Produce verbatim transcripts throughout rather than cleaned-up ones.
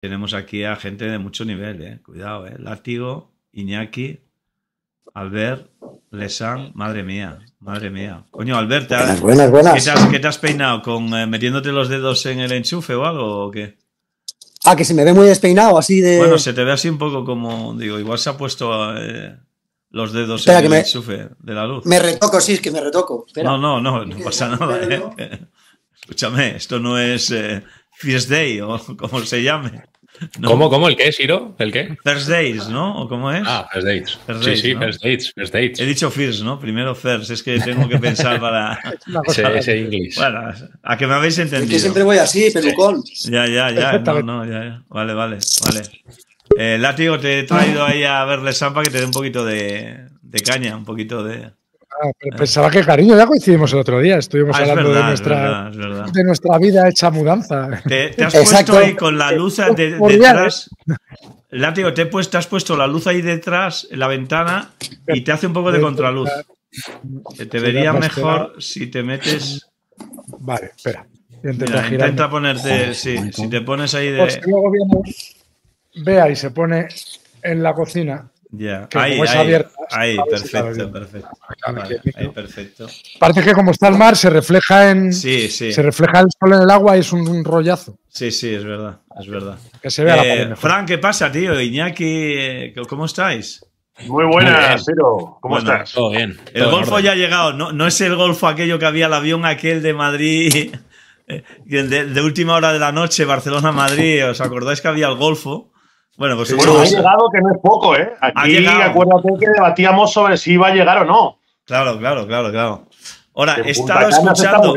Tenemos aquí a gente de mucho nivel, ¿eh? Cuidado, ¿eh? Látigo, Iñaki, Albert, Lesan, madre mía, madre mía. Coño, Albert, ¿te has, buenas, buenas. ¿qué, te has, ¿qué te has peinado? ¿Con eh, metiéndote los dedos en el enchufe o algo o qué? Ah, que se me ve muy despeinado, así de... Bueno, se te ve así un poco como... Digo, igual se ha puesto eh, los dedos Espera en el me... enchufe de la luz. Me retoco, sí, es que me retoco. Espera. No, no, no, no pasa nada. ¿eh? No. Escúchame, esto no es eh, First Day o como se llame. No. ¿Cómo, cómo? ¿El qué, Siro? ¿El qué? First Days, ¿no? ¿O cómo es? Ah, First Days. First days sí, sí, ¿no? First Dates, First Dates. He dicho First, ¿no? Primero First, es que tengo que pensar para... Ese inglés. Bueno, a que me habéis entendido. Es que siempre voy así, pelucón. Ya, ya, ya. No, no, ya, ya. Vale, vale, vale. Eh, Látigo, te he traído ahí a verle Sampa que te dé un poquito de, de caña, un poquito de... Ah, pero pensaba que, cariño, ya coincidimos el otro día. Estuvimos ah, hablando verdad, de, nuestra, es verdad, es verdad. de nuestra vida hecha mudanza. Te, te has Exacto. puesto ahí con la luz de, de, detrás. Látigo, te, he puesto, te has puesto la luz ahí detrás, en la ventana, y te hace un poco de contraluz. Te vería mejor si te metes... Vale, espera. Mira, intenta ponerte... Sí, si te pones ahí de... Pues luego viene, vea y se pone en la cocina. Ya, ahí, ahí, abierta, ahí, perfecto, perfecto. Vale, ahí, perfecto. Parece que como está el mar se refleja en sí, sí. se refleja el sol en el agua y es un, un rollazo. Sí, sí, es verdad, es verdad. Que se vea eh, la pared. Fran, ¿qué pasa, tío? Iñaki, ¿cómo estáis? Muy buenas, Siro. ¿Cómo bueno, estás? Todo bien. Todo el golfo ya ha llegado, no, no es el golfo aquello que había el avión aquel de Madrid, de, de última hora de la noche, Barcelona-Madrid, ¿os acordáis que había el golfo? Bueno, pues bueno, ha llegado, que no es poco, ¿eh? Aquí, acuérdate que debatíamos sobre si iba a llegar o no. Claro, claro, claro, claro. Ahora, he estado escuchando,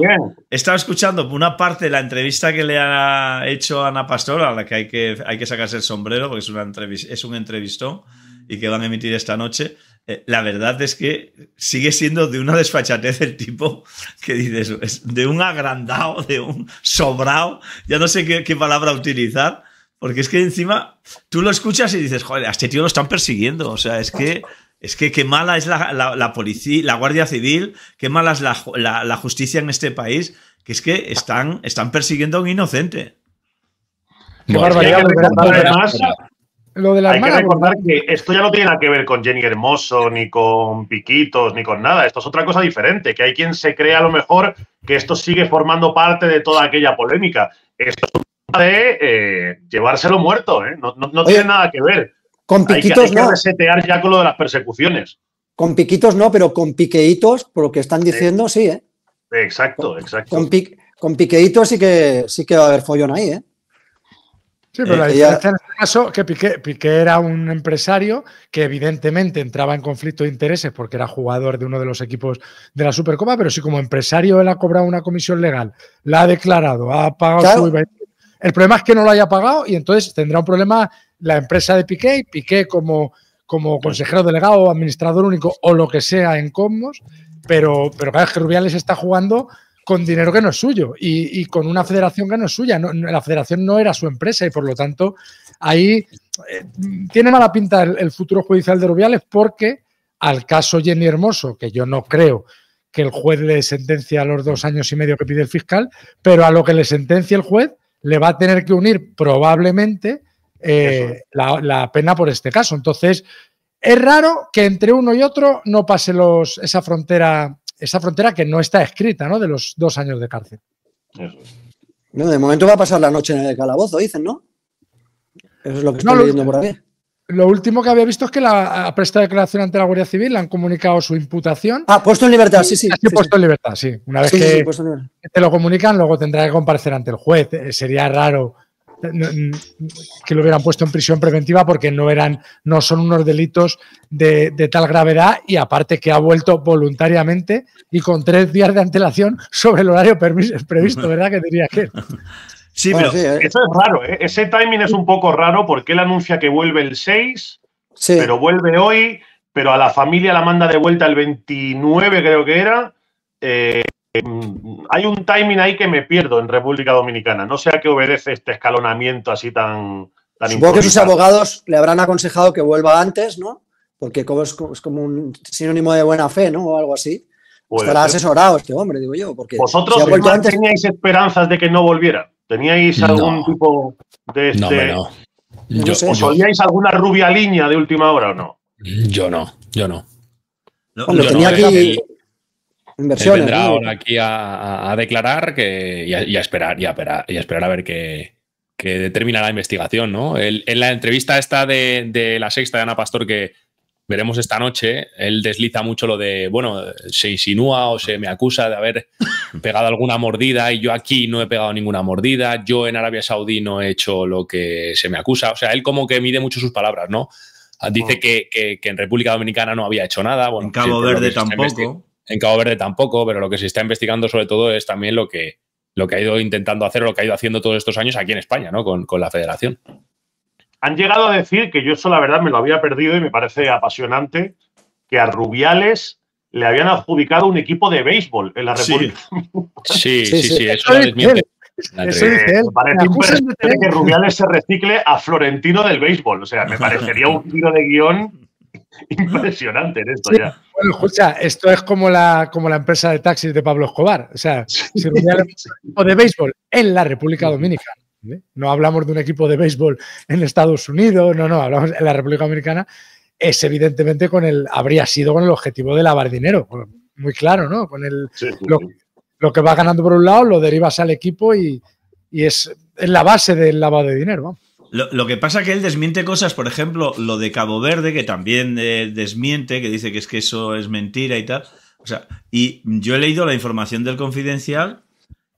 he estado escuchando una parte de la entrevista que le ha hecho Ana Pastor, a la que hay que, hay que sacarse el sombrero, porque es, una entrevista, es un entrevistón y que van a emitir esta noche. Eh, la verdad es que sigue siendo de una desfachatez el tipo que dices, es de un agrandado, de un sobrado, ya no sé qué, qué palabra utilizar. Porque es que encima tú lo escuchas y dices, joder, a este tío lo están persiguiendo. O sea, es que es que qué mala es la, la, la policía, la Guardia Civil, qué mala es la, la, la justicia en este país, que es que están, están persiguiendo a un inocente. Qué barbaridad. Además, lo de la hay hermana, que recordar que esto ya no tiene nada que ver con Jenni Hermoso, ni con Piquitos, ni con nada. Esto es otra cosa diferente, que hay quien se cree a lo mejor que esto sigue formando parte de toda aquella polémica. Esto es de eh, llevárselo muerto, ¿eh? No, no, no Oye, tiene nada que ver. Con Piquitos hay que, hay que no. resetear ya con lo de las persecuciones. Con Piquitos no, pero con Piqueitos, por lo que están diciendo, sí, sí ¿eh? Exacto, con, exacto. Con, pique, con Piqueitos sí que, sí que va a haber follón ahí, ¿eh? Sí, pero eh, la diferencia ya... en este caso que Piqué, Piqué era un empresario que evidentemente entraba en conflicto de intereses porque era jugador de uno de los equipos de la Supercopa, pero sí como empresario él ha cobrado una comisión legal, la ha declarado, ha pagado claro. su I V A. El problema es que no lo haya pagado y entonces tendrá un problema la empresa de Piqué y Piqué como, como consejero delegado o administrador único o lo que sea en Cosmos, pero, pero claro, es que Rubiales está jugando con dinero que no es suyo y, y con una federación que no es suya. No, la federación no era su empresa y por lo tanto ahí eh, tiene mala pinta el, el futuro judicial de Rubiales porque al caso Jenni Hermoso, que yo no creo que el juez le sentencie a los dos años y medio que pide el fiscal, pero a lo que le sentencie el juez le va a tener que unir probablemente eh, la, la pena por este caso. Entonces, es raro que entre uno y otro no pase los, esa frontera esa frontera que no está escrita, ¿no? De los dos años de cárcel. Eso. No, de momento va a pasar la noche en el calabozo, dicen, ¿no? Eso es lo que estoy no, leyendo lo, por aquí. Lo último que había visto es que la ha prestado declaración ante la Guardia Civil, le han comunicado su imputación. Ah, puesto en libertad, sí, sí. sí, sí puesto sí. en libertad, sí. Una vez sí, que... Sí, puesto en libertad. Te lo comunican, luego tendrá que comparecer ante el juez. Sería raro que lo hubieran puesto en prisión preventiva porque no eran, no son unos delitos de, de tal gravedad y aparte que ha vuelto voluntariamente y con tres días de antelación sobre el horario previsto, ¿verdad? Que diría que... Sí, bueno, pero sí, ¿eh? Eso es raro, ¿eh? Ese timing es un poco raro porque él anuncia que vuelve el seis, sí. pero vuelve hoy, pero a la familia la manda de vuelta el veintinueve creo que era... Eh, hay un timing ahí que me pierdo en República Dominicana. No sé a qué obedece este escalonamiento así tan, tan importante. Supongo que sus abogados le habrán aconsejado que vuelva antes, ¿no? Porque como es, es como un sinónimo de buena fe, ¿no? O algo así. Puede Estará ser. asesorado este hombre, digo yo. Porque ¿vosotros si ha vuelto antes... teníais esperanzas de que no volviera? ¿Teníais algún no. tipo de este? No, no. Yo, no sé, ¿os solíais alguna rubia línea de última hora o no? Yo no, yo no. no Hombre, yo tenía no, aquí él, inversiones. Él vendrá ¿no? ahora aquí a, a declarar que, y, a, y a esperar y a, y a esperar a ver qué que determina la investigación, ¿no? Él, en la entrevista esta de, de La Sexta de Ana Pastor que veremos esta noche, él desliza mucho lo de, bueno, se insinúa o se me acusa de haber pegado alguna mordida y yo aquí no he pegado ninguna mordida, yo en Arabia Saudí no he hecho lo que se me acusa. O sea, él como que mide mucho sus palabras, ¿no? Dice oh. que, que, que en República Dominicana no había hecho nada. Bueno, en Cabo Verde tampoco. En Cabo Verde tampoco, pero lo que se está investigando sobre todo es también lo que, lo que ha ido intentando hacer o lo que ha ido haciendo todos estos años aquí en España, ¿no? Con, con la federación. Han llegado a decir, que yo eso la verdad me lo había perdido y me parece apasionante, que a Rubiales le habían adjudicado un equipo de béisbol en la República. Sí, sí, sí, sí, sí, eso lo desmiente. Eso dice él. Me parece impresionante que Rubiales se recicle a Florentino del béisbol. O sea, me parecería un giro de guión impresionante en esto sí. ya. Bueno, escucha, esto es como la, como la empresa de taxis de Pablo Escobar. O sea, si Rubiales es un equipo de béisbol en la República Dominicana. ¿Eh? No hablamos de un equipo de béisbol en Estados Unidos, no, no, hablamos en la República Dominicana, es evidentemente con el, habría sido con el objetivo de lavar dinero, muy claro, ¿no? Con el, sí, sí, sí. Lo, lo que vas ganando por un lado lo derivas al equipo y, y es, es la base del lavado de dinero, ¿no? Lo, lo que pasa es que él desmiente cosas, por ejemplo, lo de Cabo Verde, que también eh, desmiente, que dice que es que eso es mentira y tal, o sea, y yo he leído la información del Confidencial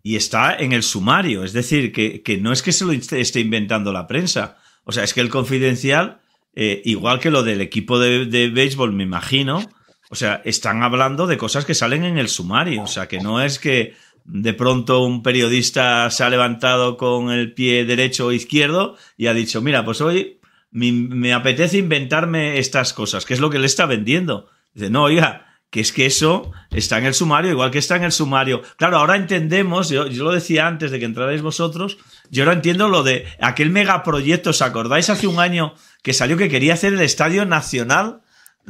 y está en el sumario, es decir, que, que no es que se lo esté inventando la prensa. O sea, es que el Confidencial, eh, igual que lo del equipo de, de béisbol, me imagino, o sea, están hablando de cosas que salen en el sumario. O sea, que no es que de pronto un periodista se ha levantado con el pie derecho o izquierdo y ha dicho, mira, pues hoy me, me apetece inventarme estas cosas, que es lo que le está vendiendo. Dice, no, oiga, que es que eso está en el sumario, igual que está en el sumario. Claro, ahora entendemos, yo, yo lo decía antes de que entrarais vosotros, yo ahora entiendo lo de aquel megaproyecto, ¿os acordáis hace un año que salió que quería hacer el Estadio Nacional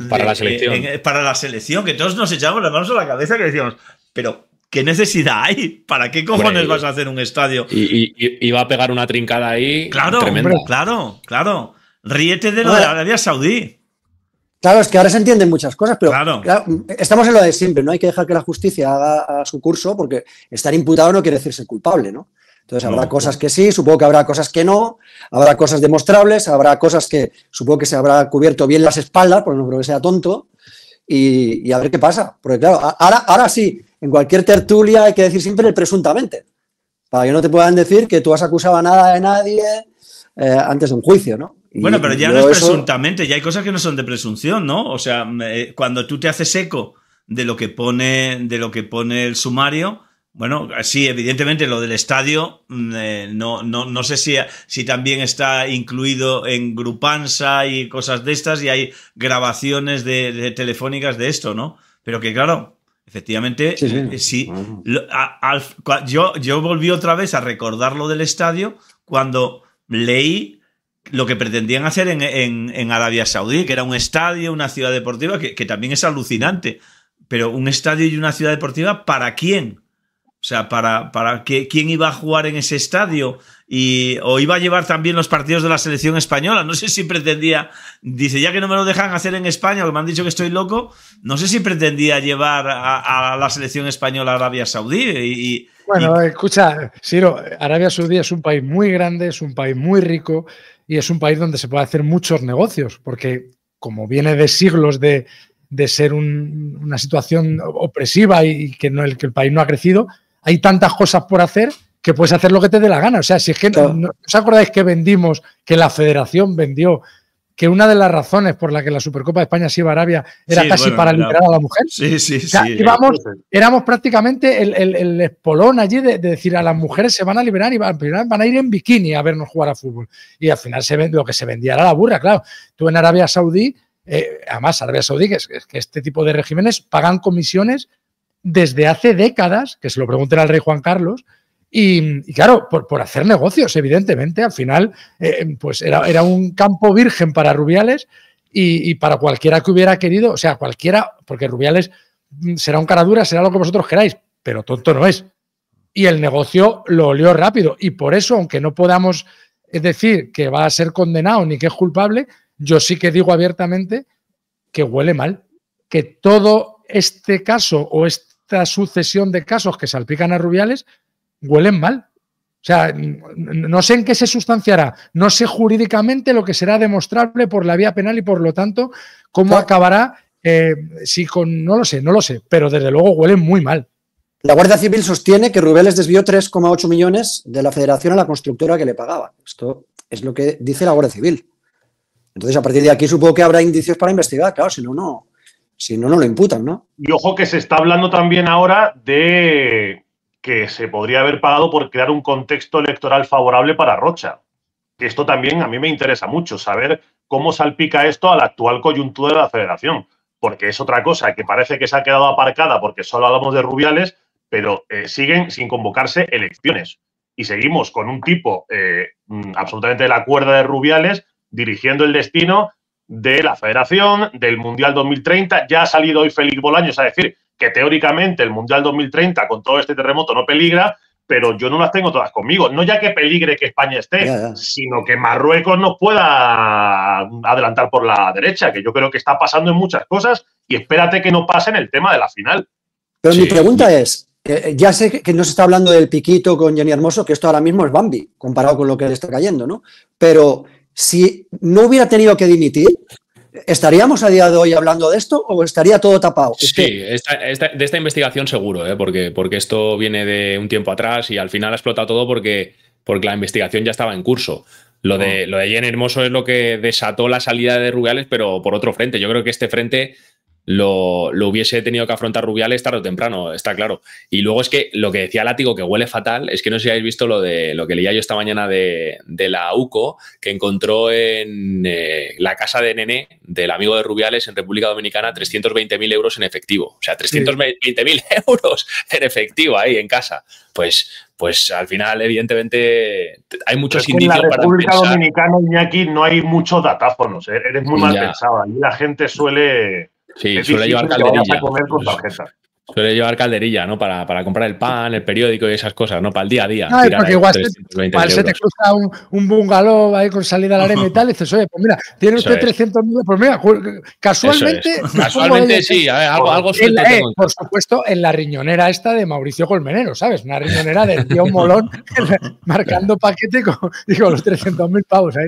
para de, la selección? En, para la selección, que todos nos echábamos las manos a la cabeza y decíamos, pero ¿qué necesidad hay? ¿Para qué cojones bueno, vas a hacer un estadio? Y, y, y, y va a pegar una trincada ahí. Claro, hombre, claro, claro. Ríete de lo de Arabia Saudí. Claro, es que ahora se entienden muchas cosas, pero claro. Claro, estamos en lo de siempre, no hay que dejar que la justicia haga a su curso porque estar imputado no quiere decirse culpable, ¿no? Entonces habrá no, cosas que sí, supongo que habrá cosas que no, habrá cosas demostrables, habrá cosas que supongo que se habrá cubierto bien las espaldas, porque no creo que sea tonto, y, y a ver qué pasa. Porque claro, ahora, ahora sí, en cualquier tertulia hay que decir siempre el presuntamente, para que no te puedan decir que tú has acusado a nada de nadie eh, antes de un juicio, ¿no? Bueno, pero ya no es presuntamente, ya hay cosas que no son de presunción, ¿no? O sea, eh, cuando tú te haces eco de lo que pone, de lo que pone el sumario, bueno, sí, evidentemente lo del estadio, eh, no, no, no sé si, si también está incluido en Grupansa y cosas de estas, y hay grabaciones de, de telefónicas de esto, ¿no? Pero que claro, efectivamente, sí. sí. Eh, sí lo, a, a, yo, yo volví otra vez a recordar lo del estadio cuando leí lo que pretendían hacer en, en, en Arabia Saudí, que era un estadio, una ciudad deportiva, que, que también es alucinante. Pero un estadio y una ciudad deportiva, ¿para quién? O sea, ¿para, para qué, quién iba a jugar en ese estadio? Y, ¿o iba a llevar también los partidos de la selección española? No sé si pretendía... Dice, ya que no me lo dejan hacer en España, que me han dicho que estoy loco, no sé si pretendía llevar a, a la selección española a Arabia Saudí y... y bueno, y... escucha, Siro, Arabia Saudí es un país muy grande, es un país muy rico... Y es un país donde se puede hacer muchos negocios, porque como viene de siglos de, de ser un, una situación opresiva y que, no, el, que el país no ha crecido, hay tantas cosas por hacer que puedes hacer lo que te dé la gana. O sea, si es que no, no, ¿os acordáis que vendimos, que la Federación vendió, que una de las razones por la que la Supercopa de España se iba a Arabia era sí, casi bueno, para liberar claro. a la mujer? Sí, sí, o sea, sí. Íbamos, sí. Éramos prácticamente el, el, el espolón allí de, de decir a las mujeres se van a liberar y van, van a ir en bikini a vernos jugar a fútbol. Y al final se vende, lo que se vendía era la burra, claro. Tú en Arabia Saudí, eh, además Arabia Saudí, que, es, que este tipo de regímenes pagan comisiones desde hace décadas, que se lo pregunten al rey Juan Carlos, Y, y claro, por, por hacer negocios, evidentemente, al final, eh, pues era, era un campo virgen para Rubiales y, y para cualquiera que hubiera querido, o sea, cualquiera, porque Rubiales será un cara dura, será lo que vosotros queráis, pero tonto no es. y el negocio lo olió rápido. Y por eso, aunque no podamos decir que va a ser condenado ni que es culpable, yo sí que digo abiertamente que huele mal, que todo este caso o esta sucesión de casos que salpican a Rubiales huelen mal. O sea, no sé en qué se sustanciará, no sé jurídicamente lo que será demostrable por la vía penal y por lo tanto cómo claro. acabará, eh, si con, no lo sé, no lo sé, pero desde luego huelen muy mal. La Guardia Civil sostiene que Rubiales desvió tres coma ocho millones de la Federación a la constructora que le pagaba. Esto es lo que dice la Guardia Civil. Entonces, a partir de aquí supongo que habrá indicios para investigar, claro, si no, no, si no, no lo imputan, ¿no? Y ojo que se está hablando también ahora de que se podría haber pagado por crear un contexto electoral favorable para Rocha. Esto también a mí me interesa mucho, saber cómo salpica esto a la actual coyuntura de la federación, porque es otra cosa que parece que se ha quedado aparcada porque solo hablamos de Rubiales, pero eh, siguen sin convocarse elecciones. Y seguimos con un tipo eh, absolutamente de la cuerda de Rubiales dirigiendo el destino de la federación, del Mundial dos mil treinta. Ya ha salido hoy Félix Bolaños a decir que teóricamente el Mundial dos mil treinta con todo este terremoto no peligra, pero yo no las tengo todas conmigo. No ya que peligre que España esté, ya, ya. sino que Marruecos nos pueda adelantar por la derecha, que yo creo que está pasando en muchas cosas y espérate que no pase en el tema de la final. Pero sí. mi pregunta es, eh, ya sé que no se está hablando del piquito con Jenni Hermoso, que esto ahora mismo es Bambi, comparado con lo que le está cayendo, ¿no? Pero si no hubiera tenido que dimitir, ¿estaríamos a día de hoy hablando de esto o estaría todo tapado? Es sí, que... esta, esta, de esta investigación seguro, ¿eh? porque, porque esto viene de un tiempo atrás y al final ha explotado todo porque, porque la investigación ya estaba en curso. Lo, oh. de, lo de Jenni Hermoso es lo que desató la salida de Rubiales, pero por otro frente. Yo creo que este frente lo, lo hubiese tenido que afrontar Rubiales tarde o temprano, está claro. Y luego es que lo que decía Látigo, que huele fatal, es que no sé si habéis visto lo de lo que leía yo esta mañana de, de la U C O, que encontró en eh, la casa de Nené, del amigo de Rubiales, en República Dominicana, trescientos veinte mil euros en efectivo. O sea, trescientos veinte mil euros en efectivo ahí en casa. Pues, pues al final, evidentemente, hay muchos indicios para pensar. En la República Dominicana, Iñaki, no hay muchos datáfonos. ¿eh? Eres muy mal pensado. Ahí la gente suele... Sí, suele llevar calderilla. Suele llevar calderilla, ¿no? Para, para comprar el pan, el periódico y esas cosas, ¿no? Para el día a día. Ay, porque igual se, se te cruza un, un bungalow ahí con salida al arena y tal, y dices, oye, pues mira, tiene usted trescientos mil, pues mira, casualmente... Es. Casualmente sí, a ver, algo, algo suelto la, tengo. Por supuesto, en la riñonera esta de Mauricio Colmenero, ¿sabes? Una riñonera del tío Molón marcando paquete con, digo, los trescientos mil pavos ahí.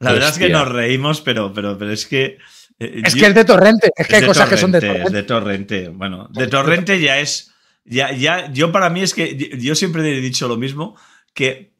La verdad Hostia. es que nos reímos, pero, pero, pero es que... Eh, es yo, que es de Torrente, es que es hay cosas Torrente, que son de Torrente. Es de Torrente, bueno, de Torrente ya es, ya, ya, yo para mí es que, yo, yo siempre he dicho lo mismo, que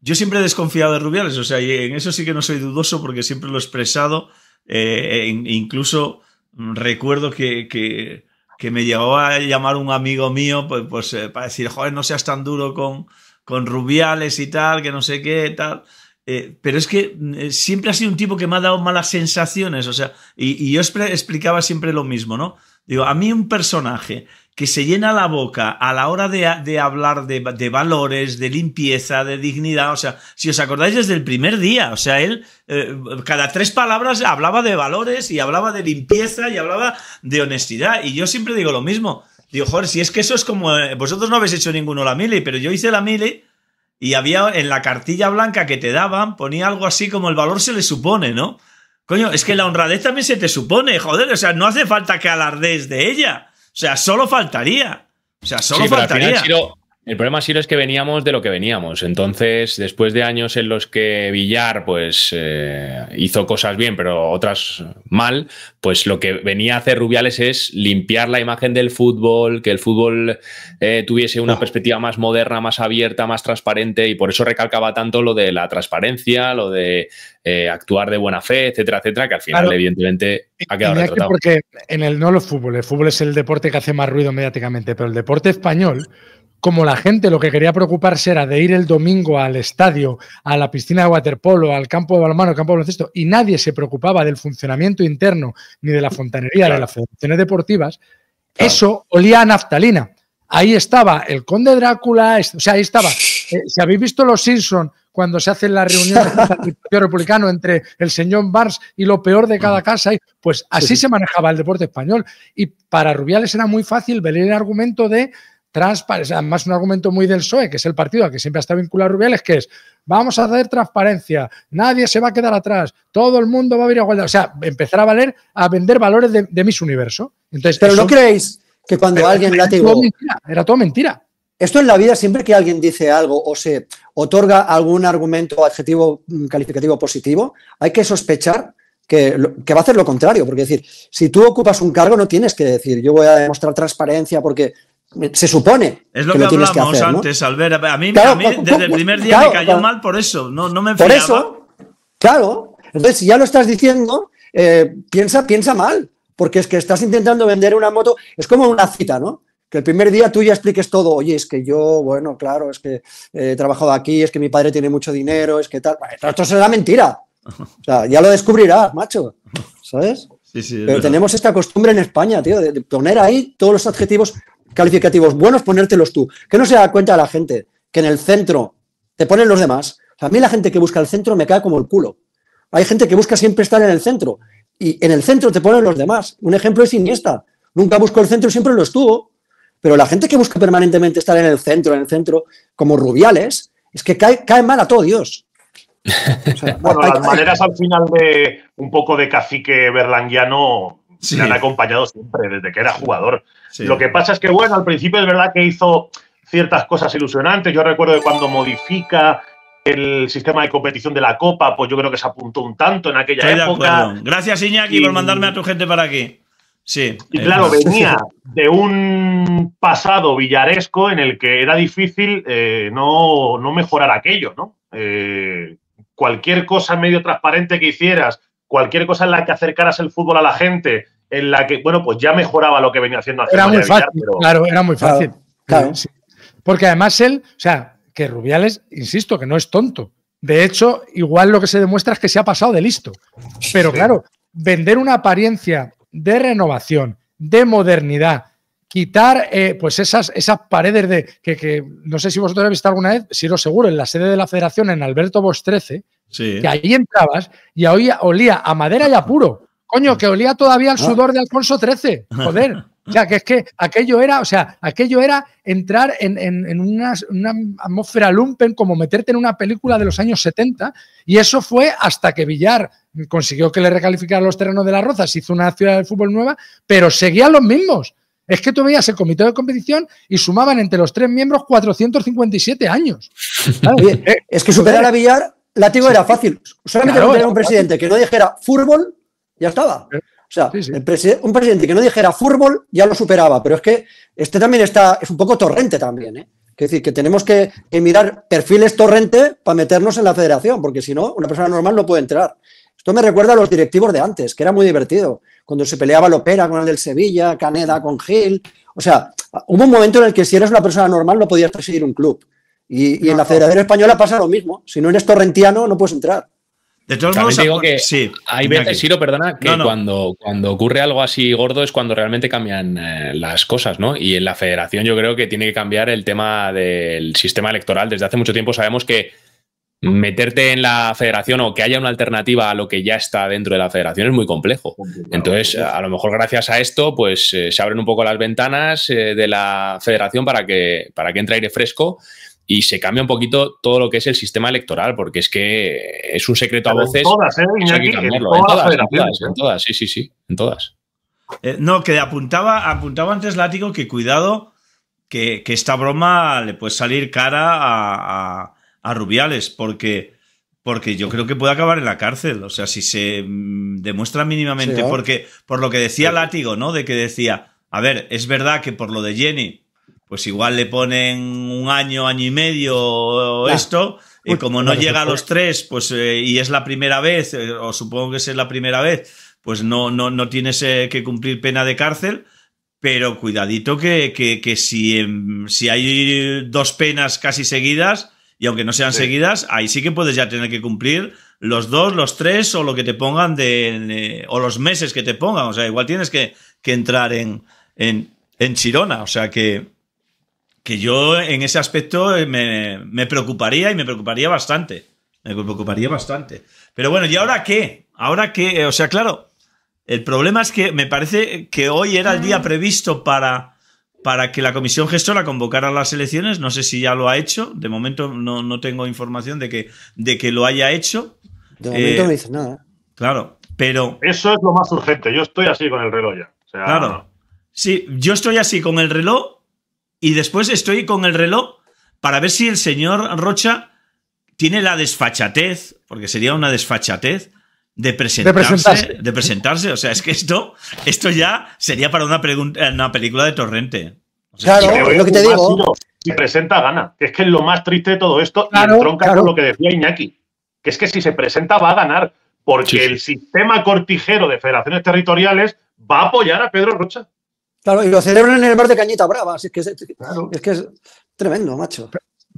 yo siempre he desconfiado de Rubiales, o sea, y en eso sí que no soy dudoso porque siempre lo he expresado, eh, e incluso recuerdo que, que, que me llegó a llamar un amigo mío pues, pues eh, para decir, joder, no seas tan duro con, con Rubiales y tal, que no sé qué, tal... Eh, pero es que eh, siempre ha sido un tipo que me ha dado malas sensaciones, o sea, y, y yo explicaba siempre lo mismo, ¿no? Digo, a mí un personaje que se llena la boca a la hora de, de hablar de, de valores, de limpieza, de dignidad, o sea, si os acordáis desde el primer día, o sea, él eh, cada tres palabras hablaba de valores y hablaba de limpieza y hablaba de honestidad, y yo siempre digo lo mismo, digo, joder, si es que eso es como, eh, vosotros no habéis hecho ninguno la mili, pero yo hice la mili. Y había en la cartilla blanca que te daban, ponía algo así como el valor se le supone, ¿no? Coño, es que la honradez también se te supone, joder, o sea, no hace falta que alardees de ella. O sea, solo faltaría. O sea, solo sí, faltaría. Pero al final, Siro, el problema, Siro, es que veníamos de lo que veníamos. Entonces, después de años en los que Villar, pues, eh, hizo cosas bien, pero otras mal, pues lo que venía a hacer Rubiales es limpiar la imagen del fútbol, que el fútbol eh, tuviese una oh. perspectiva más moderna, más abierta, más transparente, y por eso recalcaba tanto lo de la transparencia, lo de eh, actuar de buena fe, etcétera, etcétera, que al final, claro. evidentemente, ha quedado retratado. Porque en el no lo fútbol, el fútbol es el deporte que hace más ruido mediáticamente, pero el deporte español, como la gente lo que quería preocuparse era de ir el domingo al estadio, a la piscina de waterpolo, al campo de balonmano, al campo de baloncesto, y nadie se preocupaba del funcionamiento interno ni de la fontanería, claro. de las federaciones deportivas, claro. eso olía a naftalina. Ahí estaba el conde Drácula, o sea, ahí estaba. Eh, si habéis visto Los Simpson cuando se hacen las reuniones del Partido Republicano entre el señor Barnes y lo peor de cada casa, pues así se manejaba el deporte español. Y para Rubiales era muy fácil venir el argumento de transparencia, además un argumento muy del P S O E, que es el partido al que siempre está vinculado Rubiales, que es, vamos a hacer transparencia, nadie se va a quedar atrás, todo el mundo va a venir a igualdad, o sea, empezar a valer, a vender valores de, de Miss Universo. Entonces, pero eso, ¿no creéis que cuando alguien látigo... Todo mentira, era todo mentira. Esto en la vida, siempre que alguien dice algo o se otorga algún argumento, adjetivo, calificativo positivo, hay que sospechar que, que va a hacer lo contrario, porque es decir, si tú ocupas un cargo no tienes que decir, yo voy a demostrar transparencia porque... Se supone. Es lo que, que lo hablamos que hacer, antes, ¿no? Albert. A mí, claro, a mí desde el primer día claro, me cayó claro. mal por eso. No, no me enfriaba. Por eso, claro. Entonces, si ya lo estás diciendo, eh, piensa, piensa mal. Porque es que estás intentando vender una moto. Es como una cita, ¿no? Que el primer día tú ya expliques todo. Oye, es que yo, bueno, claro, es que he trabajado aquí, es que mi padre tiene mucho dinero, es que tal. Esto será mentira. O sea, ya lo descubrirás, macho. ¿Sabes? Sí, sí, pero tenemos esta costumbre en España, tío, de poner ahí todos los adjetivos calificativos buenos, ponértelos tú. Que no se da cuenta la gente que en el centro te ponen los demás. O sea, a mí la gente que busca el centro me cae como el culo. Hay gente que busca siempre estar en el centro y en el centro te ponen los demás. Un ejemplo es Iniesta. Nunca buscó el centro, siempre lo estuvo. Pero la gente que busca permanentemente estar en el centro, en el centro, como Rubiales, es que cae, cae mal a todo Dios. O sea, bueno, hay, las hay, maneras hay. al final de un poco de cacique berlanguiano... Sí. Le han acompañado siempre, desde que era jugador. Sí. Lo que pasa es que, bueno, al principio es verdad que hizo ciertas cosas ilusionantes. Yo recuerdo que cuando modifica el sistema de competición de la Copa, pues yo creo que se apuntó un tanto en aquella Estoy época. Gracias, Iñaki, y... por mandarme a tu gente para aquí. Sí. Y claro, eh... venía de un pasado villaresco en el que era difícil eh, no, no mejorar aquello, ¿no? Eh, cualquier cosa medio transparente que hicieras, cualquier cosa en la que acercaras el fútbol a la gente, en la que, bueno, pues ya mejoraba lo que venía haciendo. Era muy fácil, pero... claro, era muy fácil. Claro, claro. Sí. Porque además él, o sea, que Rubiales, insisto, que no es tonto. De hecho, igual lo que se demuestra es que se ha pasado de listo. Pero sí. Claro, vender una apariencia de renovación, de modernidad, quitar eh, pues esas, esas paredes de... Que, que no sé si vosotros habéis visto alguna vez, Siro seguro, en la sede de la Federación, en Alberto Bosch trece, sí. Que ahí entrabas y oía, olía a madera y a puro. Coño, que olía todavía al sudor de Alfonso trece. Joder. O sea, que es que aquello era, o sea, aquello era entrar en, en, en una, una atmósfera lumpen, como meterte en una película de los años setenta. Y eso fue hasta que Villar consiguió que le recalificaran los terrenos de las Rozas, hizo una ciudad del fútbol nueva, pero seguían los mismos. Es que tú veías el comité de competición y sumaban entre los tres miembros cuatrocientos cincuenta y siete años. Claro, oye, es que superar a Villar, Látigo, sí. Era fácil. Solamente claro, era un presidente fácil. Que no dijera fútbol, ya estaba. O sea, sí, sí. El preside un presidente que no dijera fútbol ya lo superaba. Pero es que este también está, es un poco Torrente también, ¿eh? Es decir, que tenemos que, que mirar perfiles Torrente para meternos en la federación, porque si no, una persona normal no puede entrar. Esto me recuerda a los directivos de antes, que era muy divertido. Cuando se peleaba Lopera con el del Sevilla, Caneda con Gil. O sea, hubo un momento en el que si eres una persona normal no podías presidir un club. Y, y no, en la Federación Española pasa lo mismo. Si no eres torrentiano no puedes entrar. De todos modos, digo que sí, hay veces, Siro, perdona, que no, no. Cuando, cuando ocurre algo así gordo es cuando realmente cambian eh, las cosas, ¿no? Y en la Federación yo creo que tiene que cambiar el tema del sistema electoral. Desde hace mucho tiempo sabemos que meterte en la federación o que haya una alternativa a lo que ya está dentro de la federación es muy complejo. Entonces, a lo mejor gracias a esto, pues eh, se abren un poco las ventanas eh, de la federación para que, para que entre aire fresco y se cambia un poquito todo lo que es el sistema electoral, porque es que es un secreto a voces. En todas, ¿eh? Iñaki, en todas, en todas, en todas, sí, sí, sí, en todas. Eh, no, que apuntaba, apuntaba antes Látigo que cuidado que, que esta broma le puede salir cara a... a a Rubiales, porque, porque yo creo que puede acabar en la cárcel, o sea, si se demuestra mínimamente, sí, ¿eh? Porque por lo que decía Látigo, ¿no? De que decía, a ver, es verdad que por lo de Jenni, pues igual le ponen un año, año y medio o esto, y como no llega a los tres, pues eh, y es la primera vez, eh, o supongo que es la primera vez, pues no, no, no tienes eh, que cumplir pena de cárcel, pero cuidadito que, que, que si, eh, si hay dos penas casi seguidas, y aunque no sean sí. seguidas, ahí sí que puedes ya tener que cumplir los dos, los tres o lo que te pongan de, de o los meses que te pongan. O sea, igual tienes que, que entrar en, en, en Chirona. O sea, que, que yo en ese aspecto me, me preocuparía y me preocuparía bastante. Me preocuparía bastante. Pero bueno, ¿y ahora qué? ¿Ahora qué? O sea, claro, el problema es que me parece que hoy era el día previsto para... para que la comisión gestora convocara las elecciones. No sé si ya lo ha hecho. De momento no, no tengo información de que, de que lo haya hecho. De momento eh, no dice nada. Claro, pero... Eso es lo más urgente. Yo estoy así con el reloj ya. O sea, claro. No. Sí, yo estoy así con el reloj y después estoy con el reloj para ver si el señor Rocha tiene la desfachatez, porque sería una desfachatez, de presentarse, de presentarse. De presentarse. O sea, es que esto, esto ya sería para una, una película de Torrente. O sea, claro, es lo que te digo. Tiro, si presenta, gana. Es que es lo más triste de todo esto, claro, y me tronca claro. con lo que decía Iñaki. Que es que si se presenta va a ganar, porque sí, sí. el sistema cortijero de federaciones territoriales va a apoyar a Pedro Rocha. Claro, y lo celebran en el bar de Cañita Brava. Así que es, claro. es que es tremendo, macho.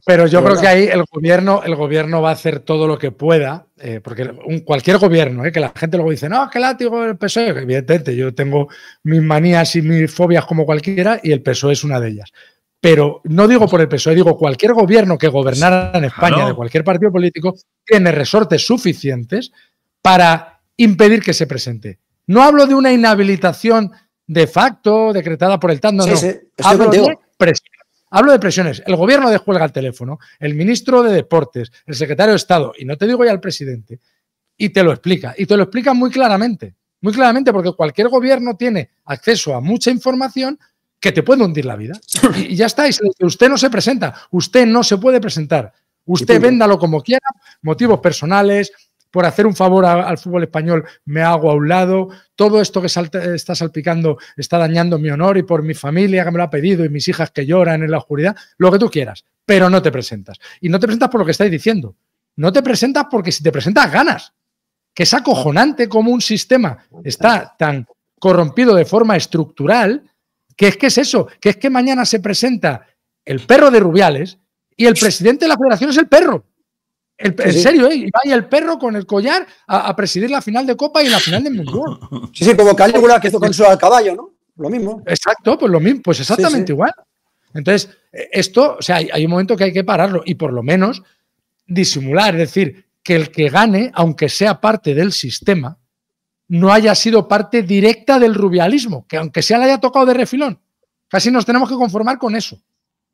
Pero yo creo que ahí el gobierno, el gobierno va a hacer todo lo que pueda, eh, porque un, cualquier gobierno, eh, que la gente luego dice, no, es que Látigo, el P S O E, que evidentemente yo tengo mis manías y mis fobias como cualquiera y el P S O E es una de ellas. Pero no digo por el P S O E, digo cualquier gobierno que gobernara en España, claro. de cualquier partido político, tiene resortes suficientes para impedir que se presente. No hablo de una inhabilitación de facto decretada por el T A N, no, sí, no. Sí, hablo de presión. Hablo de presiones. El gobierno descuelga el teléfono, el ministro de Deportes, el secretario de Estado, y no te digo ya el presidente, y te lo explica. Y te lo explica muy claramente. Muy claramente, porque cualquier gobierno tiene acceso a mucha información que te puede hundir la vida. Y, y ya está. Y usted no se presenta. Usted no se puede presentar. Usted véndalo como quiera, motivos personales, por hacer un favor a, al fútbol español me hago a un lado, todo esto que salta, está salpicando está dañando mi honor y por mi familia que me lo ha pedido y mis hijas que lloran en la oscuridad, lo que tú quieras, pero no te presentas. Y no te presentas por lo que estáis diciendo. No te presentas porque si te presentas ganas. Que es acojonante como un sistema está tan corrompido de forma estructural que es que es eso, que es que mañana se presenta el perro de Rubiales y el presidente de la federación es el perro. El, en sí, serio, ¿eh? Y va el perro con el collar a, a presidir la final de Copa y la final del Mundial. Sí, sí, como Calígula que hizo con su caballo, ¿no? Lo mismo. Exacto, pues lo mismo, pues exactamente sí, sí. igual. Entonces, esto, o sea, hay, hay un momento que hay que pararlo y por lo menos disimular, es decir, que el que gane, aunque sea parte del sistema, no haya sido parte directa del rubialismo, que aunque sea le haya tocado de refilón. Casi nos tenemos que conformar con eso.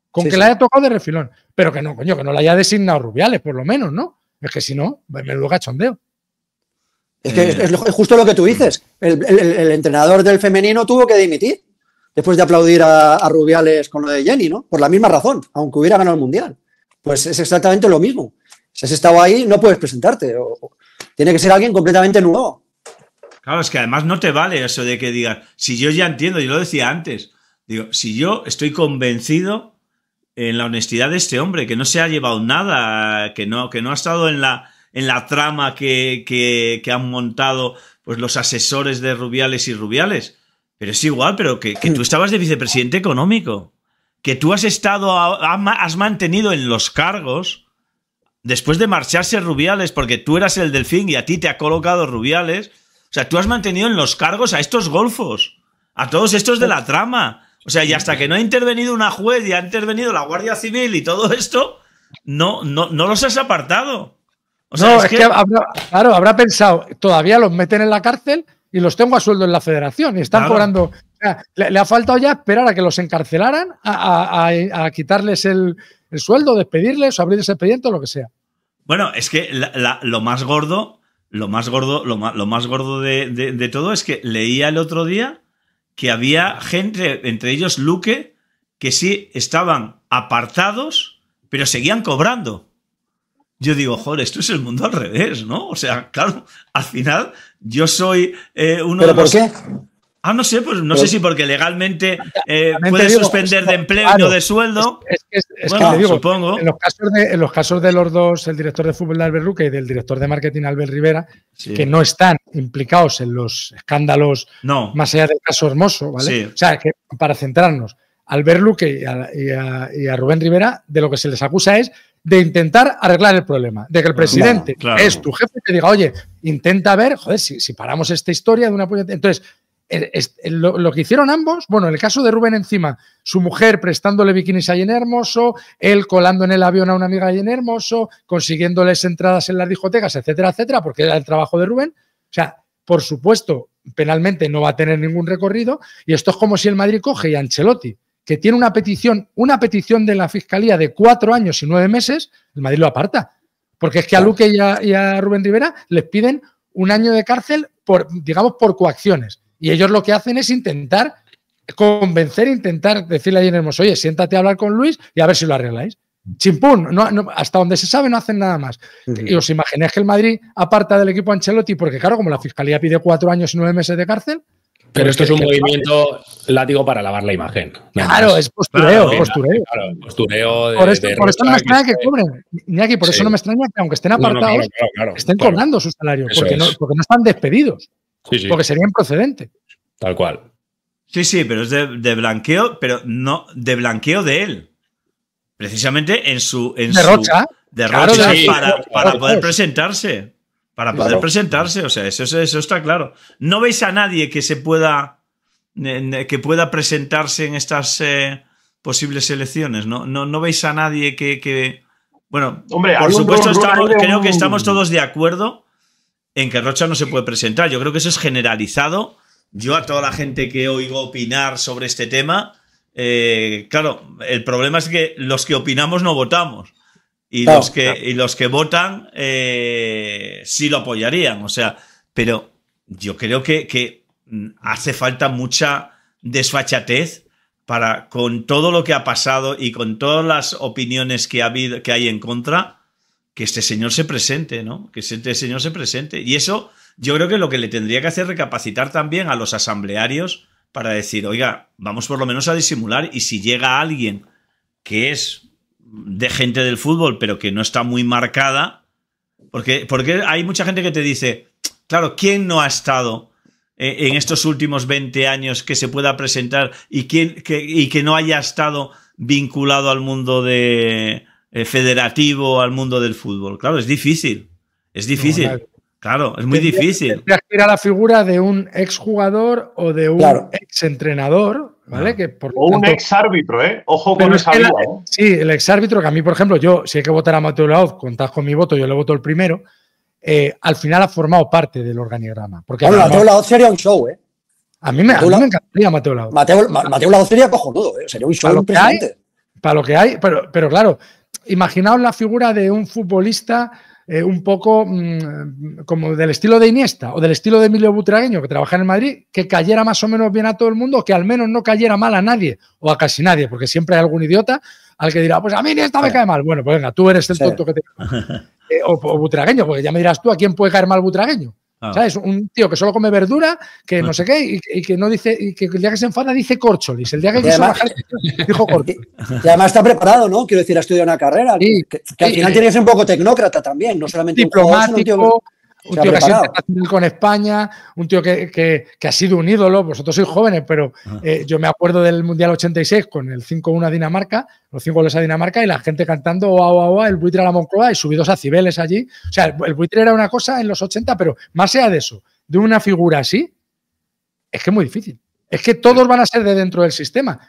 Con sí, que sí. la haya tocado de refilón. Pero que no, coño, que no la haya designado Rubiales, por lo menos, ¿no? Es que si no, me lo cachondeo. Es que eh. es, es justo lo que tú dices. El, el, el entrenador del femenino tuvo que dimitir después de aplaudir a, a Rubiales con lo de Jenni, ¿no? Por la misma razón, aunque hubiera ganado el Mundial. Pues es exactamente lo mismo. Si has estado ahí, no puedes presentarte. O, o, tiene que ser alguien completamente nuevo. Claro, es que además no te vale eso de que digas, si yo ya entiendo, yo lo decía antes, digo, si yo estoy convencido en la honestidad de este hombre, que no se ha llevado nada, que no, que no ha estado en la, en la trama que, que, que han montado pues, los asesores de Rubiales y Rubiales. Pero es igual, pero que, que tú estabas de vicepresidente económico, que tú has estado, has mantenido en los cargos después de marcharse Rubiales, porque tú eras el delfín y a ti te ha colocado Rubiales. O sea, tú has mantenido en los cargos a estos golfos, a todos estos de la trama. O sea, y hasta que no ha intervenido una juez y ha intervenido la Guardia Civil y todo esto, no, no, no los has apartado. O sea, no, es que, que habrá, claro, habrá pensado, todavía los meten en la cárcel y los tengo a sueldo en la federación y están claro. cobrando. O sea, le, le ha faltado ya esperar a que los encarcelaran, a, a, a, a quitarles el, el sueldo, despedirles, o abrir ese expediente o lo que sea. Bueno, es que la, la, lo más gordo, lo más gordo, lo más, lo más gordo de, de, de todo es que leía el otro día que había gente, entre ellos Luque, que sí estaban apartados, pero seguían cobrando. Yo digo, joder, esto es el mundo al revés, ¿no? O sea, claro, al final yo soy eh, uno ¿Pero de los... ¿Pero por qué? Ah, no sé, pues no pero... sé si porque legalmente eh, puedes digo, suspender de empleo claro, y no de sueldo. Es, es, es bueno, que te digo, supongo. En los, casos de, en los casos de los dos, el director de fútbol de Albert Luque y del director de marketing Albert Rivera, sí. que no están implicados en los escándalos no. más allá del caso Hermoso, ¿vale? Sí. O sea, que para centrarnos, Albert Luque y a, y, a, y a Rubén Rivera, de lo que se les acusa es de intentar arreglar el problema, de que el presidente claro, claro. es tu jefe y te diga, oye, intenta ver, joder, si, si paramos esta historia de una puñetera. Entonces, lo que hicieron ambos, bueno, en el caso de Rubén encima, su mujer prestándole bikinis a Jenni Hermoso, él colando en el avión a una amiga de Jenni Hermoso, consiguiéndoles entradas en las discotecas, etcétera, etcétera, porque era el trabajo de Rubén. O sea, por supuesto, penalmente no va a tener ningún recorrido y esto es como si el Madrid coge y Ancelotti, que tiene una petición, una petición de la Fiscalía de cuatro años y nueve meses, el Madrid lo aparta. Porque es que a Luque y a, y a Rubén Rivera les piden un año de cárcel, por, digamos, por coacciones. Y ellos lo que hacen es intentar convencer, intentar decirle a Jenni Hermoso, oye, siéntate a hablar con Luis y a ver si lo arregláis. Chimpún, no, no, hasta donde se sabe no hacen nada más. Uh -huh. Y os imagináis que el Madrid aparta del equipo Ancelotti, porque claro, como la Fiscalía pide cuatro años y nueve meses de cárcel. Pero esto es un movimiento látigo para lavar la imagen. Claro, es postureo, postureo. Claro, postureo de, por esto, de por eso no me extraña que cobren, Iñaki, por sí. eso no me extraña que aunque estén apartados, no, no, claro, claro, claro, estén claro. cobrando sus salarios, porque no, porque no están despedidos, sí, sí. porque sería improcedente. Tal cual. Sí, sí, pero es de, de blanqueo, pero no de blanqueo de él. Precisamente en su... En de Rocha. Su, de Rocha, claro, sí, para, claro, para poder claro. presentarse. Para poder claro. presentarse, o sea, eso, eso, eso está claro. No veis a nadie que se pueda que pueda presentarse en estas eh, posibles elecciones, ¿no? No, no veis a nadie que, que... Bueno, hombre, por supuesto, estamos, creo que estamos todos de acuerdo en que Rocha no se puede presentar. Yo creo que eso es generalizado. Yo a toda la gente que oigo opinar sobre este tema, eh, claro, el problema es que los que opinamos no votamos. Y, claro, los que, claro. y los que votan eh, sí lo apoyarían, o sea, pero yo creo que, que hace falta mucha desfachatez para, con todo lo que ha pasado y con todas las opiniones que ha habido, que hay en contra, que este señor se presente, ¿no? Que este señor se presente. Y eso yo creo que lo que le tendría que hacer recapacitar también a los asamblearios para decir, oiga, vamos por lo menos a disimular, y si llega alguien que es... de gente del fútbol, pero que no está muy marcada, porque, porque hay mucha gente que te dice, claro, ¿quién no ha estado en estos últimos veinte años que se pueda presentar y, quién, que, y que no haya estado vinculado al mundo de, eh, federativo, al mundo del fútbol? Claro, es difícil, es difícil. No, claro, es muy tendría, difícil. Tendrías que ir a la figura de un exjugador o de un claro. exentrenador, ¿vale? Que por o tanto, un exárbitro, ¿eh? Ojo con esa vida, ¿eh? Sí, el exárbitro, que a mí, por ejemplo, yo, si hay que votar a Mateu Lahoz, contás con mi voto, yo le voto el primero, eh, al final ha formado parte del organigrama. Porque claro, Mateu Lahoz sería un show, ¿eh? A mí me, a mí me encantaría Mateu Lahoz. Mateu, Mateu Lahoz sería cojonudo, ¿eh? Sería un show para impresionante. Lo hay, para lo que hay, pero, pero claro, imaginaos la figura de un futbolista... Eh, un poco mmm, como del estilo de Iniesta o del estilo de Emilio Butragueño, que trabaja en el Madrid, que cayera más o menos bien a todo el mundo, que al menos no cayera mal a nadie o a casi nadie, porque siempre hay algún idiota al que dirá, pues a mí Iniesta me cae mal. Bueno, pues venga, tú eres el tonto que te eh, o, o Butragueño, porque ya me dirás tú a quién puede caer mal Butragueño. Ah. ¿Sabes? Un tío que solo come verdura, que no sé qué, y, y que no dice, y que el día que se enfada dice corcholis. El día que quiso bajar, dijo corcholis. Y además está preparado, ¿no? Quiero decir, ha estudiado una carrera. Sí, que, que al final sí, tiene que ser un poco tecnócrata también, no solamente diplomático, un jugador, un tío, un tío que siempre está con España, un tío que, que, que ha sido un ídolo. Vosotros sois jóvenes, pero eh, yo me acuerdo del Mundial ochenta y seis con el cinco uno a Dinamarca, los cinco goles a Dinamarca, y la gente cantando oa, oa, oa, el buitre a la Moncloa, y subidos a Cibeles allí. O sea, el buitre era una cosa en los ochenta, pero más allá de eso, de una figura así, es que es muy difícil. Es que todos van a ser de dentro del sistema.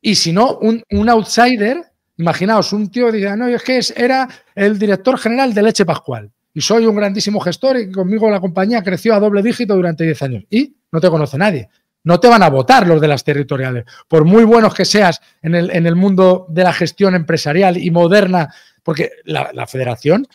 Y si no, un, un outsider, imaginaos, un tío que diga, no, es que era el director general de Leche Pascual. Y soy un grandísimo gestor y conmigo la compañía creció a doble dígito durante diez años. Y no te conoce nadie. No te van a votar los de las territoriales. Por muy buenos que seas en el, en el mundo de la gestión empresarial y moderna, porque la, la federación,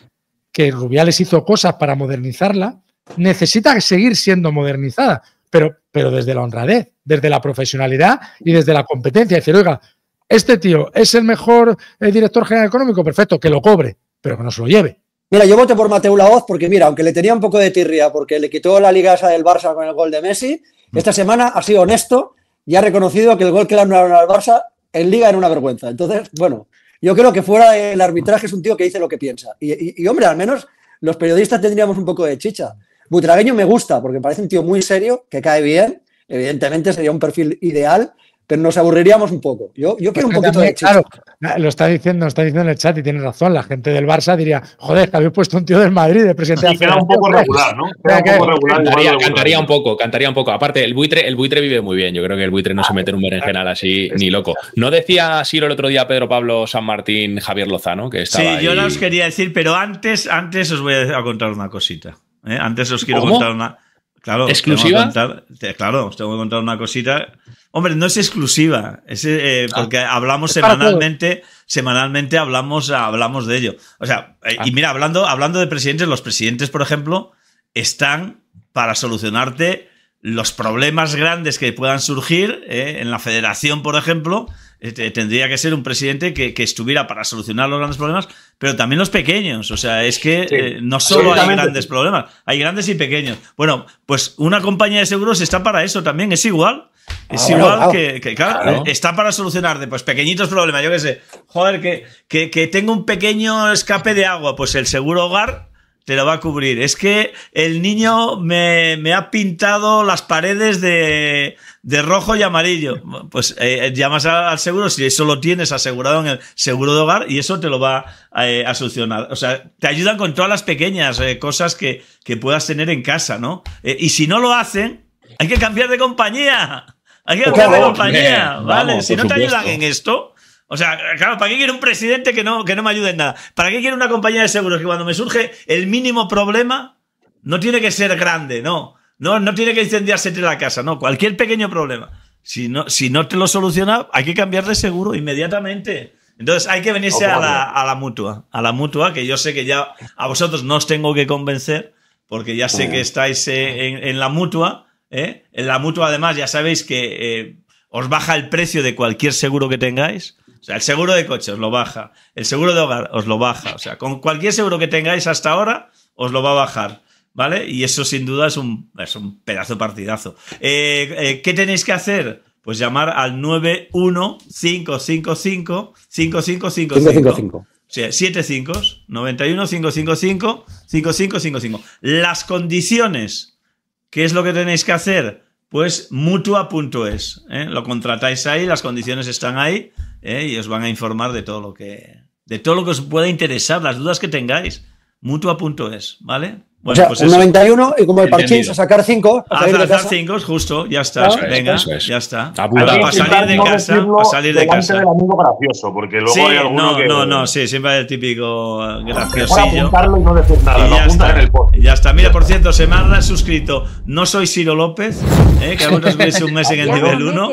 que Rubiales hizo cosas para modernizarla, necesita seguir siendo modernizada, pero, pero desde la honradez, desde la profesionalidad y desde la competencia. Es decir, oiga, este tío es el mejor eh, director general económico, perfecto, que lo cobre, pero que no se lo lleve. Mira, yo voté por Mateu Lahoz porque, mira, aunque le tenía un poco de tirria porque le quitó la liga esa del Barça con el gol de Messi, esta semana ha sido honesto y ha reconocido que el gol que le anularon al Barça en liga era una vergüenza. Entonces, bueno, yo creo que fuera el arbitraje es un tío que dice lo que piensa. Y, y, y hombre, al menos los periodistas tendríamos un poco de chicha. Butragueño me gusta porque parece un tío muy serio, que cae bien, evidentemente sería un perfil ideal, pero nos aburriríamos un poco. Yo, yo quiero un poquito también, de chicha. Claro, lo está diciendo, lo está diciendo en el chat y tiene razón. La gente del Barça diría, joder, que habéis puesto un tío del Madrid de presidente. Y queda un poco regular, ¿no? Queda un poco regular. Cantaría, cantaría un poco, cantaría un poco. Aparte, el buitre, el buitre vive muy bien. Yo creo que el buitre no ah, se mete en un berenjenal así ni loco. ¿No decía Siro el otro día Pedro Pablo San Martín, Javier Lozano? Que estaba sí, yo ahí... no os quería decir, pero antes, antes os voy a contar una cosita. ¿eh? Antes os quiero ¿Cómo? contar una... Claro, ¿exclusiva? Os tengo que contar, claro, os tengo que contar una cosita. Hombre, no es exclusiva, es, eh, ah, porque hablamos semanalmente, semanalmente hablamos, hablamos de ello. O sea, eh, ah. y mira, hablando, hablando de presidentes, los presidentes, por ejemplo, están para solucionarte los problemas grandes que puedan surgir, eh, en la federación, por ejemplo. Tendría que ser un presidente que, que estuviera para solucionar los grandes problemas, pero también los pequeños. O sea, es que sí, eh, no solo hay grandes problemas, hay grandes y pequeños. Bueno, pues una compañía de seguros está para eso también, es igual. Es ah, igual claro, que, que claro, claro, está para solucionar de pues pequeñitos problemas. Yo qué sé, joder, que, que, que tengo un pequeño escape de agua, pues el seguro hogar te lo va a cubrir. Es que el niño me, me ha pintado las paredes de, de rojo y amarillo. Pues eh, llamas al seguro, si eso lo tienes asegurado en el seguro de hogar, y eso te lo va eh, a solucionar. O sea, te ayudan con todas las pequeñas eh, cosas que, que puedas tener en casa, ¿no? Eh, y si no lo hacen, hay que cambiar de compañía. Hay que cambiar de compañía, bien, ¿vale? Vamos, si no te supuesto. ayudan en esto... O sea, claro, ¿para qué quiero un presidente que no, que no me ayude en nada? ¿Para qué quiero una compañía de seguros que cuando me surge el mínimo problema no tiene que ser grande, no? No, no tiene que incendiarse la casa, no. Cualquier pequeño problema. Si no, si no te lo soluciona, hay que cambiar de seguro inmediatamente. Entonces hay que venirse a la, a la mutua. A la mutua, que yo sé que ya a vosotros no os tengo que convencer, porque ya sé que estáis eh, en, en la mutua. ¿eh? En la mutua, además, ya sabéis que eh, os baja el precio de cualquier seguro que tengáis. O sea, el seguro de coche os lo baja, el seguro de hogar os lo baja. O sea, con cualquier seguro que tengáis hasta ahora os lo va a bajar, ¿vale? Y eso sin duda es un, es un pedazo partidazo. Eh, eh, ¿Qué tenéis que hacer? Pues llamar al nueve uno cinco cinco cinco cinco cinco cinco cinco cinco. Sí, siete cinco, nueve uno cinco cinco cinco cinco cinco cinco cinco. Las condiciones, ¿qué es lo que tenéis que hacer? Pues mutua punto es, ¿eh? Lo contratáis ahí, las condiciones están ahí, ¿eh? Y os van a informar de todo lo que de todo lo que os pueda interesar, las dudas que tengáis. mutua punto es, ¿vale? Bueno, o sea, pues un noventa y uno y como el parchís, a sacar cinco. A, a sacar cinco, justo, ya está. Eso es, venga, eso es. Ya está. Para salir de no casa, para salir de casa. Del amigo gracioso, porque luego sí, hay alguno no, que... No, no, sí, siempre hay el típico graciosillo. Para apuntarlo y no decir nada, y lo ya está, en el post. Ya está. Mira, por cierto, se me ha suscrito No Soy Siro López, ¿eh? Que ahora os un mes en el nivel uno.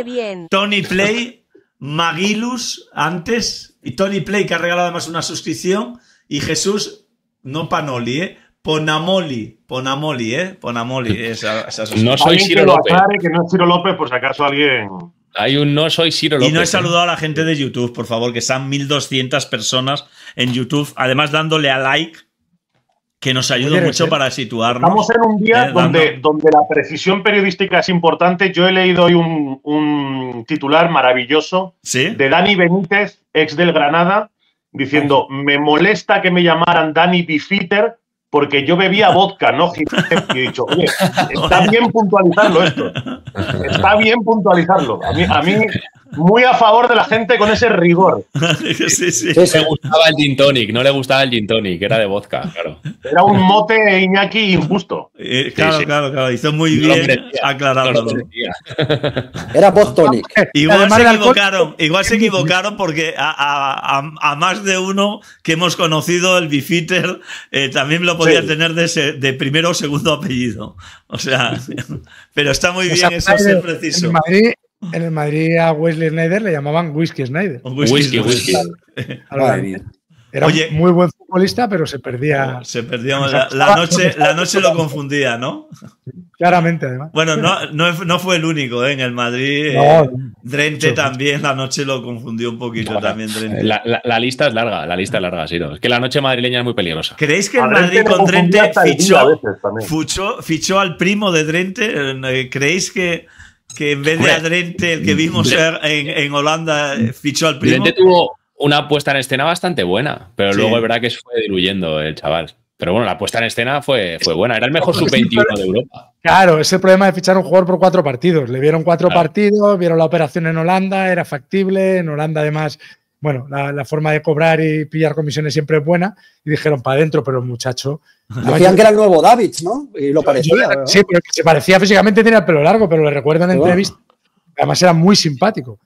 Tony Play, Magilus, antes. Y Tony Play, que ha regalado además una suscripción. Y Jesús, no Panoli, ¿eh? Ponamoli, Ponamoli, ¿eh? Ponamoli. Esa, esa no soy Siro López. Que no es Siro López, por si acaso alguien... Hay un no soy Siro López. Y no he saludado a la gente de YouTube, por favor, que están mil doscientas personas en YouTube. Además, dándole a like, que nos ayuda mucho ser? para situarnos. Vamos en un día eh, donde, donde la precisión periodística es importante. Yo he leído hoy un, un titular maravilloso, ¿sí?, de Dani Benítez, ex del Granada, diciendo: me molesta que me llamaran Dani Bifiter, porque yo bebía vodka, ¿no? Y he dicho, oye, está bien puntualizarlo esto. Está bien puntualizarlo. A mí, a mí muy a favor de la gente con ese rigor. Sí, sí. Le gustaba el gin tonic, no le gustaba el gin tonic, era de vodka, claro. Era un mote, Iñaki, injusto. Eh, claro, sí, sí. claro, claro. Hizo muy no bien aclararlo. No era vodtonic. Igual, igual se equivocaron porque a, a, a, a más de uno que hemos conocido el Bifiter eh, también lo podía sí. tener de, ese, de primero o segundo apellido. O sea, pero está muy bien eso, madre, ser preciso. En Madrid, en el Madrid a Wesley Sneijder le llamaban Whisky Sneijder. Whisky, Whisky. Era Oye, muy buen futbolista, pero se perdía. Se perdía. La, la, noche, la noche lo confundía, ¿no? Claramente, además. Bueno, no, no, no fue el único, ¿eh? En el Madrid. No, eh, Drenthe también, la noche lo confundió un poquito bueno, también. La, la, la lista es larga, la lista es larga, Siro. Es que la noche madrileña es muy peligrosa. ¿Creéis que el Madrid con Drenthe fichó, fichó, fichó al primo de Drenthe? ¿Creéis que.? Que en vez de a Drenthe, el que vimos en, en Holanda, fichó al primo. Drenthe tuvo una puesta en escena bastante buena, pero sí. luego es verdad que se fue diluyendo el chaval. Pero bueno, la puesta en escena fue, fue buena. Era el mejor sub veintiuno de Europa. Claro, ese problema de fichar un jugador por cuatro partidos. Le vieron cuatro claro. partidos, vieron la operación en Holanda, era factible. En Holanda, además, bueno, la, la forma de cobrar y pillar comisiones siempre es buena. Y dijeron, para adentro, pero el muchacho... Decían que era el nuevo Davids, ¿no? Y lo parecía. Yo, yo, sí, pero que se parecía físicamente, tenía el pelo largo, pero le recuerdo en entrevista. Además, era muy simpático.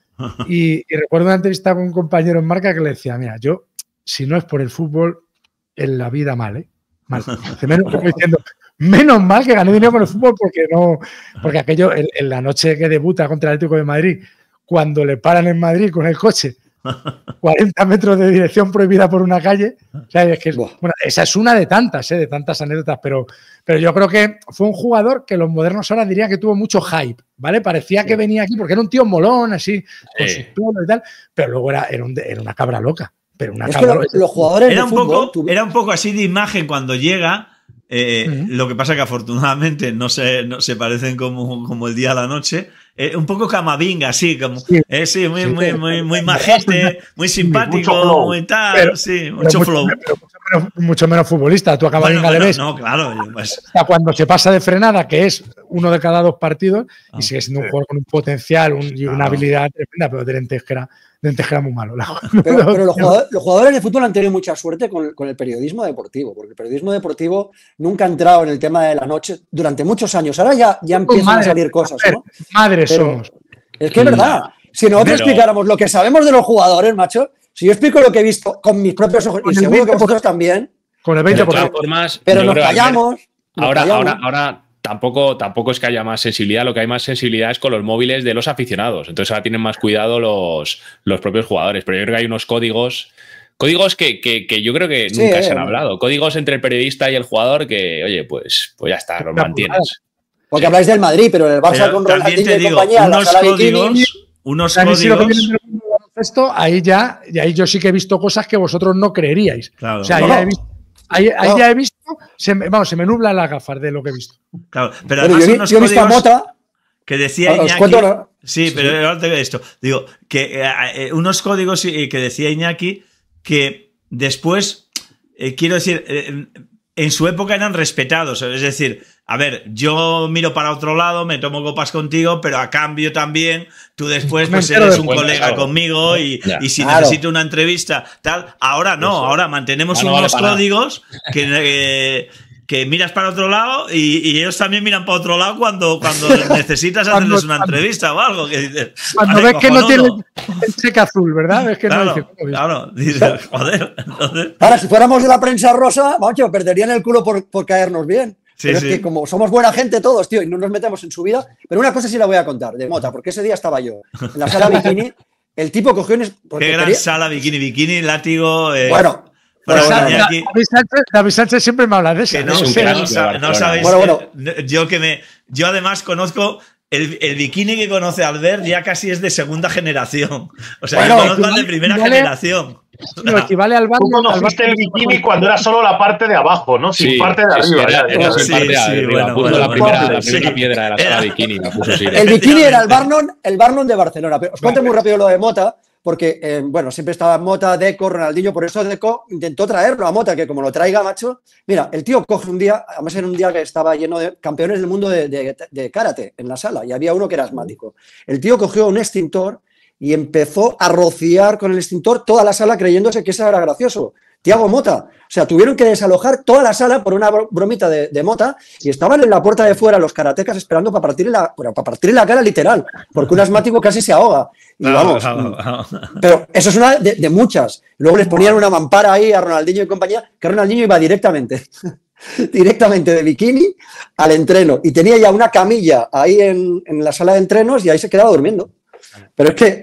Y, y recuerdo una entrevista con un compañero en Marca que le decía: mira, yo, si no es por el fútbol, en la vida mal, ¿eh? Mal. Diciendo, Menos mal que gané dinero con el fútbol, porque no, porque aquello, en, en la noche que debuta contra el Atlético de Madrid, cuando le paran en Madrid con el coche, cuarenta metros de dirección prohibida por una calle, o sea, es que, bueno, esa es una de tantas, ¿eh? de tantas anécdotas, pero, pero yo creo que fue un jugador que los modernos ahora dirían que tuvo mucho hype, ¿vale? Parecía sí. que venía aquí porque era un tío molón, así, con sí. sus tubos y tal, pero luego era, era, un, era una cabra loca. Pero una es cabra que lo, loca. Los jugadores era, de un fútbol, poco, era un poco así de imagen cuando llega. Eh, uh-huh. Lo que pasa que afortunadamente no se, no se parecen como, como el día a la noche. Eh, un poco camavinga, así, como, sí, eh, sí, muy, sí, muy, muy, muy majeste, muy simpático, mucho muy tal, pero, sí, mucho flow. Mucho, pero mucho, menos, mucho menos futbolista, tú a Camavinga bueno, le ves. No, claro. Pues. Hasta cuando se pasa de frenada, que es uno de cada dos partidos, ah, y sigue siendo sí. un jugador con un potencial un, y una claro. habilidad tremenda, pero Drenthe era, Drenthe era muy malo. Pero, pero los, jugadores, los jugadores de fútbol han tenido mucha suerte con, con el periodismo deportivo, porque el periodismo deportivo nunca ha entrado en el tema de la noche durante muchos años. Ahora ya, ya empiezan madre, a salir cosas, a ver, ¿no? Madre pero somos. Es que es verdad. Si nosotros pero... explicáramos lo que sabemos de los jugadores, macho, si yo explico lo que he visto con mis propios ojos, y seguro que vosotros también. Con el veinte por ciento. Pero, formas, pero nos, callamos, nos ahora, callamos. Ahora, ahora. Tampoco, tampoco es que haya más sensibilidad, lo que hay más sensibilidad es con los móviles de los aficionados, entonces ahora tienen más cuidado los, los propios jugadores, pero yo creo que hay unos códigos, códigos que, que, que yo creo que sí, nunca eh, se han hablado, códigos entre el periodista y el jugador que, oye, pues, pues ya está, los mantienes. Porque sí. habláis del Madrid, pero en el Barça pero con Ronaldinho y compañía, unos la códigos, Kini, unos códigos... Esto, ahí ya, y ahí yo sí que he visto cosas que vosotros no creeríais. Claro. O sea, no, ya no. he visto... Ahí, ahí no. ya he visto, se me, vamos, se me nublan las gafas de lo que he visto. Claro, pero además pero yo, yo he visto a Motta. Que decía Iñaki. Cuento, sí, pero ahora te veo esto. Digo, que eh, unos códigos que decía Iñaki que después, eh, quiero decir, eh, en su época eran respetados. Es decir, a ver, yo miro para otro lado, me tomo copas contigo, pero a cambio también, tú después pues eres un cuenta, colega claro. conmigo y, y si claro. necesito una entrevista, tal. Ahora no, eso. ahora mantenemos no unos vale códigos que, eh, que miras para otro lado y, y ellos también miran para otro lado cuando, cuando necesitas cuando, hacerles una entrevista o algo. Que dices, cuando vale, ves que no tienes el cheque azul, ¿verdad? Es que claro, no dice, claro, dices, joder. Entonces... Ahora, si fuéramos de la prensa rosa, macho, perderían el culo por, por caernos bien. Pero sí, es que sí. como somos buena gente todos, tío, y no nos metemos en su vida, pero una cosa sí la voy a contar de Motta, porque ese día estaba yo en la sala bikini, el tipo cogió... En es... Qué gran quería... sala bikini, bikini, látigo... Eh... Bueno, bueno, bueno, bueno. Aquí... David, Sánchez, David Sánchez siempre me habla de eso. Que no, sí, que no, no, no sabéis... Bueno, bueno. Que, yo, que me, yo además conozco... El, el bikini que conoce Albert ya casi es de segunda generación. O sea, bueno, yo conozco al de primera equivale, generación. Lo equivale al barrio. Tú conociste el bikini cuando era solo la parte de abajo, ¿no? Sin sí, parte de arriba. La primera sí. piedra de la sala bikini. La puso Siro. El bikini era el Barnum, el Barnum de Barcelona. Pero os cuento muy rápido lo de Motta, porque, eh, bueno, siempre estaba Motta, Deco, Ronaldinho. Por eso Deco intentó traerlo a Motta, que como lo traiga, macho. Mira, el tío coge un día, además era un día que estaba lleno de campeones del mundo de, de, de karate en la sala, y había uno que era asmático. El tío cogió un extintor y empezó a rociar con el extintor toda la sala creyéndose que eso era gracioso. Thiago Motta. O sea, tuvieron que desalojar toda la sala por una bromita de, de Motta y estaban en la puerta de fuera los karatecas esperando para partirle la, bueno, para partirle la cara literal, porque un asmático casi se ahoga. Y no, vamos, no, no. Pero eso es una de, de muchas. Luego les ponían una mampara ahí a Ronaldinho y compañía, que Ronaldinho iba directamente, directamente de bikini al entreno y tenía ya una camilla ahí en, en la sala de entrenos y ahí se quedaba durmiendo. Pero es que,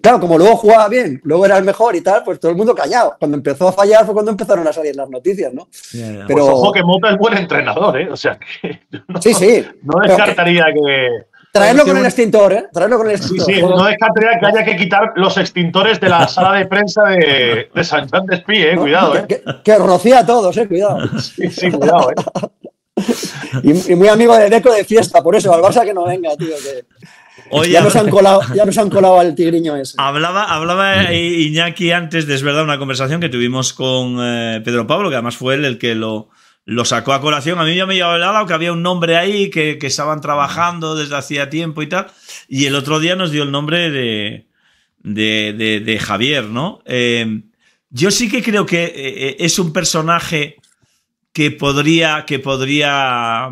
claro, como luego jugaba bien, luego era el mejor y tal, pues todo el mundo callado. Cuando empezó a fallar fue cuando empezaron a salir las noticias, ¿no? Yeah, yeah. Pero... Pues ojo que Motta es buen entrenador, ¿eh? O sea, que no, sí, sí. no descartaría que... que... Traerlo con el extintor, ¿eh? Traerlo con el extintor. Sí, sí, no descartaría que haya que quitar los extintores de la sala de prensa de, de Sant Joan Despí, ¿eh? No, cuidado, ¿eh? Que, que rocía a todos, ¿eh? Cuidado. Sí, sí, cuidado, ¿eh? Y, y muy amigo de Deco de fiesta, por eso, al Barça que no venga, tío, que... Oye, ya, nos han colado, ya nos han colado al tigriño ese. Hablaba, hablaba Iñaki antes, de, es verdad, una conversación que tuvimos con eh, Pedro Pablo, que además fue él el que lo, lo sacó a colación. A mí ya me había hablado que había un nombre ahí, que, que estaban trabajando desde hacía tiempo y tal. Y el otro día nos dio el nombre de, de, de, de Javier, ¿no? Eh, yo sí que creo que eh, es un personaje que podría, que podría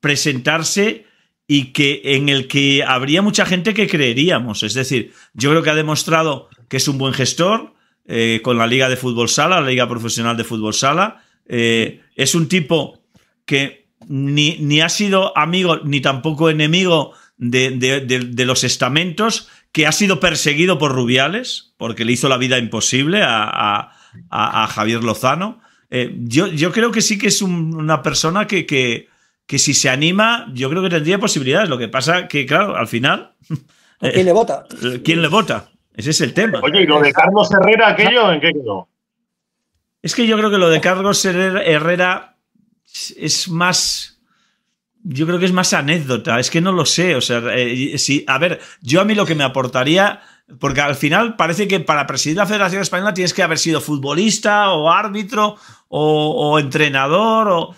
presentarse... y que en el que habría mucha gente que creeríamos. Es decir, yo creo que ha demostrado que es un buen gestor eh, con la Liga de Fútbol Sala, la Liga Profesional de Fútbol Sala. Eh, es un tipo que ni, ni ha sido amigo ni tampoco enemigo de, de, de, de los estamentos, que ha sido perseguido por Rubiales porque le hizo la vida imposible a, a, a, a Javier Lozano. Eh, yo, yo creo que sí que es un, una persona que, que, que si se anima, yo creo que tendría posibilidades. Lo que pasa que, claro, al final... Eh, ¿Quién le vota? ¿Quién le vota? Ese es el tema. Oye, ¿y lo de Carlos Herrera aquello en qué quedó? Es que yo creo que lo de Carlos Herrera es más... Yo creo que es más anécdota. Es que no lo sé. O sea, eh, si, a ver, yo a mí lo que me aportaría... Porque al final parece que para presidir la Federación Española tienes que haber sido futbolista o árbitro o, o entrenador. O...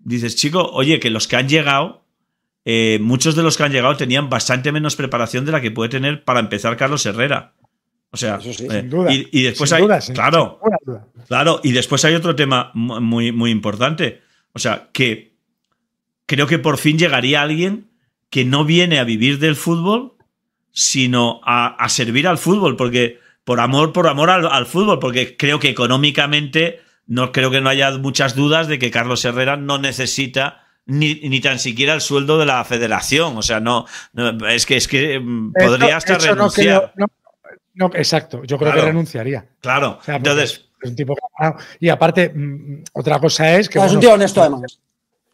Dices, chico, oye, que los que han llegado, eh, muchos de los que han llegado tenían bastante menos preparación de la que puede tener para empezar Carlos Herrera. O sea, sí, sin duda, eh, y, y después sin hay... Duda, sin claro, sin duda. Claro, y después hay otro tema muy, muy importante. O sea, que creo que por fin llegaría alguien que no viene a vivir del fútbol, sino a, a servir al fútbol, porque por amor, por amor al, al fútbol, porque creo que económicamente no creo que no haya muchas dudas de que Carlos Herrera no necesita ni, ni tan siquiera el sueldo de la federación. O sea, no, no es que es que podría hasta eso, eso renunciar. No, creo, no, no, exacto, yo creo claro, que renunciaría. Claro, o sea, entonces es un tipo claro, y aparte otra cosa es que es bueno, un tío honesto además.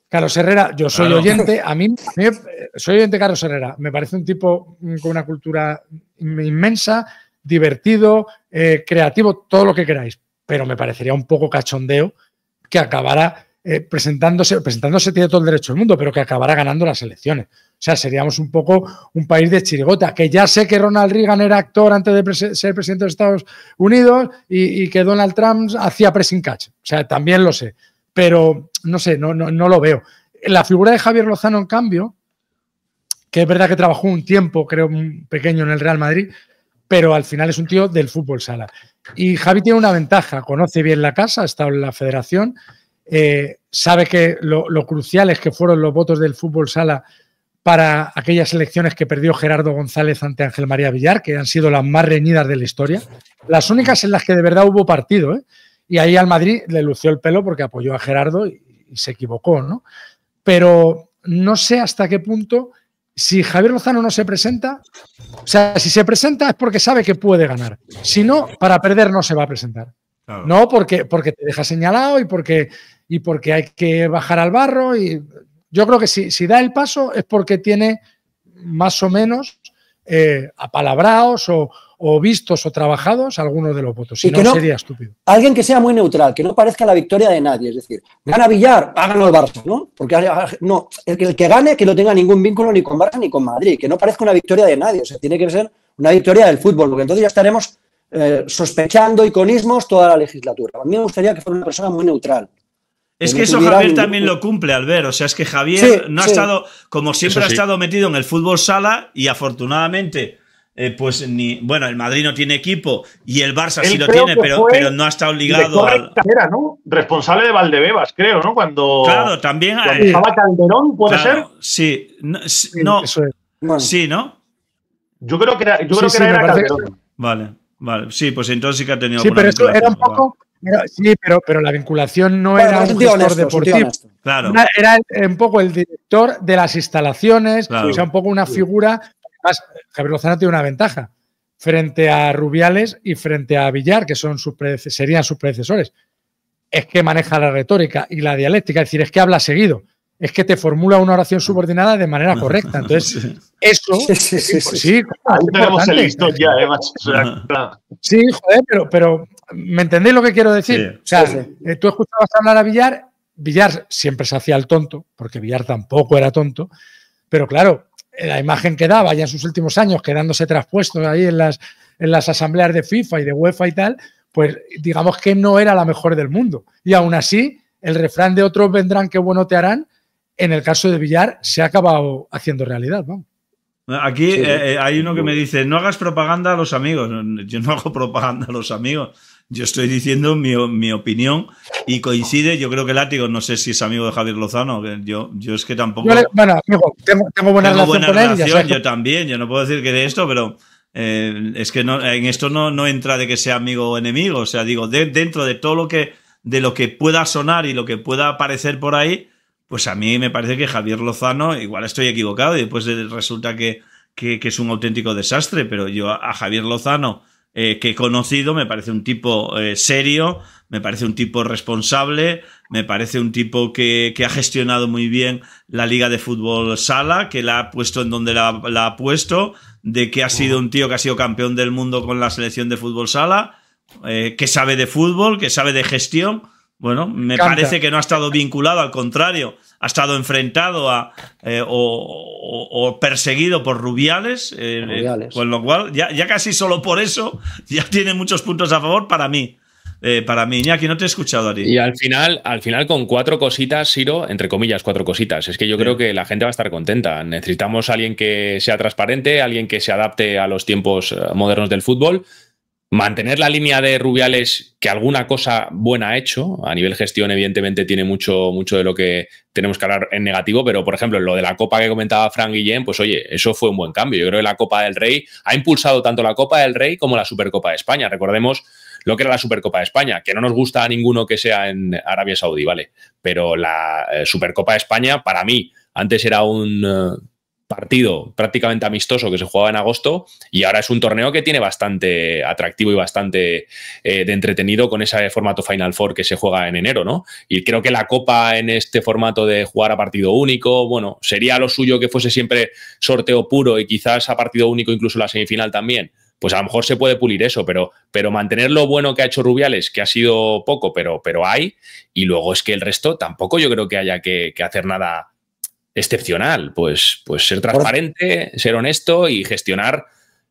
Carlos Herrera, yo soy claro. oyente, a mí, a mí soy oyente de Carlos Herrera, me parece un tipo con una cultura inmensa, divertido, eh, creativo, todo lo que queráis, pero me parecería un poco cachondeo que acabara eh, presentándose, presentándose tiene todo el derecho del mundo, pero que acabara ganando las elecciones. O sea, seríamos un poco un país de chirigota, que ya sé que Ronald Reagan era actor antes de pres ser presidente de los Estados Unidos y, y que Donald Trump hacía pressing catch, o sea, también lo sé. Pero, no sé, no, no, no lo veo. La figura de Javier Lozano, en cambio, que es verdad que trabajó un tiempo, creo, un pequeño en el Real Madrid, pero al final es un tío del fútbol sala. Y Javi tiene una ventaja, conoce bien la casa, ha estado en la federación, eh, sabe que lo, lo cruciales que fueron los votos del fútbol sala para aquellas elecciones que perdió Gerardo González ante Ángel María Villar, que han sido las más reñidas de la historia. Las únicas en las que de verdad hubo partido, ¿eh? Y ahí al Madrid le lució el pelo porque apoyó a Gerardo y, y se equivocó, ¿no? Pero no sé hasta qué punto, si Javier Lozano no se presenta, o sea, si se presenta es porque sabe que puede ganar. Si no, para perder no se va a presentar. Claro. No, porque, porque te deja señalado y porque, y porque hay que bajar al barro. Y yo creo que si, si da el paso es porque tiene más o menos eh, apalabraos o... o vistos o trabajados algunos de los votos, si no, no sería estúpido. Alguien que sea muy neutral, que no parezca la victoria de nadie, es decir, gana Villar, háganlo el Barça, ¿no? Porque no, el que gane que no tenga ningún vínculo ni con Barça ni con Madrid, que no parezca una victoria de nadie, o sea, tiene que ser una victoria del fútbol, porque entonces ya estaremos eh, sospechando iconismos toda la legislatura. A mí me gustaría que fuera una persona muy neutral. Es que, que no eso Javier ningún... también lo cumple, Albert, o sea, es que Javier sí, no ha sí. estado, como siempre sí. ha estado metido en el fútbol sala y afortunadamente... Eh, pues ni bueno, el Madrid no tiene equipo y el Barça sí lo tiene, pero, pero no ha estado ligado al... Era, ¿no? Responsable de Valdebebas, creo, ¿no? Cuando... Claro, también... Cuando eh, estaba Calderón, ¿puede claro, ser? Sí, no, sí, no, es. Bueno. sí, ¿no? Yo creo que era, yo sí, creo que sí, era Calderón. Que... Vale, vale, sí, pues entonces sí que ha tenido... Sí, pero esto era un poco... Era, sí, pero, pero la vinculación no bueno, era un gestor honesto, deportivo. Claro. Era, era el, un poco el director de las instalaciones, claro. o sea, un poco una sí. figura... Además, Javier Lozano tiene una ventaja frente a Rubiales y frente a Villar, que son sus serían sus predecesores. Es que maneja la retórica y la dialéctica, es decir, es que habla seguido, es que te formula una oración subordinada de manera correcta. Entonces, sí. eso... Sí, sí, sí, sí. sí ahí tenemos el listón ya, además. Sí, joder, pero, pero ¿me entendéis lo que quiero decir? Sí. O sea, sí, sí. tú escuchabas hablar a Villar, Villar siempre se hacía el tonto, porque Villar tampoco era tonto, pero claro... La imagen que daba ya en sus últimos años, quedándose traspuestos ahí en las, en las asambleas de FIFA y de UEFA y tal, pues digamos que no era la mejor del mundo. Y aún así, el refrán de otros vendrán que bueno te harán, en el caso de Villar, se ha acabado haciendo realidad. Vamos. Aquí sí, eh, hay uno que me dice, no hagas propaganda a los amigos. Yo no hago propaganda a los amigos. Yo estoy diciendo mi, mi opinión y coincide, yo creo que Látigo, no sé si es amigo de Javier Lozano, yo, yo es que tampoco... Yo le, bueno, amigo, tengo, tengo buena tengo relación buena con él. Relación, yo también, yo no puedo decir que de esto, pero eh, es que no, en esto no, no entra de que sea amigo o enemigo, o sea, digo, de, dentro de todo lo que, de lo que pueda sonar y lo que pueda aparecer por ahí, pues a mí me parece que Javier Lozano, igual estoy equivocado y después resulta que, que, que es un auténtico desastre, pero yo a Javier Lozano, eh, que he conocido, me parece un tipo eh, serio, me parece un tipo responsable, me parece un tipo que, que ha gestionado muy bien la Liga de Fútbol Sala, que la ha puesto en donde la, la ha puesto, de que ha sido un tío que ha sido campeón del mundo con la selección de Fútbol Sala, eh, que sabe de fútbol, que sabe de gestión. Bueno, me Canta. parece que no ha estado vinculado, al contrario, ha estado enfrentado a eh, o, o, o perseguido por Rubiales, eh, Rubiales. Eh, con lo cual ya, ya casi solo por eso ya tiene muchos puntos a favor para mí. Eh, para mí, Iñaki, no te he escuchado a ti. Y al final, al final con cuatro cositas, Siro, entre comillas, cuatro cositas. Es que yo sí. creo que la gente va a estar contenta. Necesitamos a alguien que sea transparente, alguien que se adapte a los tiempos modernos del fútbol. Mantener la línea de Rubiales, que alguna cosa buena ha hecho. A nivel gestión, evidentemente, tiene mucho, mucho de lo que tenemos que hablar en negativo, pero, por ejemplo, lo de la Copa que comentaba Fran Guillén, pues oye, eso fue un buen cambio. Yo creo que la Copa del Rey ha impulsado tanto la Copa del Rey como la Supercopa de España. Recordemos lo que era la Supercopa de España, que no nos gusta a ninguno que sea en Arabia Saudí, ¿vale? Pero la eh, Supercopa de España, para mí, antes era un... Eh, partido prácticamente amistoso que se jugaba en agosto y ahora es un torneo que tiene bastante atractivo y bastante eh, de entretenido con ese formato Final Four que se juega en enero, ¿no? Y creo que la Copa en este formato de jugar a partido único, bueno, sería lo suyo que fuese siempre sorteo puro y quizás a partido único incluso la semifinal también. Pues a lo mejor se puede pulir eso, pero, pero mantener lo bueno que ha hecho Rubiales, que ha sido poco, pero, pero hay, y luego es que el resto tampoco yo creo que haya que, que hacer nada excepcional, pues, pues ser transparente, por, ser honesto y gestionar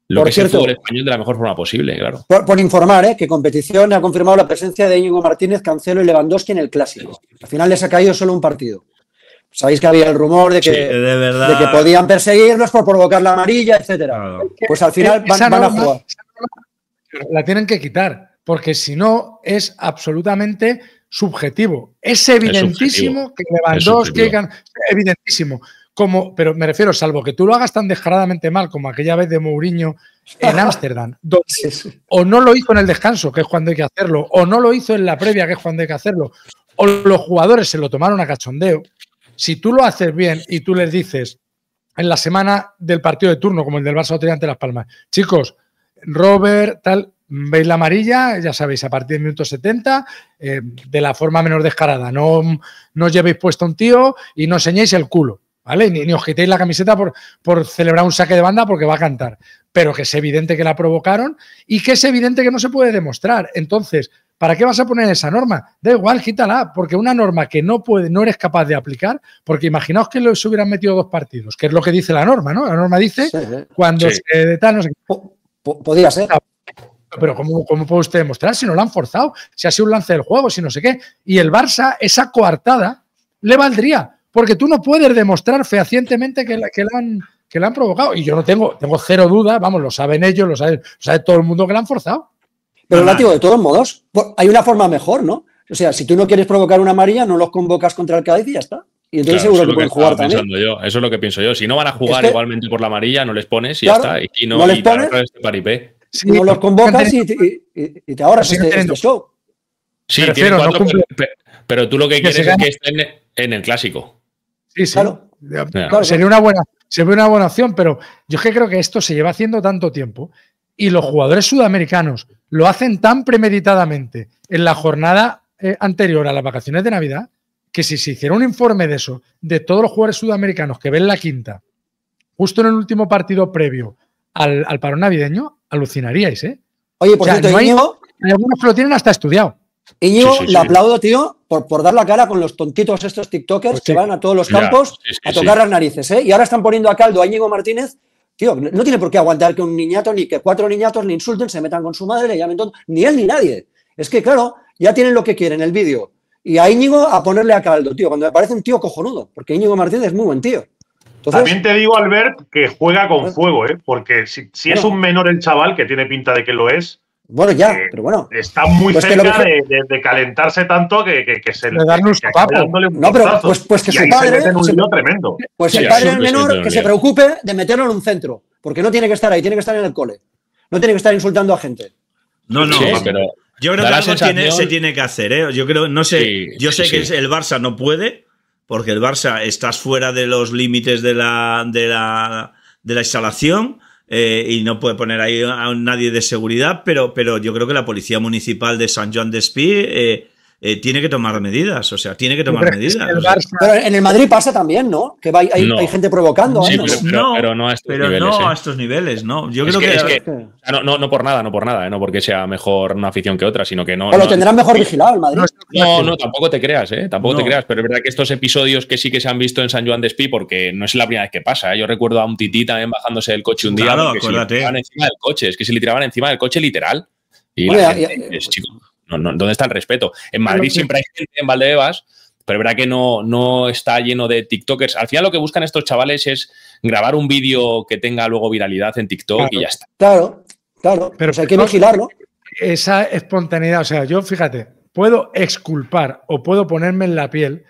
lo que cierto, es el fútbol español de la mejor forma posible, claro. Por, por informar, ¿eh? que competición ha confirmado la presencia de Íñigo Martínez, Cancelo y Lewandowski en el Clásico. Al final les ha caído solo un partido. Sabéis que había el rumor de que, sí, de de que podían perseguirlos por provocar la amarilla, etcétera. Claro. Pues al final van, norma, van a jugar. La tienen que quitar, porque si no es absolutamente... subjetivo. Es evidentísimo que Lewandowski, evidentísimo. Como, pero me refiero, salvo que tú lo hagas tan descaradamente mal como aquella vez de Mourinho en Ámsterdam, o no lo hizo en el descanso, que es cuando hay que hacerlo, o no lo hizo en la previa, que es cuando hay que hacerlo, o los jugadores se lo tomaron a cachondeo. Si tú lo haces bien y tú les dices en la semana del partido de turno, como el del Barça ante Las Palmas, chicos, Robert, tal... veis la amarilla, ya sabéis, a partir del minuto setenta, eh, de la forma menos descarada. No, no os llevéis puesto un tío y no enseñéis el culo, ¿vale? Ni, ni os quitéis la camiseta por, por celebrar un saque de banda porque va a cantar. Pero que es evidente que la provocaron y que es evidente que no se puede demostrar. Entonces, ¿para qué vas a poner esa norma? Da igual, quítala, porque una norma que no, puede, no eres capaz de aplicar, porque imaginaos que les hubieran metido dos partidos, que es lo que dice la norma, ¿no? La norma dice sí, sí. cuando sí. se... Tal, no sé, podía ser... Pero ¿cómo, ¿cómo puede usted demostrar si no lo han forzado? Si ha sido un lance del juego, si no sé qué. Y el Barça, esa coartada, le valdría. Porque tú no puedes demostrar fehacientemente que la, que la, han, que la han provocado. Y yo no tengo, tengo cero duda, vamos, lo saben ellos, lo sabe, lo sabe todo el mundo que la han forzado. Pero, Látigo, de todos modos, hay una forma mejor, ¿no? O sea, si tú no quieres provocar una amarilla, no los convocas contra el Cádiz y ya está. Y entonces claro, seguro que, que pueden jugar también. Yo. Eso es lo que pienso yo. Si no van a jugar es que, igualmente por la amarilla, no les pones y claro, ya está. Y no, no les pones. Sí, no los convocas y te, y, y te ahorras este, este show. Sí, refiero, cuatro, no pero, pero, pero tú lo que, que quieres es que estén en el Clásico. Sí, sí. Claro. Claro, claro. Sería una buena, sería una buena opción, pero yo es que creo que esto se lleva haciendo tanto tiempo y los jugadores sudamericanos lo hacen tan premeditadamente en la jornada eh, anterior a las vacaciones de Navidad que si se hiciera un informe de eso, de todos los jugadores sudamericanos que ven la quinta, justo en el último partido previo al, al parón navideño, alucinaríais, ¿eh? Oye, por o sea, cierto, no Íñigo... Hay, algunos que lo tienen hasta estudiado. Íñigo, sí, sí, le sí. aplaudo, tío, por, por dar la cara con los tontitos estos tiktokers pues sí. que van a todos los campos ya, sí, sí, a tocar sí. las narices, ¿eh? Y ahora están poniendo a caldo a Íñigo Martínez. Tío, no, no tiene por qué aguantar que un niñato, ni que cuatro niñatos le insulten, se metan con su madre, le llamen tonto, ni él ni nadie. Es que, claro, ya tienen lo que quieren, el vídeo. Y a Íñigo a ponerle a caldo, tío, cuando me parece un tío cojonudo, porque Íñigo Martínez es muy buen tío. Entonces, también te digo, Albert, que juega con bueno, fuego, ¿eh? Porque si, si bueno, es un menor el chaval, que tiene pinta de que lo es... Bueno, ya, eh, pero bueno... Está muy pues cerca que... de, de, de calentarse tanto que, que, que se le... dan un No, pero pues, pues que su padre... Se se, tremendo. Pues sí, el padre del menor que bien. se preocupe de meterlo en un centro, porque no tiene que estar ahí, tiene que estar en el cole. No tiene que estar insultando a gente. No, no, sí, pero... Yo creo que algo tiene, se tiene que hacer, ¿eh? Yo creo, no sé, sí, yo sé sí, que sí. el Barça no puede... porque el Barça estás fuera de los límites de la, de la, de la instalación, eh, y no puede poner ahí a nadie de seguridad, pero, pero yo creo que la Policía Municipal de Sant Joan Despí eh, eh, tiene que tomar medidas, o sea, tiene que tomar pero medidas. El Barça, o sea. Pero en el Madrid pasa también, ¿no? Que hay, hay, no. hay gente provocando. Sí, ¿no? Pero, pero, no, pero no a estos pero niveles. Pero no eh. a estos niveles, ¿no? Yo es creo que... que, es que no, no, no por nada, no por nada, ¿eh? No porque sea mejor una afición que otra, sino que no... O lo no, tendrán mejor no, vigilado el Madrid. No, no, tampoco te creas, ¿eh? Tampoco no. te creas, pero es verdad que estos episodios que sí que se han visto en Sant Joan Despí, porque no es la primera vez que pasa, ¿eh? Yo recuerdo a un tití también bajándose del coche un día. Claro, acuérdate. Se le tiraban encima del coche, es que se le tiraban encima del coche literal. Y bueno, la gente, ya, ya, es, chico, No, no, ¿dónde está el respeto? En Madrid no, siempre hay gente, en Valdebebas, pero es verdad que no, no está lleno de TikTokers. Al final lo que buscan estos chavales es grabar un vídeo que tenga luego viralidad en TikTok, claro, y ya está. Claro, claro, pero o sea, hay que vigilarlo. Esa espontaneidad, o sea, yo, fíjate, puedo exculpar o puedo ponerme en la piel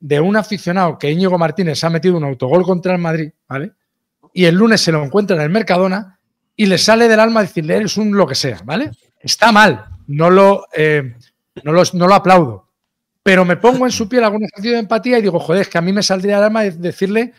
de un aficionado que Íñigo Martínez ha metido un autogol contra el Madrid, ¿vale? Y el lunes se lo encuentra en el Mercadona y le sale del alma decirle, eres un lo que sea, ¿vale? Está mal. No lo, eh, no, los, no lo aplaudo, pero me pongo en su piel algún ejercicio de empatía y digo, joder, es que a mí me saldría el alma de decirle,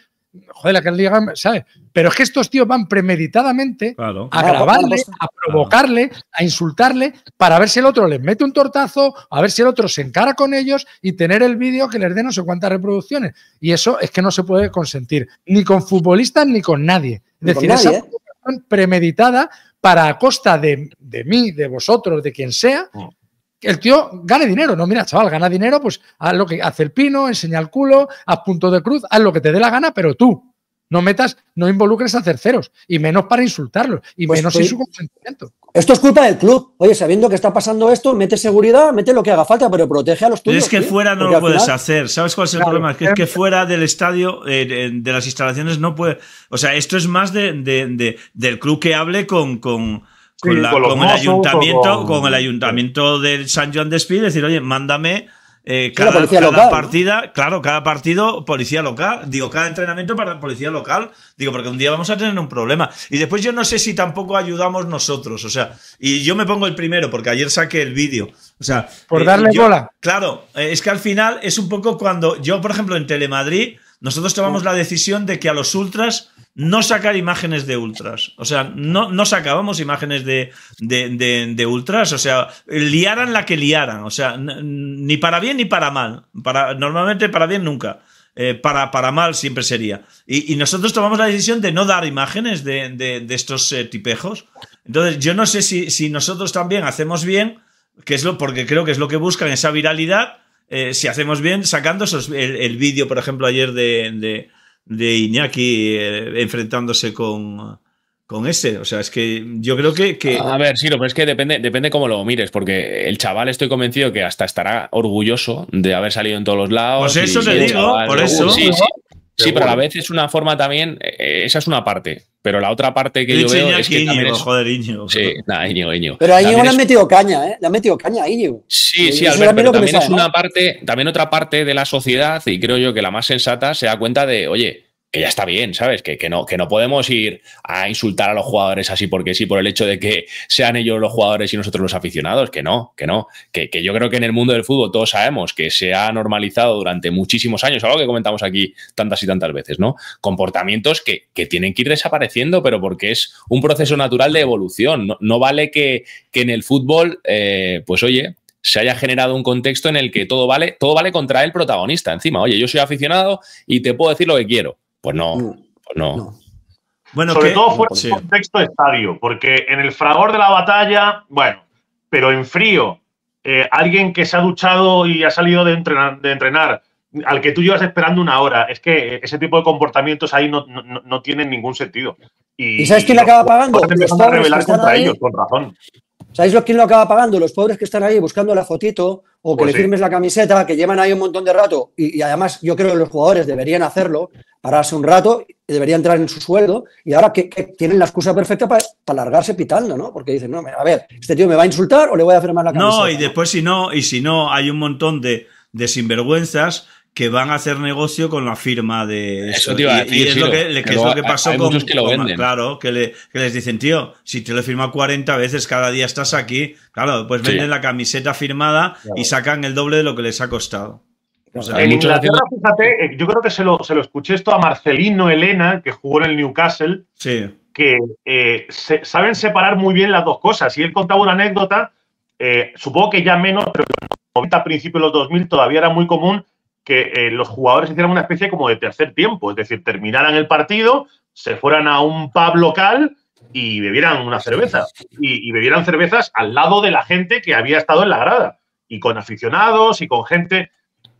joder, la que le diga, ¿sabes? Pero es que estos tíos van premeditadamente, claro, a grabarle, a provocarle, a insultarle, para ver si el otro les mete un tortazo, a ver si el otro se encara con ellos y tener el vídeo que les dé no sé cuántas reproducciones. Y eso es que no se puede consentir, ni con futbolistas ni con nadie. Es decir, esa provocación premeditada, para a costa de, de mí, de vosotros, de quien sea, que el tío gane dinero. No, mira, chaval, gana dinero, pues haz lo que hace el pino, enseña el culo, haz punto de cruz, haz lo que te dé la gana, pero tú no metas, no involucres a terceros, y menos para insultarlos, y pues menos sin su consentimiento. Esto es culpa del club. Oye, sabiendo que está pasando esto, mete seguridad, mete lo que haga falta, pero protege a los tuyos. Pero es que tío, fuera no lo puedes final... hacer. ¿Sabes cuál es el claro, problema? Es que, es que fuera del estadio, eh, de las instalaciones, no puede. O sea, esto es más de, de, de, del club que hable con... con... Con, sí, la, con, con, el ayuntamiento, con... con el ayuntamiento de Sant Joan Despí, decir, oye, mándame eh, cada, cada local, partida, ¿no? Claro, cada partido, policía local, digo, cada entrenamiento para policía local, digo, porque un día vamos a tener un problema. Y después yo no sé si tampoco ayudamos nosotros, o sea, y yo me pongo el primero, porque ayer saqué el vídeo, o sea... Por eh, darle yo, bola. Claro, eh, es que al final es un poco cuando, yo por ejemplo en Telemadrid, nosotros tomamos la decisión de que a los ultras no sacar imágenes de ultras. O sea, no, no sacábamos imágenes de, de, de, de ultras. O sea, liaran la que liaran. O sea, ni para bien ni para mal. Para, normalmente para bien nunca. Eh, para, para mal siempre sería. Y, y nosotros tomamos la decisión de no dar imágenes de, de, de estos eh, tipejos. Entonces, yo no sé si, si nosotros también hacemos bien, que es lo, porque creo que es lo que buscan, esa viralidad, eh, si hacemos bien sacando esos, el, el vídeo, por ejemplo, ayer de... de de Iñaki eh, enfrentándose con, con ese. O sea, es que yo creo que... que... A ver, Siro, pero es que depende, depende cómo lo mires, porque el chaval estoy convencido que hasta estará orgulloso de haber salido en todos los lados. Pues eso te digo, chaval, por eso. Sí, sí, sí, pero a la vez es una forma también... Eh, esa es una parte, pero la otra parte que yo veo Iñaki, es que Iñigo, también es... Joder, Iñigo. Sí, nada, Iñigo, Iñigo. Pero a Iñigo le han metido caña, ¿eh? Le han metido caña a Iñigo. Sí, sí, Albert, pero también es una parte, también otra parte de la sociedad, y creo yo que la más sensata se da cuenta de, oye, que ya está bien, ¿sabes? Que, que, no, que no podemos ir a insultar a los jugadores así porque sí, por el hecho de que sean ellos los jugadores y nosotros los aficionados. Que no, que no. Que, que yo creo que en el mundo del fútbol todos sabemos que se ha normalizado durante muchísimos años, algo que comentamos aquí tantas y tantas veces, ¿no? Comportamientos que, que tienen que ir desapareciendo, pero porque es un proceso natural de evolución. No, no vale que, que en el fútbol, eh, pues oye... se haya generado un contexto en el que todo vale, todo vale contra el protagonista. Encima, oye, yo soy aficionado y te puedo decir lo que quiero. Pues no, no. Pues no. no. Bueno, sobre ¿qué? todo fue sí. el contexto estadio, porque en el fragor de la batalla, bueno, pero en frío, eh, alguien que se ha duchado y ha salido de entrenar, de entrenar, al que tú llevas esperando una hora, es que ese tipo de comportamientos ahí no, no, no tienen ningún sentido. ¿Y, ¿Y sabes quién le acaba pagando? Te empiezan a rebelar contra ahí? ellos, con razón. ¿Sabéis quién lo acaba pagando? Los pobres que están ahí buscando la fotito o que pues le firmes sí. la camiseta, que llevan ahí un montón de rato. Y, y además yo creo que los jugadores deberían hacerlo, pararse un rato, deberían entrar en su sueldo. Y ahora que, que tienen la excusa perfecta para, para largarse pitando, ¿no? Porque dicen, no, a ver, ¿este tío me va a insultar o le voy a firmar la camiseta? No, y después si no, y si no hay un montón de, de sinvergüenzas que van a hacer negocio con la firma de eso. eso tío, y, tío, y es tío, lo que, le, que, es lo que pasó hay con... Muchos que lo venden. Con claro, que, le, que les dicen, tío, si te lo he firmado cuarenta veces, cada día estás aquí, claro, pues venden sí. la camiseta firmada claro. y sacan el doble de lo que les ha costado. O sea, en Inglaterra, de... fíjate, yo creo que se lo, se lo escuché esto a Marcelino Elena, que jugó en el Newcastle, sí. que eh, se, saben separar muy bien las dos cosas. Y él contaba una anécdota, eh, supongo que ya menos, pero en los noventa, principios de los dos mil, todavía era muy común que eh, los jugadores hicieran una especie como de tercer tiempo. Es decir, terminaran el partido, se fueran a un pub local y bebieran una cerveza. Y, y bebieran cervezas al lado de la gente que había estado en la grada. Y con aficionados y con gente...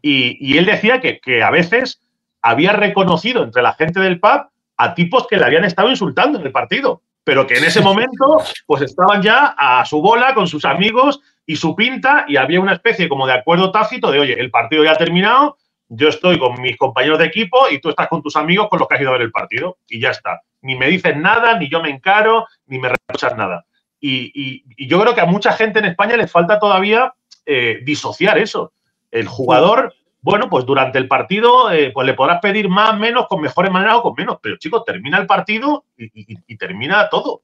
Y, y él decía que, que a veces había reconocido entre la gente del pub a tipos que le habían estado insultando en el partido, pero que en ese momento pues estaban ya a su bola con sus amigos y su pinta, y había una especie como de acuerdo tácito de, oye, el partido ya ha terminado, yo estoy con mis compañeros de equipo y tú estás con tus amigos con los que has ido a ver el partido, y ya está. Ni me dicen nada, ni yo me encaro, ni me reprochas nada. Y, y, y yo creo que a mucha gente en España les falta todavía eh, disociar eso. El jugador, bueno, pues durante el partido eh, pues le podrás pedir más, menos, con mejores maneras o con menos. Pero, chicos, termina el partido y, y, y termina todo.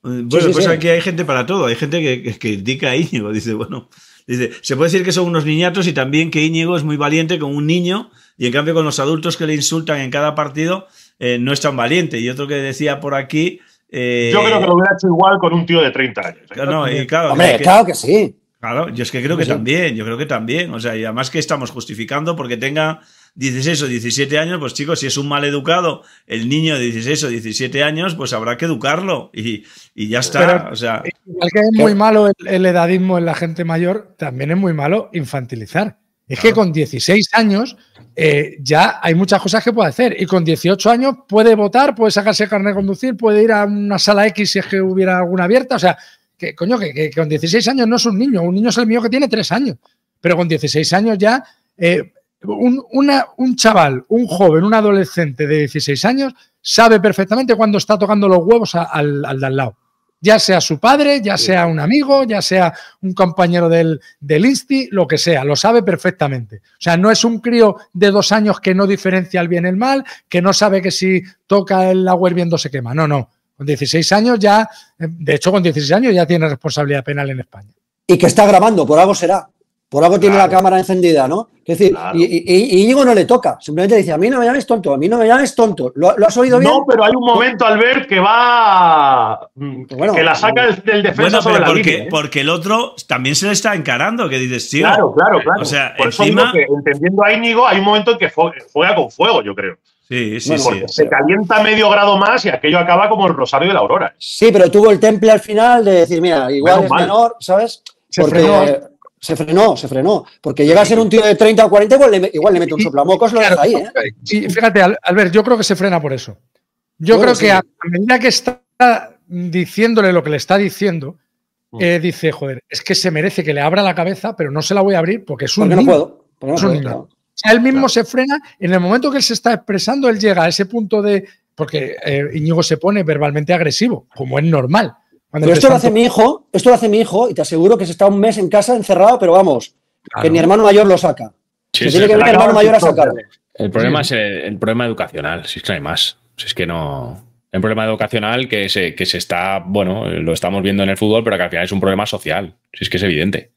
Bueno, sí, sí, pues sí. Aquí hay gente para todo. Hay gente que, que, que critica a Íñigo. Dice, bueno, dice, se puede decir que son unos niñatos, y también que Íñigo es muy valiente con un niño, y en cambio con los adultos que le insultan en cada partido eh, no es tan valiente. Y otro que decía por aquí... Eh, Yo creo que lo hubiera hecho igual con un tío de treinta años. No, y claro, Hombre, que, claro que sí. Claro, yo es que creo que también, yo creo que también, o sea, y además que estamos justificando porque tenga dieciséis o diecisiete años, pues chicos, si es un mal educado el niño de dieciséis o diecisiete años, pues habrá que educarlo y, y ya está. Pero, o sea, igual que es muy malo el, el edadismo en la gente mayor, también es muy malo infantilizar. Es claro. que con dieciséis años eh, ya hay muchas cosas que puede hacer, y con dieciocho años puede votar, puede sacarse el carnet de conducir, puede ir a una sala X si es que hubiera alguna abierta, o sea... Que, coño, que, que con dieciséis años no es un niño. Un niño es el mío que tiene tres años. Pero con dieciséis años ya, eh, un, una, un chaval, un joven, un adolescente de dieciséis años sabe perfectamente cuando está tocando los huevos a, al, al de al lado. Ya sea su padre, ya sea un amigo, ya sea un compañero del, del insti, lo que sea, lo sabe perfectamente. O sea, no es un crío de dos años que no diferencia el bien y el mal, que no sabe que si toca el agua hirviendo se quema. No, no. Con dieciséis años ya, de hecho con dieciséis años ya tiene responsabilidad penal en España. Y que está grabando, por algo será. Por algo tiene claro. la cámara encendida, ¿no? Es decir, claro. y, y, y Íñigo no le toca. Simplemente dice, a mí no me llames tonto, a mí no me llames tonto. ¿Lo, lo has oído bien? No, pero hay un momento, Albert, que va... Bueno, que la saca del, del defensa bueno, sobre porque, la línea, ¿eh? Porque el otro también se le está encarando, que dices, tío. Claro, claro, claro. O sea, por encima... Que, entendiendo a Íñigo, hay un momento en que juega con fuego, yo creo. Sí, sí, bueno, sí. Se calienta medio grado más y aquello acaba como el rosario de la aurora. Sí, pero tuvo el temple al final de decir, mira, igual es menor, ¿sabes? Porque se frenó, se frenó, se frenó. Porque llega a ser un tío de treinta o cuarenta, igual le, igual le mete un soplamocos, lo deja ahí, ¿eh? Y fíjate, Albert, yo creo que se frena por eso. Yo bueno, creo sí. que a medida que está diciéndole lo que le está diciendo, eh, dice, joder, es que se merece que le abra la cabeza, pero no se la voy a abrir porque es un porque niño. No puedo, porque no es un puedo, niño. Claro. Él mismo claro. se frena, en el momento que él se está expresando, él llega a ese punto de... Porque eh, Íñigo se pone verbalmente agresivo, como es normal. Pero esto lo hace mi hijo, esto lo hace mi hijo, y te aseguro que se está un mes en casa encerrado, pero vamos, claro. que mi hermano mayor lo saca. Sí, se sí, tiene que ver mi hermano mayor a sacarlo. El problema sí. es el, el problema educacional, si es que no hay más. Si es que no... El problema educacional que se, que se está... Bueno, lo estamos viendo en el fútbol, pero que al final es un problema social. Si es que es evidente.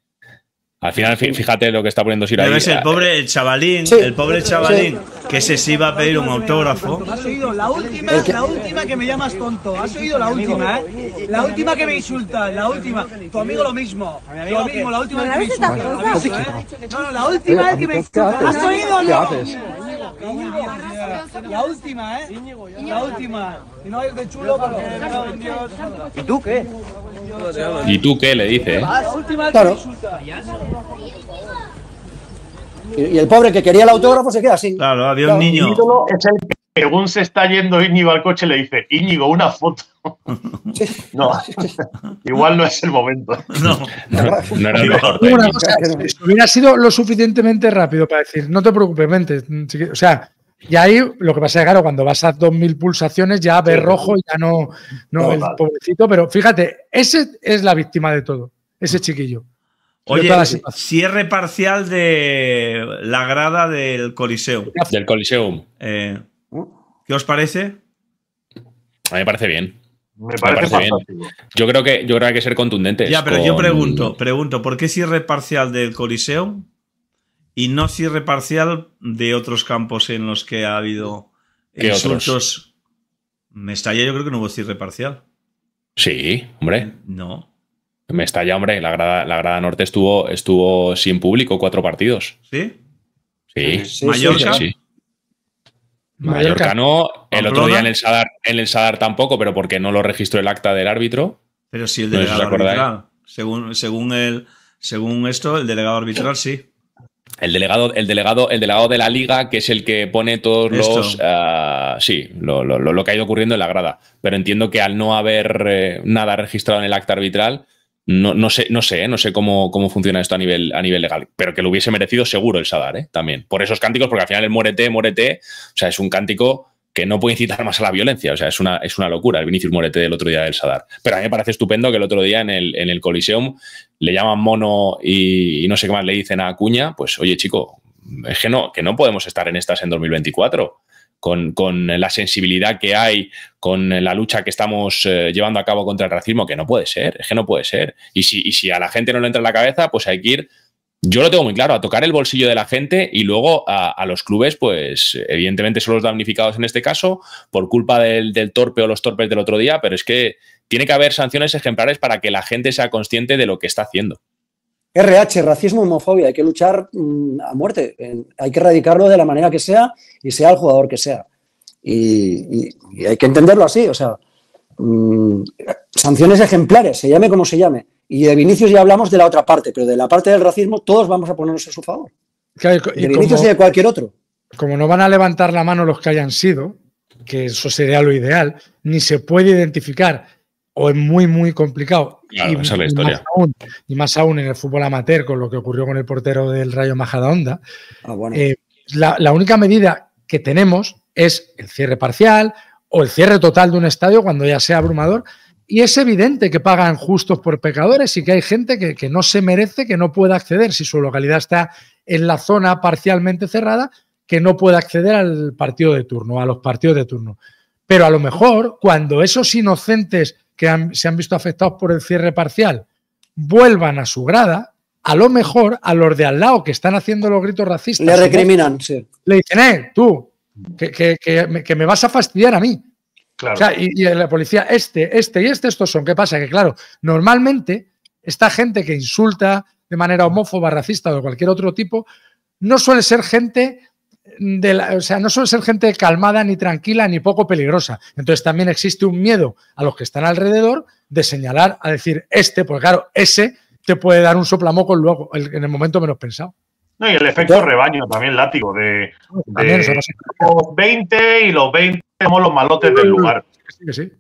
Al final, fíjate lo que está poniendo Siro ahí. ¿Ves el pobre el chavalín, sí. el pobre chavalín sí. que se sí iba a pedir un autógrafo? Has oído la última, es que... la última que me llamas tonto. Has oído la última, ¿eh? La última que me insultas, la última. Tu amigo lo mismo. Lo mismo, la última que me insultas. No, no, la última es que me insultas. ¿Has oído? ¿Qué haces? La última, ¿eh? La última. Si no hay de chulo, ¿y tú qué? ¿Y tú qué le dices? Claro. Y el pobre que quería el autógrafo se queda así. Claro, había un claro. niño. El ídolo es el que, según se está yendo Íñigo al coche, le dice, Íñigo, una foto. No, igual no es el momento. No, no, no era el mejor. Hubiera sido lo suficientemente rápido para decir, no te preocupes, vente. O sea... Y ahí lo que pasa es que, claro, cuando vas a dos mil pulsaciones ya ves rojo y ya no, no, no el vale. pobrecito. Pero fíjate, ese es la víctima de todo, ese chiquillo. Oye, cierre parcial de la grada del Coliseum. Del Coliseum. Eh, ¿Qué os parece? A mí me parece bien. Me parece, me parece bien. Yo creo que yo creo que hay que ser contundentes. Ya, pero con... yo pregunto, pregunto, ¿por qué cierre parcial del Coliseum? y no cierre parcial de otros campos en los que ha habido insultos. Mestalla yo creo que no hubo cierre parcial. Sí, hombre. No. Mestalla, hombre, la grada, la grada norte estuvo, estuvo sin público cuatro partidos. ¿Sí? Sí. sí Mallorca. Sí. Mallorca no. El otro día en el Sadar, en el Sadar tampoco, pero porque no lo registró el acta del árbitro. Pero sí, el delegado no sé si arbitral. Según, según, el, según esto, el delegado arbitral sí. El delegado, el delegado, el delegado de la liga, que es el que pone todos esto. los... Uh, sí, lo, lo, lo que ha ido ocurriendo en la grada. Pero entiendo que al no haber eh, nada registrado en el acta arbitral, no, no sé, no sé, ¿eh? no sé cómo, cómo funciona esto a nivel, a nivel legal. Pero que lo hubiese merecido seguro el Sadar, ¿eh? También. Por esos cánticos, porque al final el muérete, muérete, o sea, es un cántico que no puede incitar más a la violencia. O sea, es una, es una locura el Vinicius muérete del otro día del Sadar. Pero a mí me parece estupendo que el otro día en el, en el Coliseum le llaman mono y, y no sé qué más le dicen a Acuña. Pues, oye, chico, es que no, que no podemos estar en estas en dos mil veinticuatro. Con, con la sensibilidad que hay, con la lucha que estamos eh, llevando a cabo contra el racismo, que no puede ser, es que no puede ser. Y si, y si a la gente no le entra en la cabeza, pues hay que ir, yo lo tengo muy claro, a tocar el bolsillo de la gente y luego a, a los clubes, pues evidentemente son los damnificados en este caso, por culpa del, del torpe o los torpes del otro día, pero es que tiene que haber sanciones ejemplares para que la gente sea consciente de lo que está haciendo. R H, racismo, homofobia, hay que luchar mmm, a muerte, hay que erradicarlo de la manera que sea y sea el jugador que sea. Y, y, y hay que entenderlo así, o sea, mmm, sanciones ejemplares, se llame como se llame. Y de Vinicius ya hablamos de la otra parte, pero de la parte del racismo todos vamos a ponernos a su favor. Claro, y de y Vinicius como, y de cualquier otro. Como no van a levantar la mano los que hayan sido, que eso sería lo ideal, ni se puede identificar. O es muy, muy complicado. Claro, y, esa es la historia. Más aún, y más aún en el fútbol amateur, con lo que ocurrió con el portero del Rayo Majadahonda. Ah, bueno. eh, la, la única medida que tenemos es el cierre parcial o el cierre total de un estadio cuando ya sea abrumador. Y es evidente que pagan justos por pecadores y que hay gente que, que no se merece, que no pueda acceder. Si su localidad está en la zona parcialmente cerrada, que no pueda acceder al partido de turno, a los partidos de turno. Pero a lo mejor, cuando esos inocentes que han, se han visto afectados por el cierre parcial, vuelvan a su grada, a lo mejor a los de al lado que están haciendo los gritos racistas... Le recriminan, ¿no? Sí. Le dicen, eh, tú, que, que, que, me, que me vas a fastidiar a mí. Claro. O sea, y, y la policía, este, este y este, estos son. ¿Qué pasa? Que claro, normalmente esta gente que insulta de manera homófoba, racista o de cualquier otro tipo, no suele ser gente... De la, o sea, no suele ser gente calmada, ni tranquila, ni poco peligrosa. Entonces también existe un miedo a los que están alrededor de señalar, a decir, este, pues claro, ese te puede dar un soplamoco luego, el, en el momento menos pensado. No, y el efecto ¿Tú? rebaño también, látigo, de, de los veinte y los veinte somos los malotes del lugar. Sí, sí, sí.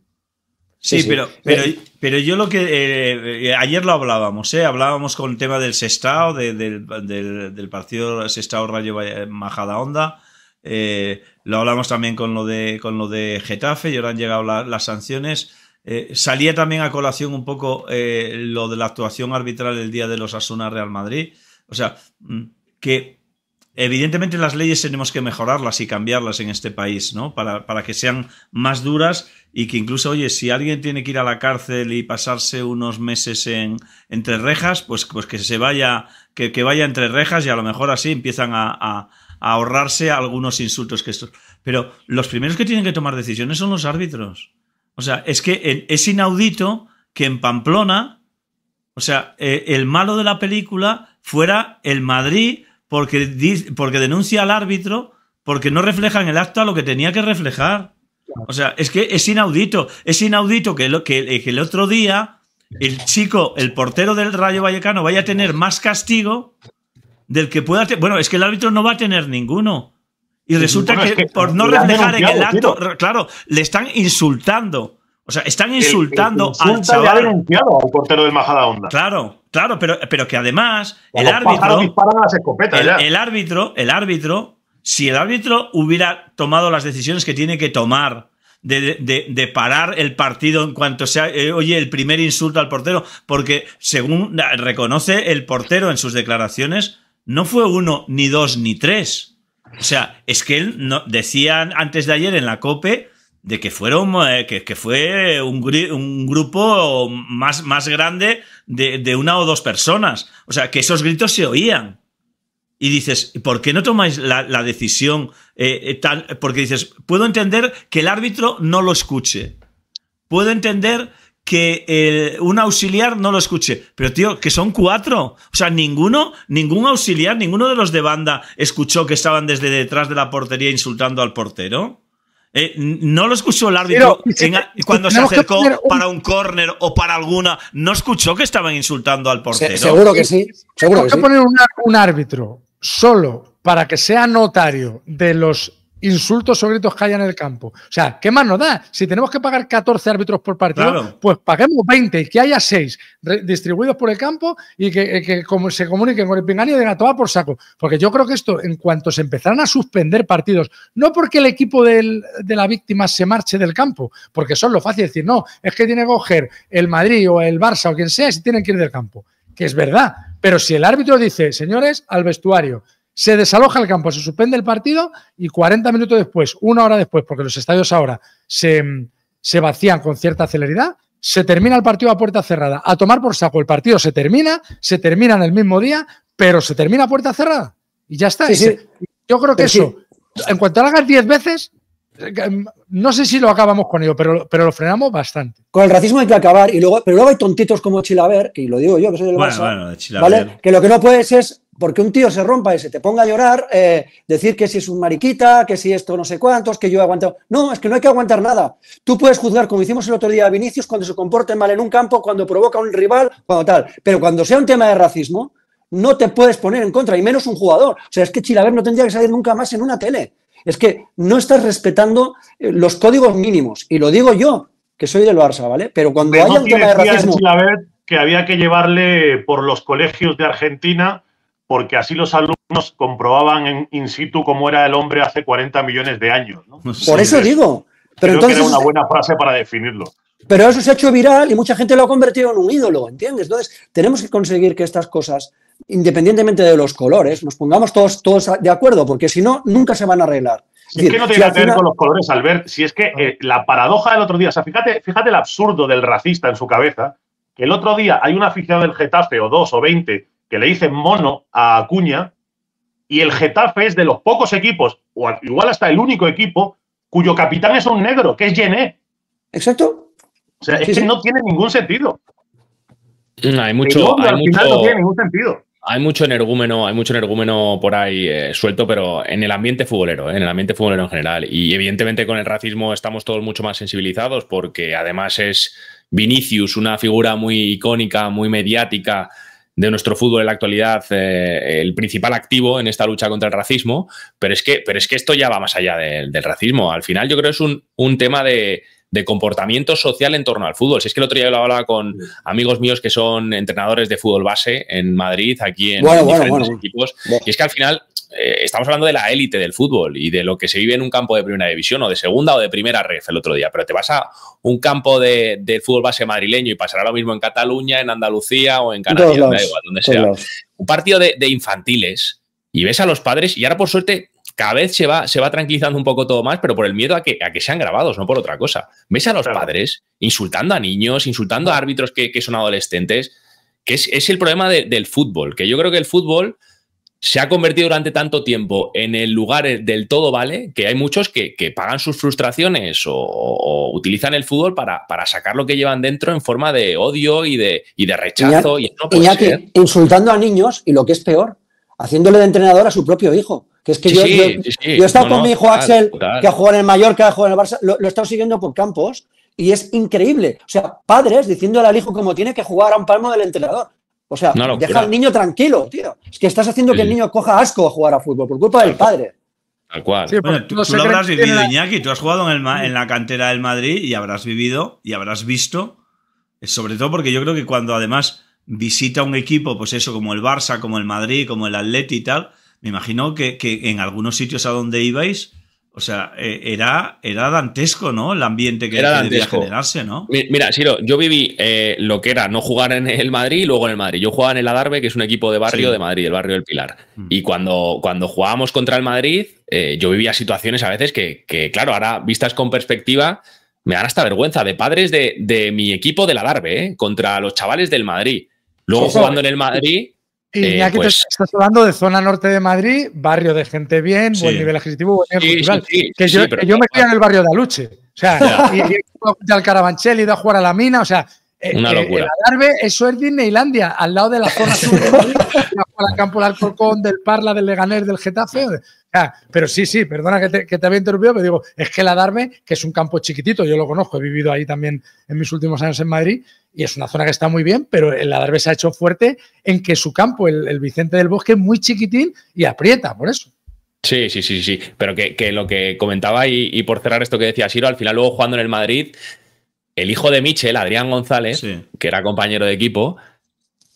Sí, sí, pero, sí. Pero, pero yo lo que... Eh, ayer lo hablábamos, ¿eh? Hablábamos con el tema del Sestao, de, del, del, del partido Sestao-Rayo Majadahonda. Eh, lo hablamos también con lo de, con lo de Getafe, y ahora han llegado la, las sanciones. Eh, salía también a colación un poco eh, lo de la actuación arbitral el día de los Osasuna-Real Madrid. O sea, que evidentemente las leyes tenemos que mejorarlas y cambiarlas en este país, ¿no? Para, para que sean más duras. Y que incluso, oye, si alguien tiene que ir a la cárcel y pasarse unos meses en, entre rejas, pues, pues que se vaya, que, que vaya entre rejas, y a lo mejor así empiezan a, a, a ahorrarse algunos insultos que estos. Pero los primeros que tienen que tomar decisiones son los árbitros. O sea, es que es inaudito que en Pamplona, o sea, el malo de la película fuera el Madrid porque, porque denuncia al árbitro porque no refleja en el acta lo que tenía que reflejar. O sea, es que es inaudito, es inaudito que, lo, que, que el otro día el chico, el portero del Rayo Vallecano vaya a tener más castigo del que pueda tener. Bueno, es que el árbitro no va a tener ninguno. Y resulta bueno, que, es que por no reflejar en el acto, tío. Claro, le están insultando. O sea, están insultando el, el, el insulta al chaval. Le ha denunciado al portero del Majadahonda. Claro, claro, pero, pero que además el árbitro, las escopetas, el, el árbitro, el árbitro... Si el árbitro hubiera tomado las decisiones que tiene que tomar de, de, de parar el partido en cuanto sea, eh, oye, el primer insulto al portero, porque según reconoce el portero en sus declaraciones, no fue uno, ni dos, ni tres. O sea, es que él no, decía antes de ayer en la COPE de que, fueron, eh, que, que fue un, un grupo más, más grande de, de una o dos personas. O sea, que esos gritos se oían. y dices, ¿por qué no tomáis la, la decisión? Eh, tan, porque dices, puedo entender que el árbitro no lo escuche. Puedo entender que eh, un auxiliar no lo escuche. Pero, tío, que son cuatro. O sea, ninguno, ningún auxiliar, ninguno de los de banda escuchó que estaban desde detrás de la portería insultando al portero. Eh, no lo escuchó el árbitro Pero, en, si, cuando si se acercó un... para un córner o para alguna. No escuchó que estaban insultando al portero. Se, seguro que sí. Seguro que sí. Poner un, un árbitro solo para que sea notario de los insultos o gritos que haya en el campo. O sea, ¿qué más nos da? Si tenemos que pagar catorce árbitros por partido, claro, pues paguemos veinte y que haya seis distribuidos por el campo y que, que como se comuniquen con el pinganillo y digan a tomar por saco. Porque yo creo que esto, en cuanto se empezaran a suspender partidos, no porque el equipo del, de la víctima se marche del campo, porque eso es lo fácil decir, no, es que tiene que coger el Madrid o el Barça o quien sea y se tienen que ir del campo. Que es verdad, pero si el árbitro dice, señores, al vestuario, se desaloja el campo, se suspende el partido y cuarenta minutos después, una hora después, porque los estadios ahora se, se vacían con cierta celeridad, se termina el partido a puerta cerrada. A tomar por saco, el partido se termina, se termina en el mismo día, pero se termina a puerta cerrada. Y ya está. Sí, sí. Yo creo que sí, eso, en cuanto lo hagas diez veces, no sé si lo acabamos con ello, pero, pero lo frenamos bastante. Con el racismo hay que acabar, y luego, pero luego hay tontitos como Chilaver, que lo digo yo, que soy del bueno, Barça, bueno, Chilaver, ¿vale? Que lo que no puedes es, porque un tío se rompa y se te ponga a llorar, eh, decir que si es un mariquita, que si esto no sé cuántos, que yo he aguantado. No, es que no hay que aguantar nada. Tú puedes juzgar, como hicimos el otro día a Vinicius, cuando se comporte mal en un campo, cuando provoca a un rival, cuando tal. Pero cuando sea un tema de racismo, no te puedes poner en contra, y menos un jugador. O sea, es que Chilaver no tendría que salir nunca más en una tele. Es que no estás respetando los códigos mínimos. Y lo digo yo, que soy del Barça, ¿vale? Pero cuando haya un tema de racismo... Chilaver que había que llevarle por los colegios de Argentina... porque así los alumnos comprobaban en in situ cómo era el hombre hace cuarenta millones de años, ¿no? Por sí, eso digo. Pero creo entonces, que era una buena frase para definirlo. Pero eso se ha hecho viral y mucha gente lo ha convertido en un ídolo, ¿entiendes? Entonces, tenemos que conseguir que estas cosas, independientemente de los colores, nos pongamos todos, todos de acuerdo, porque si no, nunca se van a arreglar. Es, es decir, que no tiene si que ver final... con los colores, Albert. Si es que eh, la paradoja del otro día, o sea, fíjate, fíjate el absurdo del racista en su cabeza, que el otro día hay un aficionado del Getafe, o dos, o veinte, que le dicen mono a Acuña, y el Getafe es de los pocos equipos, o igual hasta el único equipo, cuyo capitán es un negro, que es Jenni. Exacto. O sea, sí, es que sí. no tiene ningún sentido. No, hay mucho... Yo, hay al mucho... final no tiene ningún sentido. Hay mucho energúmeno, hay mucho energúmeno por ahí eh, suelto, pero en el ambiente futbolero, eh, en el ambiente futbolero en general. Y evidentemente con el racismo estamos todos mucho más sensibilizados, porque además es Vinicius, una figura muy icónica, muy mediática de nuestro fútbol en la actualidad, eh, el principal activo en esta lucha contra el racismo, pero es que, pero es que esto ya va más allá de, del racismo. Al final yo creo que es un, un tema de, de comportamiento social en torno al fútbol. Si es que el otro día yo lo hablaba con amigos míos que son entrenadores de fútbol base en Madrid, aquí en bueno, diferentes bueno, bueno. equipos, bueno. y es que al final eh, estamos hablando de la élite del fútbol y de lo que se vive en un campo de primera división o de segunda o de primera ref el otro día, pero te vas a un campo de, de fútbol base madrileño y pasará lo mismo en Cataluña, en Andalucía o en Canarias, no da igual, donde sea. Un partido de, de infantiles y ves a los padres y ahora por suerte... Cada vez se va, se va tranquilizando un poco todo más, pero por el miedo a que, a que sean grabados, no por otra cosa. Ves a los claro. padres insultando a niños, insultando a árbitros que, que son adolescentes, que es, es el problema de, del fútbol, que yo creo que el fútbol se ha convertido durante tanto tiempo en el lugar del todo vale, que hay muchos que, que pagan sus frustraciones o, o utilizan el fútbol para, para sacar lo que llevan dentro en forma de odio y de, y de rechazo. Y, y, no puede y ser. Insultando a niños, y lo que es peor, haciéndole de entrenador a su propio hijo. Que es que sí, yo, sí, yo, sí. yo he estado no, con mi hijo no, Axel, tal, tal. que ha jugado en el Mallorca, ha jugado en el Barça, lo, lo he estado siguiendo por campos y es increíble. O sea, padres diciéndole al hijo cómo tiene que jugar a un palmo del entrenador. O sea, no, deja al niño tranquilo, tío. Es que estás haciendo sí. que el niño coja asco a jugar a fútbol por culpa del padre. Tal cual. Sí, bueno, tú, no tú lo habrás vivido, la... Iñaki. Tú has jugado en, el, en la cantera del Madrid y habrás vivido y habrás visto, sobre todo porque yo creo que cuando además visita un equipo, pues eso, como el Barça, como el Madrid, como el Atleti y tal... Me imagino que, que en algunos sitios a donde ibais, o sea, eh, era, era dantesco, ¿no? El ambiente que, que debía generarse, ¿no? Mira, Siro, yo viví eh, lo que era no jugar en el Madrid y luego en el Madrid. Yo jugaba en el Adarve, que es un equipo de barrio sí. de Madrid, el barrio del Pilar. Mm. Y cuando, cuando jugábamos contra el Madrid, eh, yo vivía situaciones a veces que, que, claro, ahora vistas con perspectiva, me dan hasta vergüenza de padres de, de mi equipo del Adarve, ¿eh? Contra los chavales del Madrid. Luego sí, jugando sí. en el Madrid... Y eh, ya que pues, te estás hablando de zona norte de Madrid, barrio de gente bien, sí. buen nivel adquisitivo, buen nivel sí, cultural. Sí, sí, que sí, yo, sí, que yo me quedé en el barrio de Aluche. O sea, yeah. y, y he ido al Carabanchel, he ido a jugar a la mina, o sea... Una locura. El Adarve, eso es Disneylandia, al lado de la zona sur, al campo del Alcorcón, del Parla, del Leganés, del Getafe. Ah, pero sí, sí, perdona que te, que te había interrumpido, pero digo, es que el Adarve, que es un campo chiquitito, yo lo conozco, he vivido ahí también en mis últimos años en Madrid, y es una zona que está muy bien, pero el Adarve se ha hecho fuerte en que su campo, el, el Vicente del Bosque, es muy chiquitín y aprieta, por eso. Sí, sí, sí, sí, pero que, que lo que comentaba y, y por cerrar esto que decía Siro, al final luego jugando en el Madrid... El hijo de Michel, Adrián González, sí. que era compañero de equipo,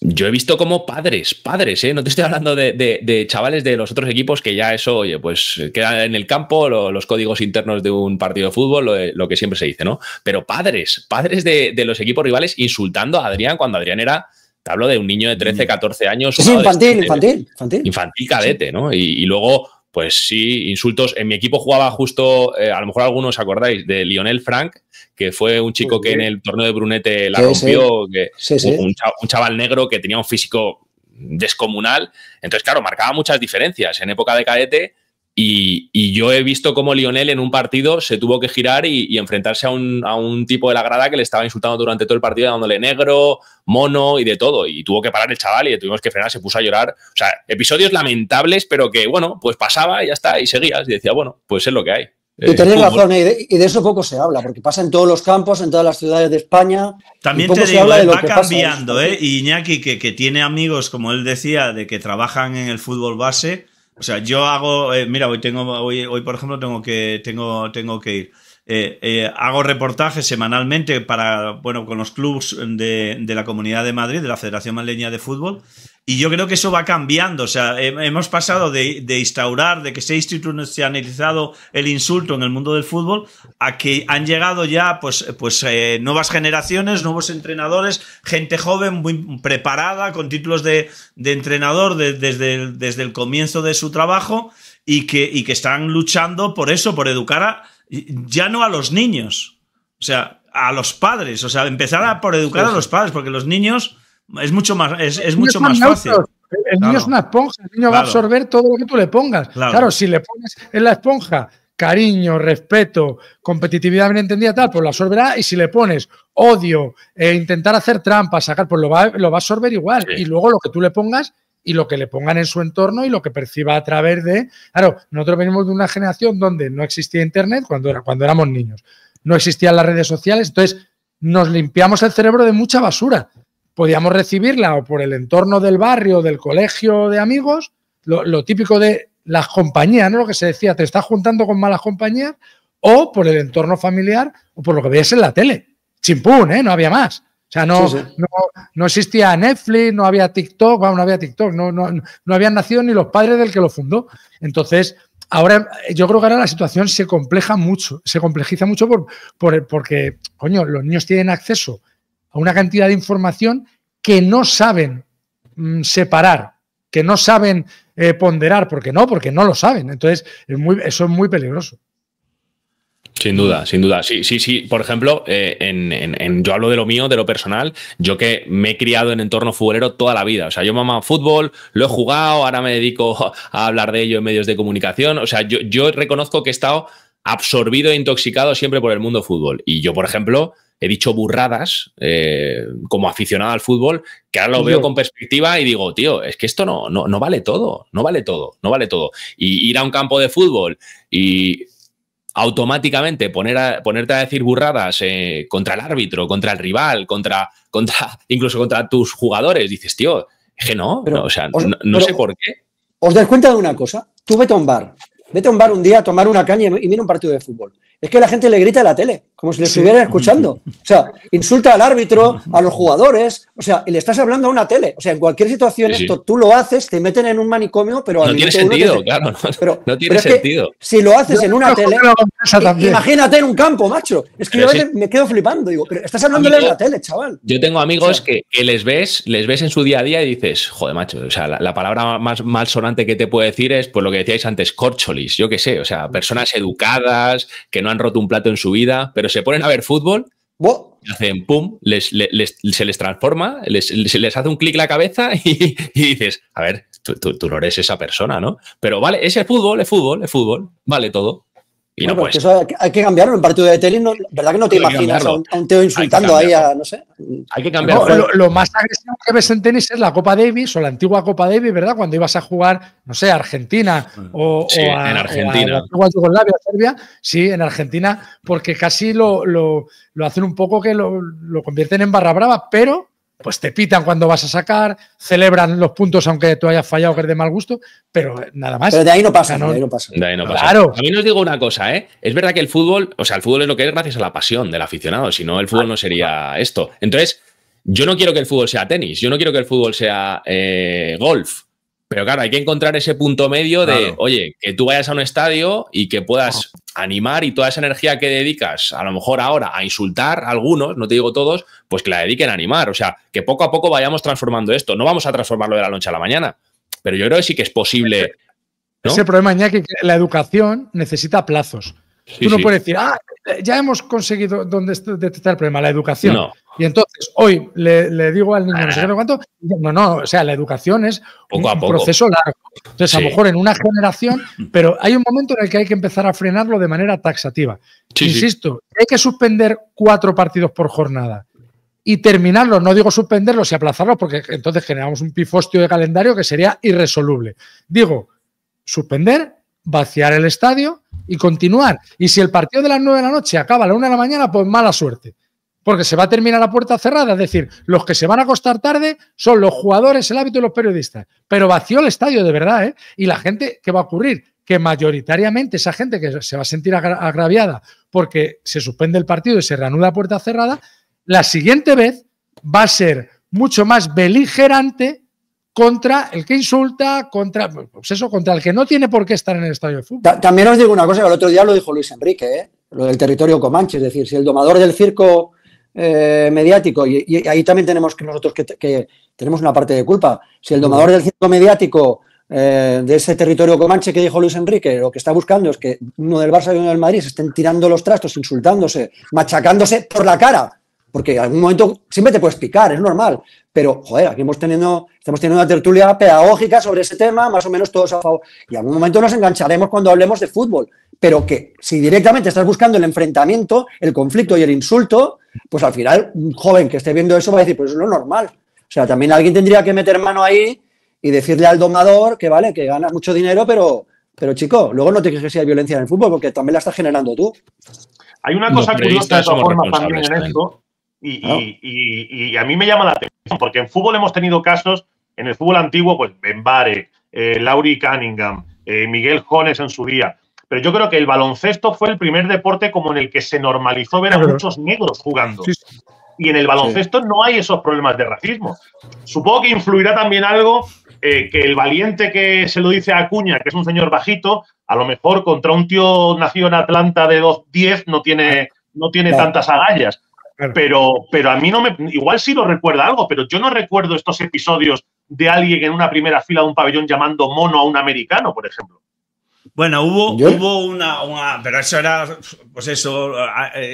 yo he visto como padres, padres, ¿eh? No te estoy hablando de, de, de chavales de los otros equipos que ya eso, oye, pues queda en el campo lo, los códigos internos de un partido de fútbol, lo, lo que siempre se dice, ¿no? Pero padres, padres de, de los equipos rivales insultando a Adrián cuando Adrián era, te hablo de un niño de trece, catorce años. Es infantil, de, de, infantil, infantil. Infantil cadete, sí. ¿no? Y, y luego, pues sí, insultos. En mi equipo jugaba justo, eh, a lo mejor algunos acordáis, de Lionel Frank, que fue un chico que en el torneo de Brunete la rompió, que sí, sí. Un, chaval, un chaval negro que tenía un físico descomunal. Entonces, claro, marcaba muchas diferencias en época de cadete y, y yo he visto cómo Lionel en un partido se tuvo que girar y, y enfrentarse a un, a un tipo de la grada que le estaba insultando durante todo el partido, dándole negro, mono y de todo. Y tuvo que parar el chaval y le tuvimos que frenar, se puso a llorar. O sea, episodios lamentables, pero que, bueno, pues pasaba y ya está, y seguías. Y decía, bueno, pues es lo que hay. Y tenés razón, y de, y de eso poco se habla, porque pasa en todos los campos, en todas las ciudades de España. También te digo, él va cambiando, ¿eh? Y Iñaki, que, que tiene amigos, como él decía, de que trabajan en el fútbol base. O sea, yo hago, eh, mira, hoy tengo, hoy, hoy por ejemplo tengo que, tengo, tengo que ir. Eh, eh, hago reportajes semanalmente para, bueno, con los clubes de, de la Comunidad de Madrid, de la Federación Madrileña de Fútbol. Y yo creo que eso va cambiando, o sea, hemos pasado de, de instaurar, de que se ha institucionalizado el insulto en el mundo del fútbol, a que han llegado ya pues, pues eh, nuevas generaciones, nuevos entrenadores, gente joven, muy preparada, con títulos de, de entrenador de, desde, el, desde el comienzo de su trabajo y que, y que están luchando por eso, por educar a, ya no a los niños, o sea, a los padres, o sea, empezar a, por educar a los padres, porque los niños... Es mucho más, es, es mucho más fácil. El niño es una esponja, el niño va a absorber todo lo que tú le pongas. Claro, si le pones en la esponja cariño, respeto, competitividad bien entendida, tal, pues lo absorberá. Y si le pones odio, eh, intentar hacer trampas, sacar, pues lo va, lo va a absorber igual. Sí. Y luego lo que tú le pongas y lo que le pongan en su entorno y lo que perciba a través de... Claro, nosotros venimos de una generación donde no existía Internet cuando, era, cuando éramos niños. No existían las redes sociales, entonces nos limpiamos el cerebro de mucha basura. Podíamos recibirla o por el entorno del barrio, del colegio, de amigos, lo, lo típico de las compañías, ¿no? Lo que se decía, te estás juntando con malas compañías, o por el entorno familiar, o por lo que veías en la tele. Chimpún, ¿eh? No había más. O sea, no, sí, sí. no, no existía Netflix, no había TikTok, bueno, no había TikTok, no, no, no habían nacido ni los padres del que lo fundó. Entonces, ahora, yo creo que ahora la situación se compleja mucho, se complejiza mucho por, por, porque, coño, los niños tienen acceso a una cantidad de información que no saben mmm, separar, que no saben eh, ponderar, porque no, porque no lo saben. Entonces, es muy, eso es muy peligroso. Sin duda, sin duda. Sí, sí, sí. Por ejemplo, eh, en, en, en, yo hablo de lo mío, de lo personal. Yo que me he criado en entorno futbolero toda la vida. O sea, yo me amaba fútbol, lo he jugado, ahora me dedico a hablar de ello en medios de comunicación. O sea, yo, yo reconozco que he estado absorbido e intoxicado siempre por el mundo fútbol. Y yo, por ejemplo... He dicho burradas eh, como aficionado al fútbol, que ahora lo veo con perspectiva y digo, tío, es que esto no, no, no vale todo, no vale todo, no vale todo. Y ir a un campo de fútbol y automáticamente poner a, ponerte a decir burradas eh, contra el árbitro, contra el rival, contra, contra incluso contra tus jugadores, dices, tío, es que no, pero, no, o sea, os, no, no sé por qué. ¿Os dais cuenta de una cosa? Tú vete a un bar, vete a un bar un día a tomar una caña y mira un partido de fútbol. Es que la gente le grita a la tele, como si le estuvieran escuchando. O sea, insulta al árbitro, a los jugadores, o sea, y le estás hablando a una tele. O sea, en cualquier situación sí, sí. esto tú lo haces, te meten en un manicomio, pero... No tiene sentido, te... claro, no, pero, no tiene pero sentido. Es que si lo haces yo en una tele, imagínate en un campo, macho. Es que pero yo sí. me quedo flipando, digo, pero estás hablándole en la tele, chaval. Yo tengo amigos o sea, que, que les ves, les ves en su día a día y dices, joder, macho, o sea, la, la palabra más malsonante que te puedo decir es, pues lo que decíais antes, corcholis, yo qué sé, o sea, personas educadas, que no han roto un plato en su vida, pero se ponen a ver fútbol hacen pum, les, les, les, se les transforma, les, les, les hace un clic la cabeza y, y dices, a ver, tú, tú, tú no eres esa persona, ¿no? Pero vale, ese es fútbol, es fútbol, es fútbol, vale todo. Y bueno, no pues. Eso hay que cambiarlo en un partido de tenis, ¿no? ¿Verdad que no te imaginas a un, a un Teo insultando ahí a, no sé? Hay que cambiarlo. No, lo, lo más agresivo que ves en tenis es la Copa Davis o la antigua Copa Davis, ¿verdad? Cuando ibas a jugar, no sé, a Argentina o, sí, o a, en Argentina. O a, a Yugoslavia, Serbia. Sí, en Argentina, porque casi lo, lo, lo hacen un poco que lo, lo convierten en barra brava, pero pues te pitan cuando vas a sacar, celebran los puntos aunque tú hayas fallado, que es de mal gusto, pero nada más. Pero de ahí no pasa, no, de ahí no pasa. De ahí no pasa. Claro. A mí os digo una cosa, ¿eh? Es verdad que el fútbol, o sea, el fútbol es lo que es gracias a la pasión del aficionado, si no el fútbol no sería esto. Entonces, yo no quiero que el fútbol sea tenis, yo no quiero que el fútbol sea eh, golf, pero claro, hay que encontrar ese punto medio de, claro, oye, que tú vayas a un estadio y que puedas oh. animar y toda esa energía que dedicas, a lo mejor ahora, a insultar a algunos, no te digo todos, pues que la dediquen a animar. O sea, que poco a poco vayamos transformando esto. No vamos a transformarlo de la noche a la mañana, pero yo creo que sí que es posible, ¿no? Ese problema, Iñaki, que la educación necesita plazos. Sí, tú no sí. puedes decir, ah, ya hemos conseguido donde detectar el problema, la educación. No. Y entonces, hoy le, le digo al niño, ah, no sé cuánto, no, no, o sea, la educación es poco un a poco. proceso largo. Entonces, sí. a lo mejor en una generación, pero hay un momento en el que hay que empezar a frenarlo de manera taxativa. Sí, Insisto, sí. hay que suspender cuatro partidos por jornada y terminarlos, no digo suspenderlos y aplazarlos, porque entonces generamos un pifostio de calendario que sería irresoluble. Digo, suspender, vaciar el estadio y continuar. Y si el partido de las nueve de la noche acaba a la una de la mañana, pues mala suerte. Porque se va a terminar la puerta cerrada. Es decir, los que se van a acostar tarde son los jugadores, el hábito y los periodistas. Pero vació el estadio de verdad, ¿eh? Y la gente, ¿qué va a ocurrir? Que mayoritariamente esa gente que se va a sentir agra- agraviada porque se suspende el partido y se reanuda la puerta cerrada, la siguiente vez va a ser mucho más beligerante contra el que insulta, contra, pues eso, contra el que no tiene por qué estar en el estadio de fútbol. También os digo una cosa, que el otro día lo dijo Luis Enrique, ¿eh? Lo del territorio comanche. Es decir, si el domador del circo Eh, mediático, y, y ahí también tenemos que nosotros que, que tenemos una parte de culpa. Si el domador del circo mediático eh, de ese territorio comanche que dijo Luis Enrique, lo que está buscando es que uno del Barça y uno del Madrid se estén tirando los trastos, insultándose, machacándose por la cara, porque en algún momento siempre te puedes picar, es normal, pero joder, aquí hemos tenido, estamos teniendo una tertulia pedagógica sobre ese tema, más o menos todos a favor, y en algún momento nos engancharemos cuando hablemos de fútbol, pero que si directamente estás buscando el enfrentamiento, el conflicto y el insulto, pues al final un joven que esté viendo eso va a decir, pues eso no es normal. O sea, también alguien tendría que meter mano ahí y decirle al domador que vale, que ganas mucho dinero, pero, pero chico, luego no te quejes si hay violencia en el fútbol, porque también la estás generando tú. Hay una cosa curiosa de todas formas también en esto, y, ¿no? y, y, y a mí me llama la atención, porque en fútbol hemos tenido casos, en el fútbol antiguo, pues Ben Barek, eh, Laurie Cunningham, eh, Miguel Jones en su día. Pero yo creo que el baloncesto fue el primer deporte como en el que se normalizó ver a muchos negros jugando. Sí, sí. Y en el baloncesto sí. no hay esos problemas de racismo. Supongo que influirá también algo eh, que el valiente que se lo dice a Acuña, que es un señor bajito, a lo mejor contra un tío nacido en Atlanta de dos diez no tiene, no tiene claro. tantas agallas. Claro. Pero, pero a mí no me... Igual sí lo recuerda algo, pero yo no recuerdo estos episodios de alguien en una primera fila de un pabellón llamando mono a un americano, por ejemplo. Bueno, hubo, hubo una, una... Pero eso era... Pues eso,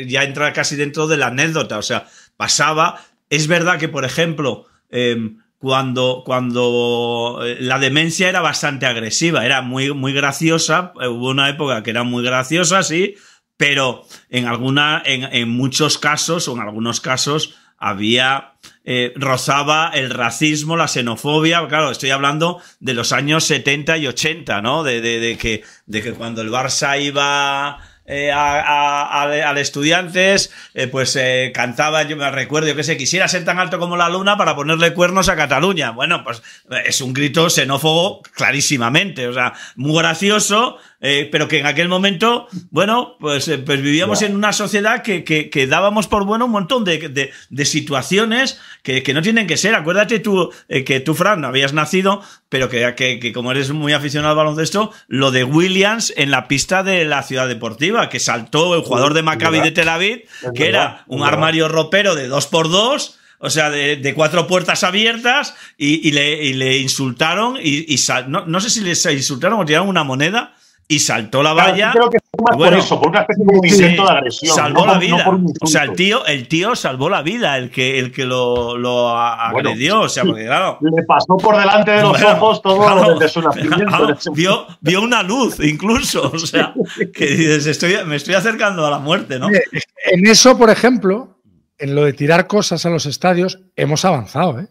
ya entra casi dentro de la anécdota. O sea, pasaba... Es verdad que, por ejemplo, eh, cuando, cuando la demencia era bastante agresiva, era muy, muy graciosa. Hubo una época que era muy graciosa, sí, pero en, alguna, en, en muchos casos, o en algunos casos, había... Eh, rozaba el racismo, la xenofobia. Claro, estoy hablando de los años setenta y ochenta, ¿no? De, de, de, que, de que cuando el Barça iba eh, a, a, a, al Estudiantes, eh, pues eh, cantaba, yo me recuerdo, que se quisiera ser tan alto como la luna para ponerle cuernos a Cataluña. Bueno, pues es un grito xenófobo clarísimamente, o sea, muy gracioso, eh, pero que en aquel momento, bueno, pues, eh, pues vivíamos en una sociedad que, que, que dábamos por bueno un montón de, de, de situaciones Que, que no tienen que ser. Acuérdate tú eh, que tú, Fran, no habías nacido, pero que, que, que como eres muy aficionado al baloncesto, lo de Williams en la pista de la Ciudad Deportiva, que saltó el jugador de Maccabi de Tel Aviv, que era un armario ropero de dos por dos, o sea, de, de cuatro puertas abiertas, y, y, le, y le insultaron, y, y sal, no, no sé si les insultaron o tiraron una moneda, y saltó la valla. Claro, yo creo que es más bueno, por eso, por una especie de intento sí, de agresión. Salvó no, la vida. No o sea, el tío, el tío salvó la vida, el que, el que lo, lo agredió. Bueno, o sea, porque, claro, le pasó por delante de los bueno, ojos todo claro, desde su nacimiento. Claro, vio, vio una luz, incluso. O sea, que dices, estoy, me estoy acercando a la muerte, ¿no? En eso, por ejemplo, en lo de tirar cosas a los estadios, hemos avanzado, ¿eh?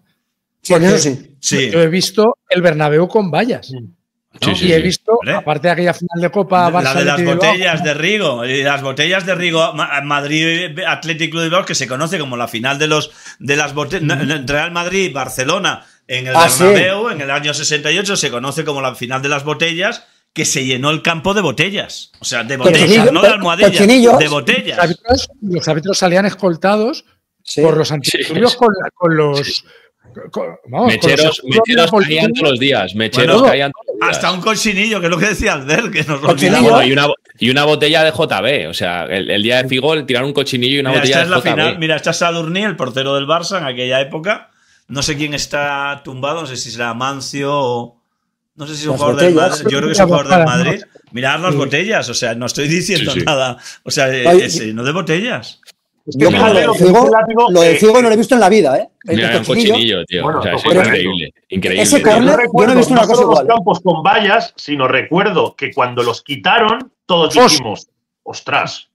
Sí, porque, sí, sí. Yo he visto el Bernabéu con vallas. Sí. ¿No? Sí, sí, y he visto, sí, aparte de aquella final de Copa Barça, la de las botellas de Rigo, las botellas de Rigo Madrid Athletic Club de Bilbao, que se conoce como la final de los de las botellas mm. Real Madrid Barcelona en el ah, Bernabéu, sí. En el año sesenta y ocho se conoce como la final de las botellas, que se llenó el campo de botellas, o sea, de botellas, no de almohadillas, de botellas. Los árbitros, los árbitros salían escoltados sí. por los antidisturbios sí. con, con los sí. Con, vamos, mecheros mecheros caían todos los días. Mecheros bueno, caían todos los días. Hasta un cochinillo, que es lo que decía Albert, que nos olvidamos. Y una, y una botella de J B. O sea, el, el día de Figol tiraron un cochinillo y una mira, botella esta de es J B. La final, mira, está Sadurní, el portero del Barça en aquella época. No sé quién está tumbado, no sé si será Mancio o. No sé si es un jugador del Madrid. Yo creo que es un jugador del Madrid. Mirad las sí. botellas, o sea, no estoy diciendo sí, sí. nada. O sea, ese, no de botellas. Yo no, lo, Figo, lo de Figo no lo he visto en la vida, ¿eh? Mira, un cochinillo, tío. Bueno, o sea, es increíble. increíble ese corner, yo no he visto una cosa igual. No los campos con vallas, sino recuerdo que cuando los quitaron, todos dijimos, ostras,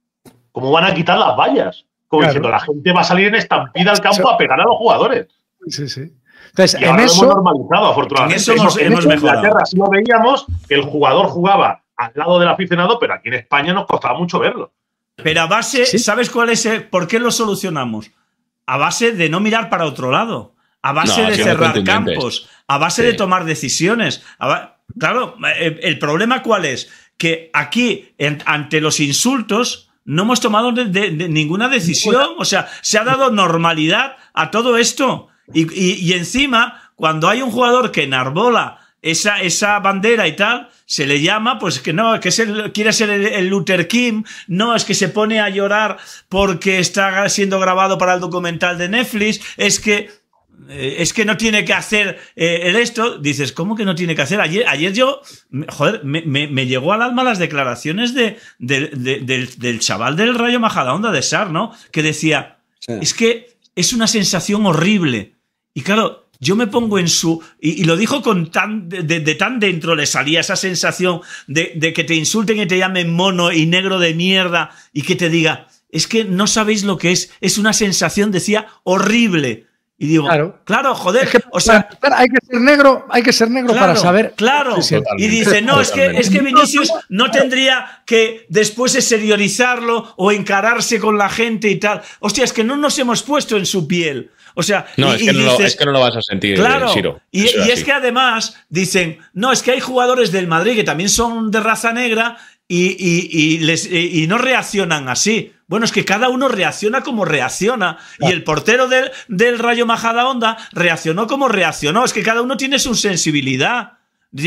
¿cómo van a quitar las vallas? Como claro. diciendo, la gente va a salir en estampida al campo a pegar a los jugadores. Sí, sí. Entonces, y ahora en eso, lo hemos normalizado, afortunadamente. En eso hemos, en hemos mejorado. En Inglaterra sí lo veíamos, que el jugador jugaba al lado del aficionado, pero aquí en España nos costaba mucho verlo. Pero a base, ¿sí? ¿sabes cuál es el, por qué lo solucionamos? A base de no mirar para otro lado, a base no, de cerrar campos, a base sí. de tomar decisiones. A, claro, el, el problema cuál es, que aquí, en, ante los insultos, no hemos tomado de, de, de ninguna decisión, o sea, se ha dado normalidad a todo esto. Y, y, y encima, cuando hay un jugador que enarbola Esa, esa bandera y tal, se le llama, pues que no, que es el, quiere ser el, el Luther King, no, es que se pone a llorar porque está siendo grabado para el documental de Netflix, es que, eh, es que no tiene que hacer eh, el esto. Dices, ¿cómo que no tiene que hacer? Ayer, ayer yo, joder, me, me, me llegó al alma las declaraciones de, de, de, de, del, del chaval del Rayo Majadahonda, de Sar, ¿no? Que decía, sí. es que es una sensación horrible. Y claro, yo me pongo en su... Y, y lo dijo con tan de, de, de tan dentro, le salía esa sensación de, de que te insulten y te llamen mono y negro de mierda y que te diga, es que no sabéis lo que es, es una sensación, decía, horrible. Y digo, claro, claro joder, es que, o sea... Hay que ser negro, hay que ser negro claro, para saber... Claro, y dice, no, es que, es que Vinicius no tendría que después exteriorizarlo o encararse con la gente y tal. Hostia, es que no nos hemos puesto en su piel. O sea, no, y, es, que y no dices, lo, es que no lo vas a sentir, claro, Siro. Y, y es que además dicen, no, es que hay jugadores del Madrid que también son de raza negra y, y, y, les, y, y no reaccionan así. Bueno, es que cada uno reacciona como reacciona. Claro. Y el portero del, del Rayo Majadahonda reaccionó como reaccionó. Es que cada uno tiene su sensibilidad.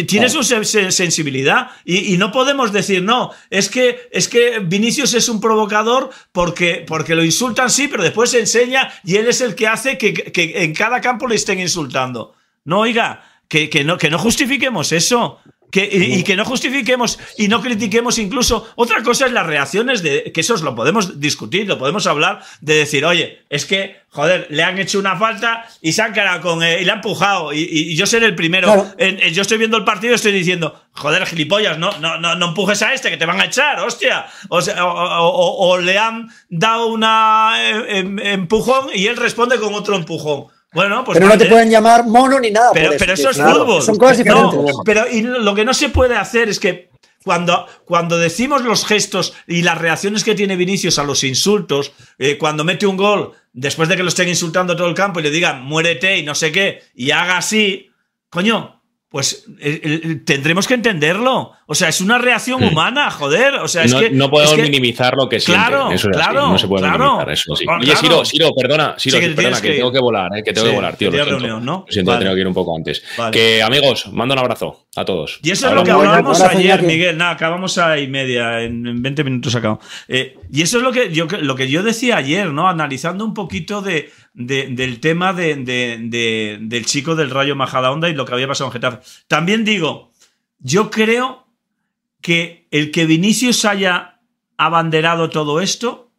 Tiene su sensibilidad y, y no podemos decir, no, es que, es que Vinicius es un provocador porque, porque lo insultan, sí, pero después se enseña y él es el que hace que, que en cada campo le estén insultando. No, oiga, que, que, no, que no justifiquemos eso. Que, y, y que no justifiquemos y no critiquemos incluso. Otra cosa es las reacciones, de que eso lo podemos discutir, lo podemos hablar, de decir, oye, es que, joder, le han hecho una falta y se han cargado con él, y le han empujado, y, y yo seré el primero. Claro. En, en, yo estoy viendo el partido y estoy diciendo, joder, gilipollas, no, no, no, no empujes a este, que te van a echar, hostia. O, sea, o, o, o, o le han dado una em, em, empujón y él responde con otro empujón. Bueno, pues pero vale. No te pueden llamar mono ni nada. Pero, por eso, pero eso es claro, fútbol. Son cosas diferentes. No, pero y lo que no se puede hacer es que cuando, cuando decimos los gestos y las reacciones que tiene Vinicius a los insultos, eh, cuando mete un gol, después de que lo estén insultando todo el campo y le digan muérete y no sé qué, y haga así, coño, pues eh, eh, tendremos que entenderlo. O sea, es una reacción humana, joder. O sea, es no, que, no podemos es que, minimizar lo que sienten. Claro, eso es claro, así. No se puede claro, minimizar eso. Sí. Oye, claro. Siro, Siro, perdona, Siro, sí, que, perdona que, que tengo que volar, eh, que tengo sí, que volar, tío. Lo siento, reunión, ¿no? Lo siento vale. Tengo que ir un poco antes. Vale. Que, amigos, mando un abrazo a todos. Y eso es lo que hablábamos ayer, Miguel. Nada, acabamos a y media, en veinte minutos acabamos. Eh, y eso es lo que yo, lo que yo decía ayer, ¿no? Analizando un poquito de... De, del tema de, de, de, del chico del Rayo Majadahonda y lo que había pasado en Getafe. También digo, yo creo que el que Vinicius haya abanderado todo esto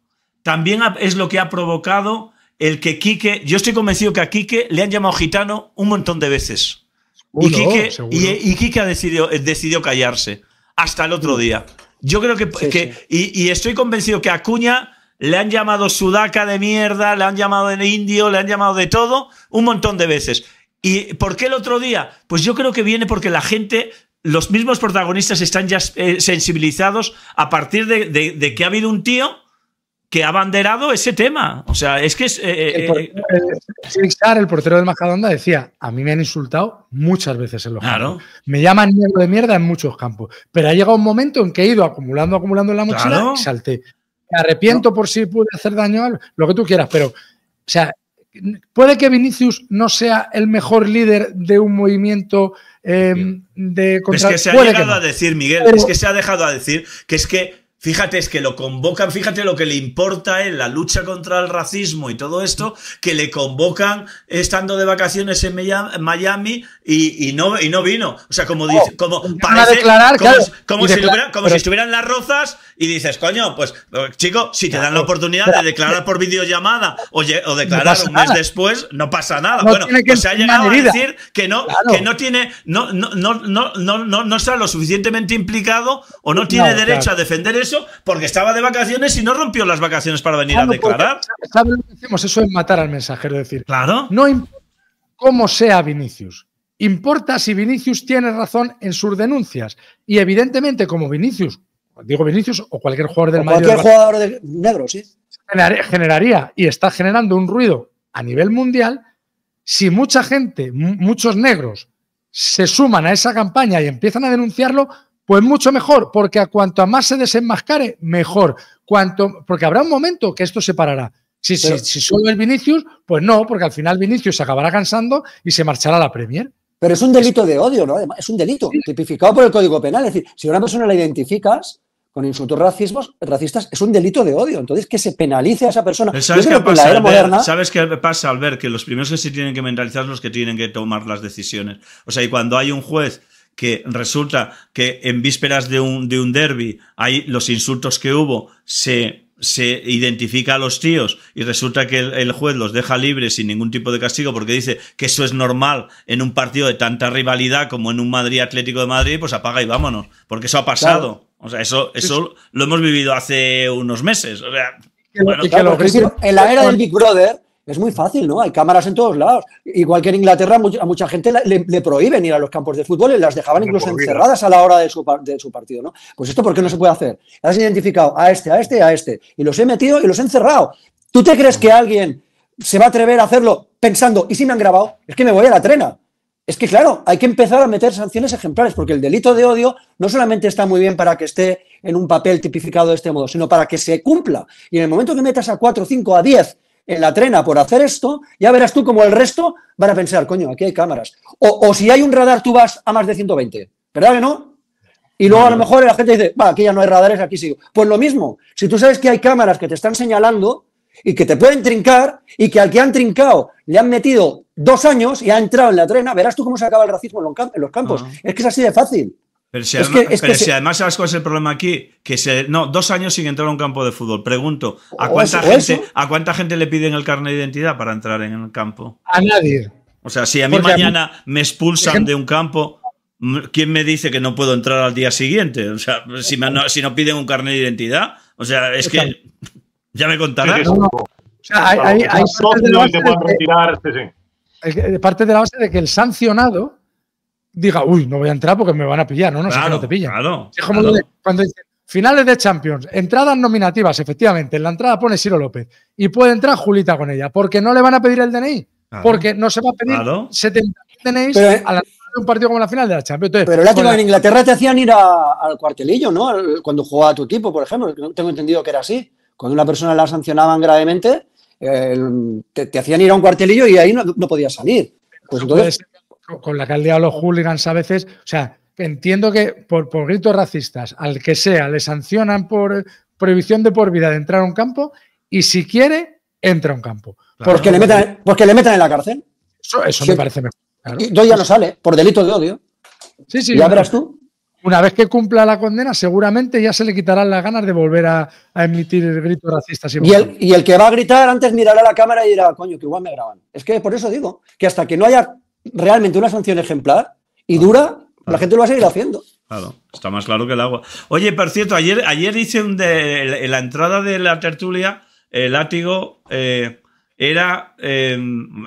también es lo que ha provocado el que Quique... Yo estoy convencido que a Quique le han llamado gitano un montón de veces. Uy, y, Quique, no, y, y Quique decidió, decidió callarse hasta el otro día. Yo creo que... Sí, que sí. Y, y estoy convencido que a Acuña le han llamado sudaca de mierda, le han llamado de indio, le han llamado de todo un montón de veces. ¿Y por qué el otro día? Pues yo creo que viene porque la gente... Los mismos protagonistas están ya eh, sensibilizados a partir de, de, de que ha habido un tío que ha abanderado ese tema. O sea, es que es... Eh, el, portero, el, el portero del Majadahonda decía, a mí me han insultado muchas veces en los claro. campos. Me llaman negro de mierda en muchos campos. Pero ha llegado un momento en que he ido acumulando, acumulando en la mochila claro. y salté. Me arrepiento no. por si pude hacer daño a lo que tú quieras, pero... O sea, puede que Vinicius no sea el mejor líder de un movimiento eh, de contra... Es que se ha puede llegado no. a decir, Miguel, pero... es que se ha dejado a decir que es que, fíjate, es que lo convocan, fíjate lo que le importa a él, la lucha contra el racismo y todo esto, que le convocan estando de vacaciones en Miami y, y, no, y no vino. O sea, como dice, como no, parece, declarar, como, claro. como, si, hubiera, como pero... si estuvieran las rozas y dices, coño, pues, chico, si te dan la oportunidad de declarar por videollamada o, o declarar no un mes nada. después, no pasa nada. No bueno, pues se ha llegado a decir que no, claro. que no tiene, no, no, no, no, no, no, no está lo suficientemente implicado o no tiene no, derecho claro. a defender eso porque estaba de vacaciones y no rompió las vacaciones para venir claro, a declarar. ¿Sabes lo que decimos? Eso es matar al mensajero, es decir, claro. no importa cómo sea Vinicius. Importa si Vinicius tiene razón en sus denuncias. Y evidentemente, como Vinicius, digo Vinicius o cualquier jugador del Madrid. Cualquier jugador de negro, sí. Generaría y está generando un ruido a nivel mundial. Si mucha gente, muchos negros, se suman a esa campaña y empiezan a denunciarlo, pues mucho mejor, porque a cuanto más se desenmascare, mejor. Cuanto, porque habrá un momento que esto se parará. Si, Pero, si, si solo es Vinicius, pues no, porque al final Vinicius se acabará cansando y se marchará a la Premier. Pero es un delito de odio, ¿no? Es un delito sí. tipificado por el Código Penal. Es decir, si a una persona la identificas con insultos racismos, racistas, es un delito de odio. Entonces, que se penalice a esa persona. ¿Sabes qué pasa, Albert? Moderna... ¿Sabes qué pasa, Albert? Que los primeros que se tienen que mentalizar son los que tienen que tomar las decisiones. O sea, y cuando hay un juez que resulta que en vísperas de un, de un derbi hay los insultos que hubo, se... se identifica a los tíos y resulta que el, el juez los deja libres sin ningún tipo de castigo porque dice que eso es normal en un partido de tanta rivalidad como en un Madrid Atlético de Madrid, pues apaga y vámonos, porque eso ha pasado. Claro. O sea, eso, eso lo hemos vivido hace unos meses. O sea, bueno, claro, en la era del Big Brother es muy fácil, ¿no? Hay cámaras en todos lados. Igual que en Inglaterra, a mucha gente le, le prohíben ir a los campos de fútbol y las dejaban incluso encerradas a la hora de su, de su partido, ¿no? Pues esto, ¿por qué no se puede hacer? Has identificado a este, a este, a este. Y los he metido y los he encerrado. ¿Tú te crees que alguien se va a atrever a hacerlo pensando, ¿y si me han grabado? Es que me voy a la trena. Es que, claro, hay que empezar a meter sanciones ejemplares, porque el delito de odio no solamente está muy bien para que esté en un papel tipificado de este modo, sino para que se cumpla. Y en el momento que metas a cuatro, cinco, a diez... en la trena por hacer esto, ya verás tú como el resto van a pensar, coño, aquí hay cámaras. O, o si hay un radar, tú vas a más de ciento veinte, ¿verdad que no? Y luego a lo mejor la gente dice, va, aquí ya no hay radares, aquí sigo. Pues lo mismo, si tú sabes que hay cámaras que te están señalando y que te pueden trincar y que al que han trincado le han metido dos años y ha entrado en la trena, verás tú cómo se acaba el racismo en los campos. Uh-huh. Es que es así de fácil. Pero si, es además, que, es pero que si se... además sabes cuál es el problema aquí, que se no, dos años sin entrar a un campo de fútbol. Pregunto, ¿a cuánta eso, gente, eso? ¿a cuánta gente le piden el carnet de identidad para entrar en el campo? A nadie. O sea, si a mí Porque mañana a mí... me expulsan ejemplo... de un campo, ¿quién me dice que no puedo entrar al día siguiente? O sea, si, me, no, si no piden un carnet de identidad, o sea, es que ya me contarás. No, no. O sea, hay, hay, hay parte de la base de que, parte de la base de que el sancionado diga, uy, no voy a entrar porque me van a pillar. No, no, claro, sé que no te pillan. Claro, es como claro. de, cuando dicen, finales de Champions, entradas nominativas, efectivamente, en la entrada pone Siro López y puede entrar Julita con ella, porque no le van a pedir el D N I, claro, porque no se va a pedir claro. setenta D N Is pero, a la de un partido como la final de la Champions. Entonces, pero el Látigo la... en Inglaterra te hacían ir a, al cuartelillo, ¿no? Al, cuando jugaba tu equipo, por ejemplo, tengo entendido que era así. Cuando una persona la sancionaban gravemente, eh, te, te hacían ir a un cuartelillo y ahí no, no podías salir. Pues entonces... con la que han liado los hooligans a veces, o sea, entiendo que por, por gritos racistas, al que sea, le sancionan por prohibición de por vida de entrar a un campo y si quiere, entra a un campo. Claro. Porque, le metan, porque le metan en la cárcel. Eso, eso sí. me parece mejor. Claro. Y ya no sale, por delito de odio. Sí, sí. Ya verás tú. Una vez que cumpla la condena, seguramente ya se le quitarán las ganas de volver a, a emitir gritos racistas. Y, y, el, y el que va a gritar antes mirará a la cámara y dirá, coño, que igual me graban. Es que por eso digo, que hasta que no haya realmente una sanción ejemplar y ah, dura, claro. la gente lo va a seguir haciendo. Claro, está más claro que el agua. Oye, por cierto, ayer, ayer hice un de, en la entrada de la tertulia, el látigo... Eh, Era, eh,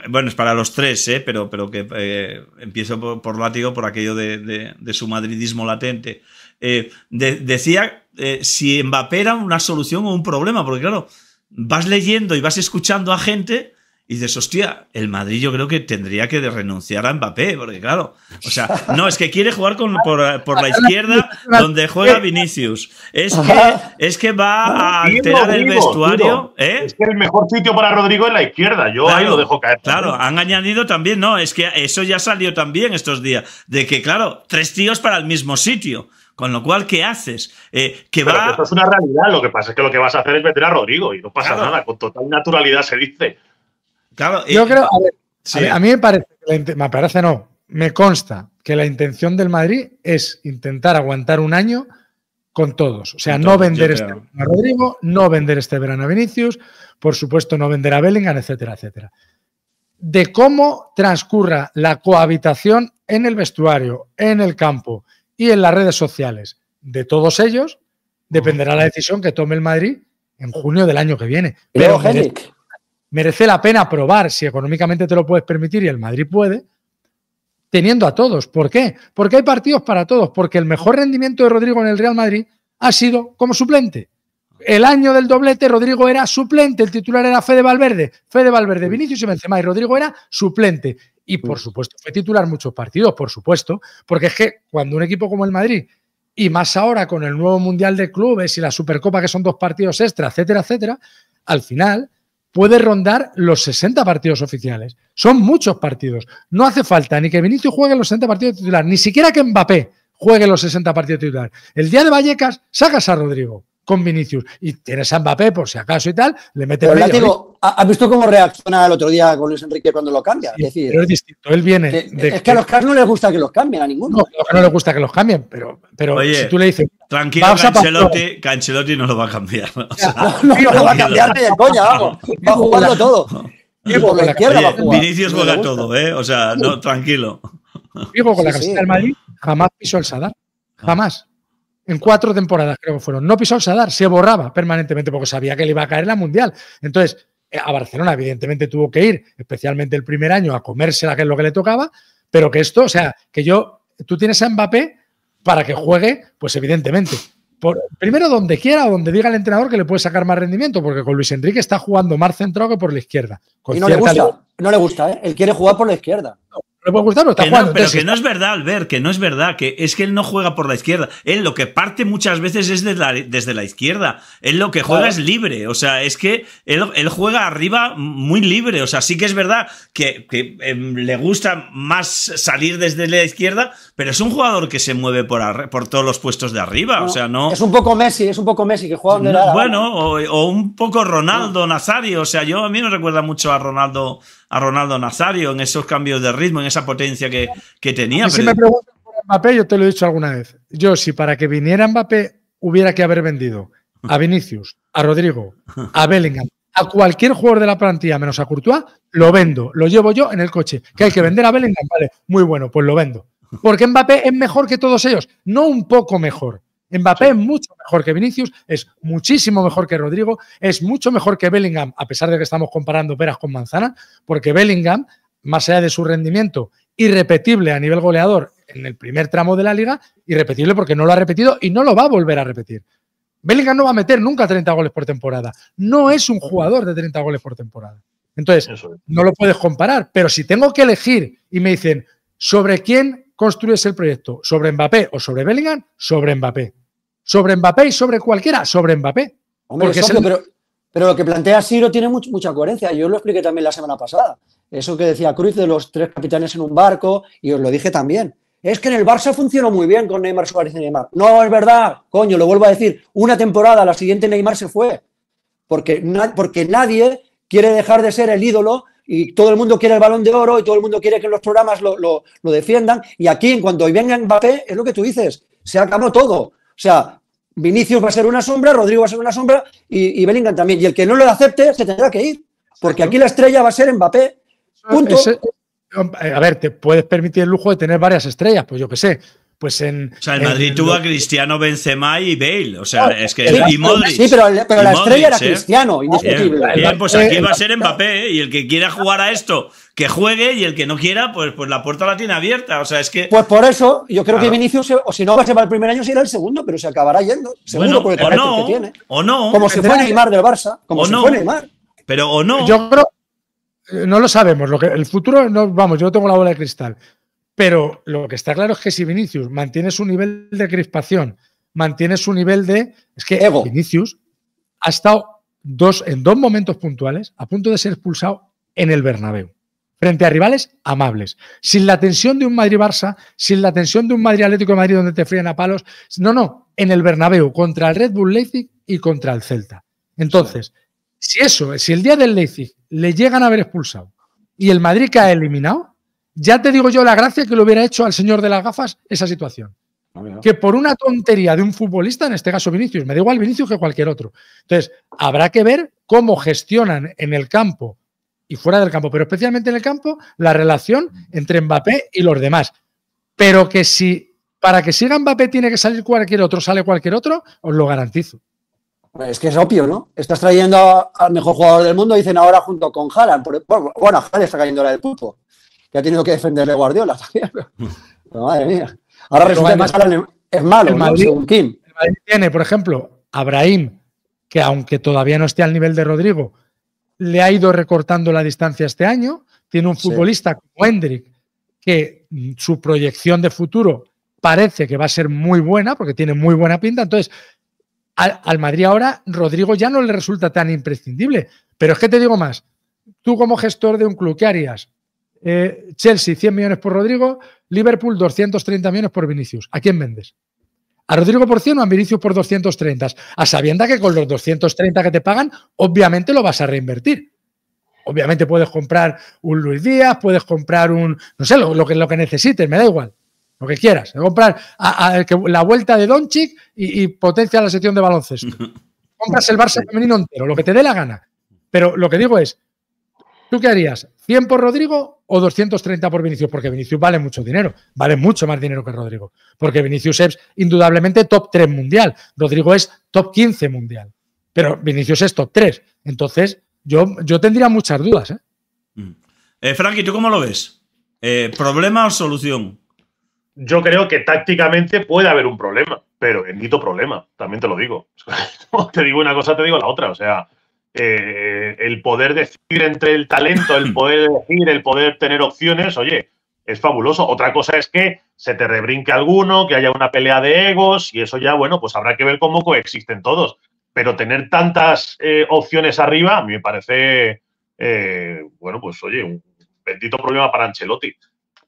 bueno, es para los tres, eh, pero, pero que eh, empiezo por, por látigo, por aquello de, de, de su madridismo latente. Eh, de, decía eh, si Mbappé era una solución o un problema, porque claro, vas leyendo y vas escuchando a gente y dices, hostia, el Madrid yo creo que tendría que renunciar a Mbappé, porque claro, o sea, no, es que quiere jugar con, por, por la izquierda donde juega Vinicius. Es que, es que va a alterar el vestuario. ¿Eh? Es que el mejor sitio para Rodrigo es la izquierda, yo claro, ahí lo dejo caer. Claro, también. Han añadido también, no, es que eso ya salió también estos días, de que claro, tres tíos para el mismo sitio. Con lo cual, ¿qué haces? Eh, que va... Esto es una realidad, lo que pasa es que lo que vas a hacer es meter a Rodrigo y no pasa claro. nada, con total naturalidad se dice. Claro, yo eh, creo, a, ver, sí. a, ver, a mí me parece, me parece no, me consta que la intención del Madrid es intentar aguantar un año con todos. O sea, Entonces, no vender este verano a Rodrigo, no vender este verano a Vinicius, por supuesto no vender a Bellingham, etcétera, etcétera. De cómo transcurra la cohabitación en el vestuario, en el campo y en las redes sociales de todos ellos, dependerá la decisión que tome el Madrid en junio del año que viene. Pero, merece la pena probar, si económicamente te lo puedes permitir y el Madrid puede, teniendo a todos. ¿Por qué? Porque hay partidos para todos, porque el mejor rendimiento de Rodrigo en el Real Madrid ha sido como suplente. El año del doblete Rodrigo era suplente, el titular era Fede Valverde, Fede Valverde, Vinicius y Benzema, y Rodrigo era suplente. Y por supuesto, fue titular muchos partidos, por supuesto, porque es que cuando un equipo como el Madrid, y más ahora con el nuevo Mundial de Clubes y la Supercopa, que son dos partidos extra, etcétera, etcétera, al final puede rondar los sesenta partidos oficiales. Son muchos partidos. No hace falta ni que Vinicius juegue los sesenta partidos titular, ni siquiera que Mbappé juegue los sesenta partidos titular. El día de Vallecas sacas a Rodrigo con Vinicius y tienes a Mbappé por si acaso y tal, le metes medio. Látigo, ¿has visto cómo reacciona el otro día con Luis Enrique cuando lo cambia? Sí, es decir, pero es distinto. Él viene de, de es que, que a los Cars no les gusta que los cambien, a ninguno. No, a los Cars no les gusta que los cambien, pero, pero Oye, si tú le dices... Tranquilo, Ancelotti, que Ancelotti no lo va a cambiar. O sea, no, no, no lo va a cambiar ni de coña, vamos. Va jugando todo. Vivo con la izquierda va a jugar. Vinicius juega todo, ¿eh? O sea, no, tranquilo. Vivo con la camiseta del Madrid jamás pisó el Sadar. Jamás. En cuatro temporadas creo que fueron. No pisó el Sadar, se borraba permanentemente porque sabía que le iba a caer la Mundial. Entonces, a Barcelona evidentemente tuvo que ir, especialmente el primer año, a comérsela, que es lo que le tocaba, pero que esto, o sea, que yo... Tú tienes a Mbappé... para que juegue, pues evidentemente. Por, primero donde quiera o donde diga el entrenador que le puede sacar más rendimiento, porque con Luis Enrique está jugando más centrado que por la izquierda. Y no le gusta, no le gusta, ¿eh? Él quiere jugar por la izquierda. No, no le puede gustar, pero está que jugando. No, pero entonces, que no es verdad, Albert, que no es verdad, que es que él no juega por la izquierda. Él lo que parte muchas veces es desde la, desde la izquierda. Él lo que juega claro. es libre, o sea, es que él, él juega arriba muy libre, o sea, sí que es verdad que, que eh, le gusta más salir desde la izquierda, pero es un jugador que se mueve por, por todos los puestos de arriba, no, o sea, no... Es un poco Messi, es un poco Messi que juega donde no, la... Bueno, o, o un poco Ronaldo, sí. Nazario, o sea, yo a mí me recuerda mucho a Ronaldo a Ronaldo Nazario en esos cambios de ritmo, en esa potencia que, que tenía. Pero... Si me preguntan por Mbappé, yo te lo he dicho alguna vez, yo si para que viniera Mbappé hubiera que haber vendido a Vinicius, a Rodrigo, a Bellingham, a cualquier jugador de la plantilla menos a Courtois, lo vendo, lo llevo yo en el coche. Que hay que vender a Bellingham, vale, muy bueno, pues lo vendo. Porque Mbappé es mejor que todos ellos, no un poco mejor. Mbappé sí. es mucho mejor que Vinicius, es muchísimo mejor que Rodrigo, es mucho mejor que Bellingham, a pesar de que estamos comparando peras con manzanas, porque Bellingham, más allá de su rendimiento irrepetible a nivel goleador en el primer tramo de la liga, irrepetible porque no lo ha repetido y no lo va a volver a repetir. Bellingham no va a meter nunca treinta goles por temporada. No es un jugador de treinta goles por temporada. Entonces, no lo puedes comparar, pero si tengo que elegir y me dicen sobre quién construyes el proyecto, sobre Mbappé o sobre Bellingham, sobre Mbappé. Sobre Mbappé y sobre cualquiera, sobre Mbappé. Hombre, porque socio, el... pero, pero lo que plantea Siro tiene much, mucha coherencia. Yo lo expliqué también la semana pasada. Eso que decía Cruz de los tres capitanes en un barco, y os lo dije también. Es que en el Barça funcionó muy bien con Neymar, Suárez y Neymar. No, es verdad, coño, lo vuelvo a decir. Una temporada, la siguiente Neymar se fue. Porque, na porque nadie quiere dejar de ser el ídolo y todo el mundo quiere el Balón de Oro y todo el mundo quiere que los programas lo, lo, lo defiendan. Y aquí, en cuanto venga Mbappé, es lo que tú dices. se acabó todo. O sea, Vinicius va a ser una sombra, Rodrigo va a ser una sombra y, y Bellingham también. Y el que no lo acepte se tendrá que ir, porque aquí la estrella va a ser Mbappé. Punto. Ese, a ver, te puedes permitir el lujo de tener varias estrellas, pues yo qué sé. Pues en, o sea, el Madrid en, tuvo a Cristiano, Benzema y Bale. O sea, no, es que. Y Modric. Sí, pero, pero y la Modric, estrella era ¿eh? Cristiano, indiscutible. Bien, bien, pues aquí va a ser Mbappé, ¿eh? Y el que quiera jugar a esto, que juegue, y el que no quiera, pues, pues la puerta la tiene abierta. O sea, es que. Pues por eso, yo creo claro. que Vinicius, o si no va a ser para el primer año, será el segundo, pero se acabará yendo. Seguro, bueno, porque no, que tiene. O no. Como si fuera Neymar del Barça. Como si fuera Neymar. Pero o no. Yo creo. No lo sabemos. Lo que, el futuro, no, vamos, yo no tengo la bola de cristal. Pero lo que está claro es que si Vinicius mantiene su nivel de crispación, mantiene su nivel de... Es que Ego. Vinicius ha estado dos, en dos momentos puntuales a punto de ser expulsado en el Bernabéu, frente a rivales amables, sin la tensión de un Madrid-Barça, sin la tensión de un Madrid-Atlético de Madrid donde te frían a palos. No, no, en el Bernabéu, contra el Red Bull Leipzig y contra el Celta. Entonces, si eso, si el día del Leipzig le llegan a haber expulsado y el Madrid que ha eliminado... Ya te digo yo la gracia que le hubiera hecho al señor de las gafas esa situación. Que por una tontería de un futbolista, en este caso Vinicius, me da igual Vinicius que cualquier otro. Entonces, habrá que ver cómo gestionan en el campo y fuera del campo, pero especialmente en el campo, la relación entre Mbappé y los demás. Pero que si para que siga Mbappé tiene que salir cualquier otro, sale cualquier otro, os lo garantizo. Es que es obvio, ¿no? Estás trayendo al mejor jugador del mundo, dicen ahora junto con Haaland. Bueno, Haaland está cayendo la del pulpo. Que ha tenido que defenderle Guardiola también. No, madre mía. Ahora pero resulta además, que es malo. El Madrid, ¿no? El Madrid tiene, por ejemplo, a Brahim, que aunque todavía no esté al nivel de Rodrigo, le ha ido recortando la distancia este año. Tiene un futbolista sí. como Endrick, que su proyección de futuro parece que va a ser muy buena, porque tiene muy buena pinta. Entonces, al, al Madrid ahora, Rodrigo ya no le resulta tan imprescindible. Pero es que te digo más. Tú como gestor de un club, ¿qué harías? Eh, Chelsea, cien millones por Rodrigo, Liverpool, doscientos treinta millones por Vinicius. ¿A quién vendes? ¿A Rodrigo por cien o a Vinicius por doscientos treinta? A sabienda que con los doscientos treinta que te pagan, obviamente lo vas a reinvertir. Obviamente puedes comprar un Luis Díaz, puedes comprar un... No sé, lo, lo, que, lo que necesites, me da igual. Lo que quieras. Comprar a, a, a, la vuelta de Doncic y, y potencia la sección de baloncesto. Compras el Barça femenino entero, lo que te dé la gana. Pero lo que digo es, ¿tú qué harías? ¿cien por Rodrigo o doscientos treinta por Vinicius? Porque Vinicius vale mucho dinero, vale mucho más dinero que Rodrigo. Porque Vinicius es indudablemente top tres mundial, Rodrigo es top quince mundial, pero Vinicius es top tres. Entonces, yo, yo tendría muchas dudas. ¿eh? Eh, Frankie, ¿tú cómo lo ves? Eh, ¿Problema o solución? Yo creo que tácticamente puede haber un problema, pero bendito problema, también te lo digo. Te digo una cosa, te digo la otra, o sea... Eh, el poder decidir entre el talento, el poder elegir, el poder tener opciones, oye, es fabuloso. Otra cosa es que se te rebrinque alguno, que haya una pelea de egos y eso ya, bueno, pues habrá que ver cómo coexisten todos. Pero tener tantas eh, opciones arriba, a mí me parece, eh, bueno, pues oye, un bendito problema para Ancelotti.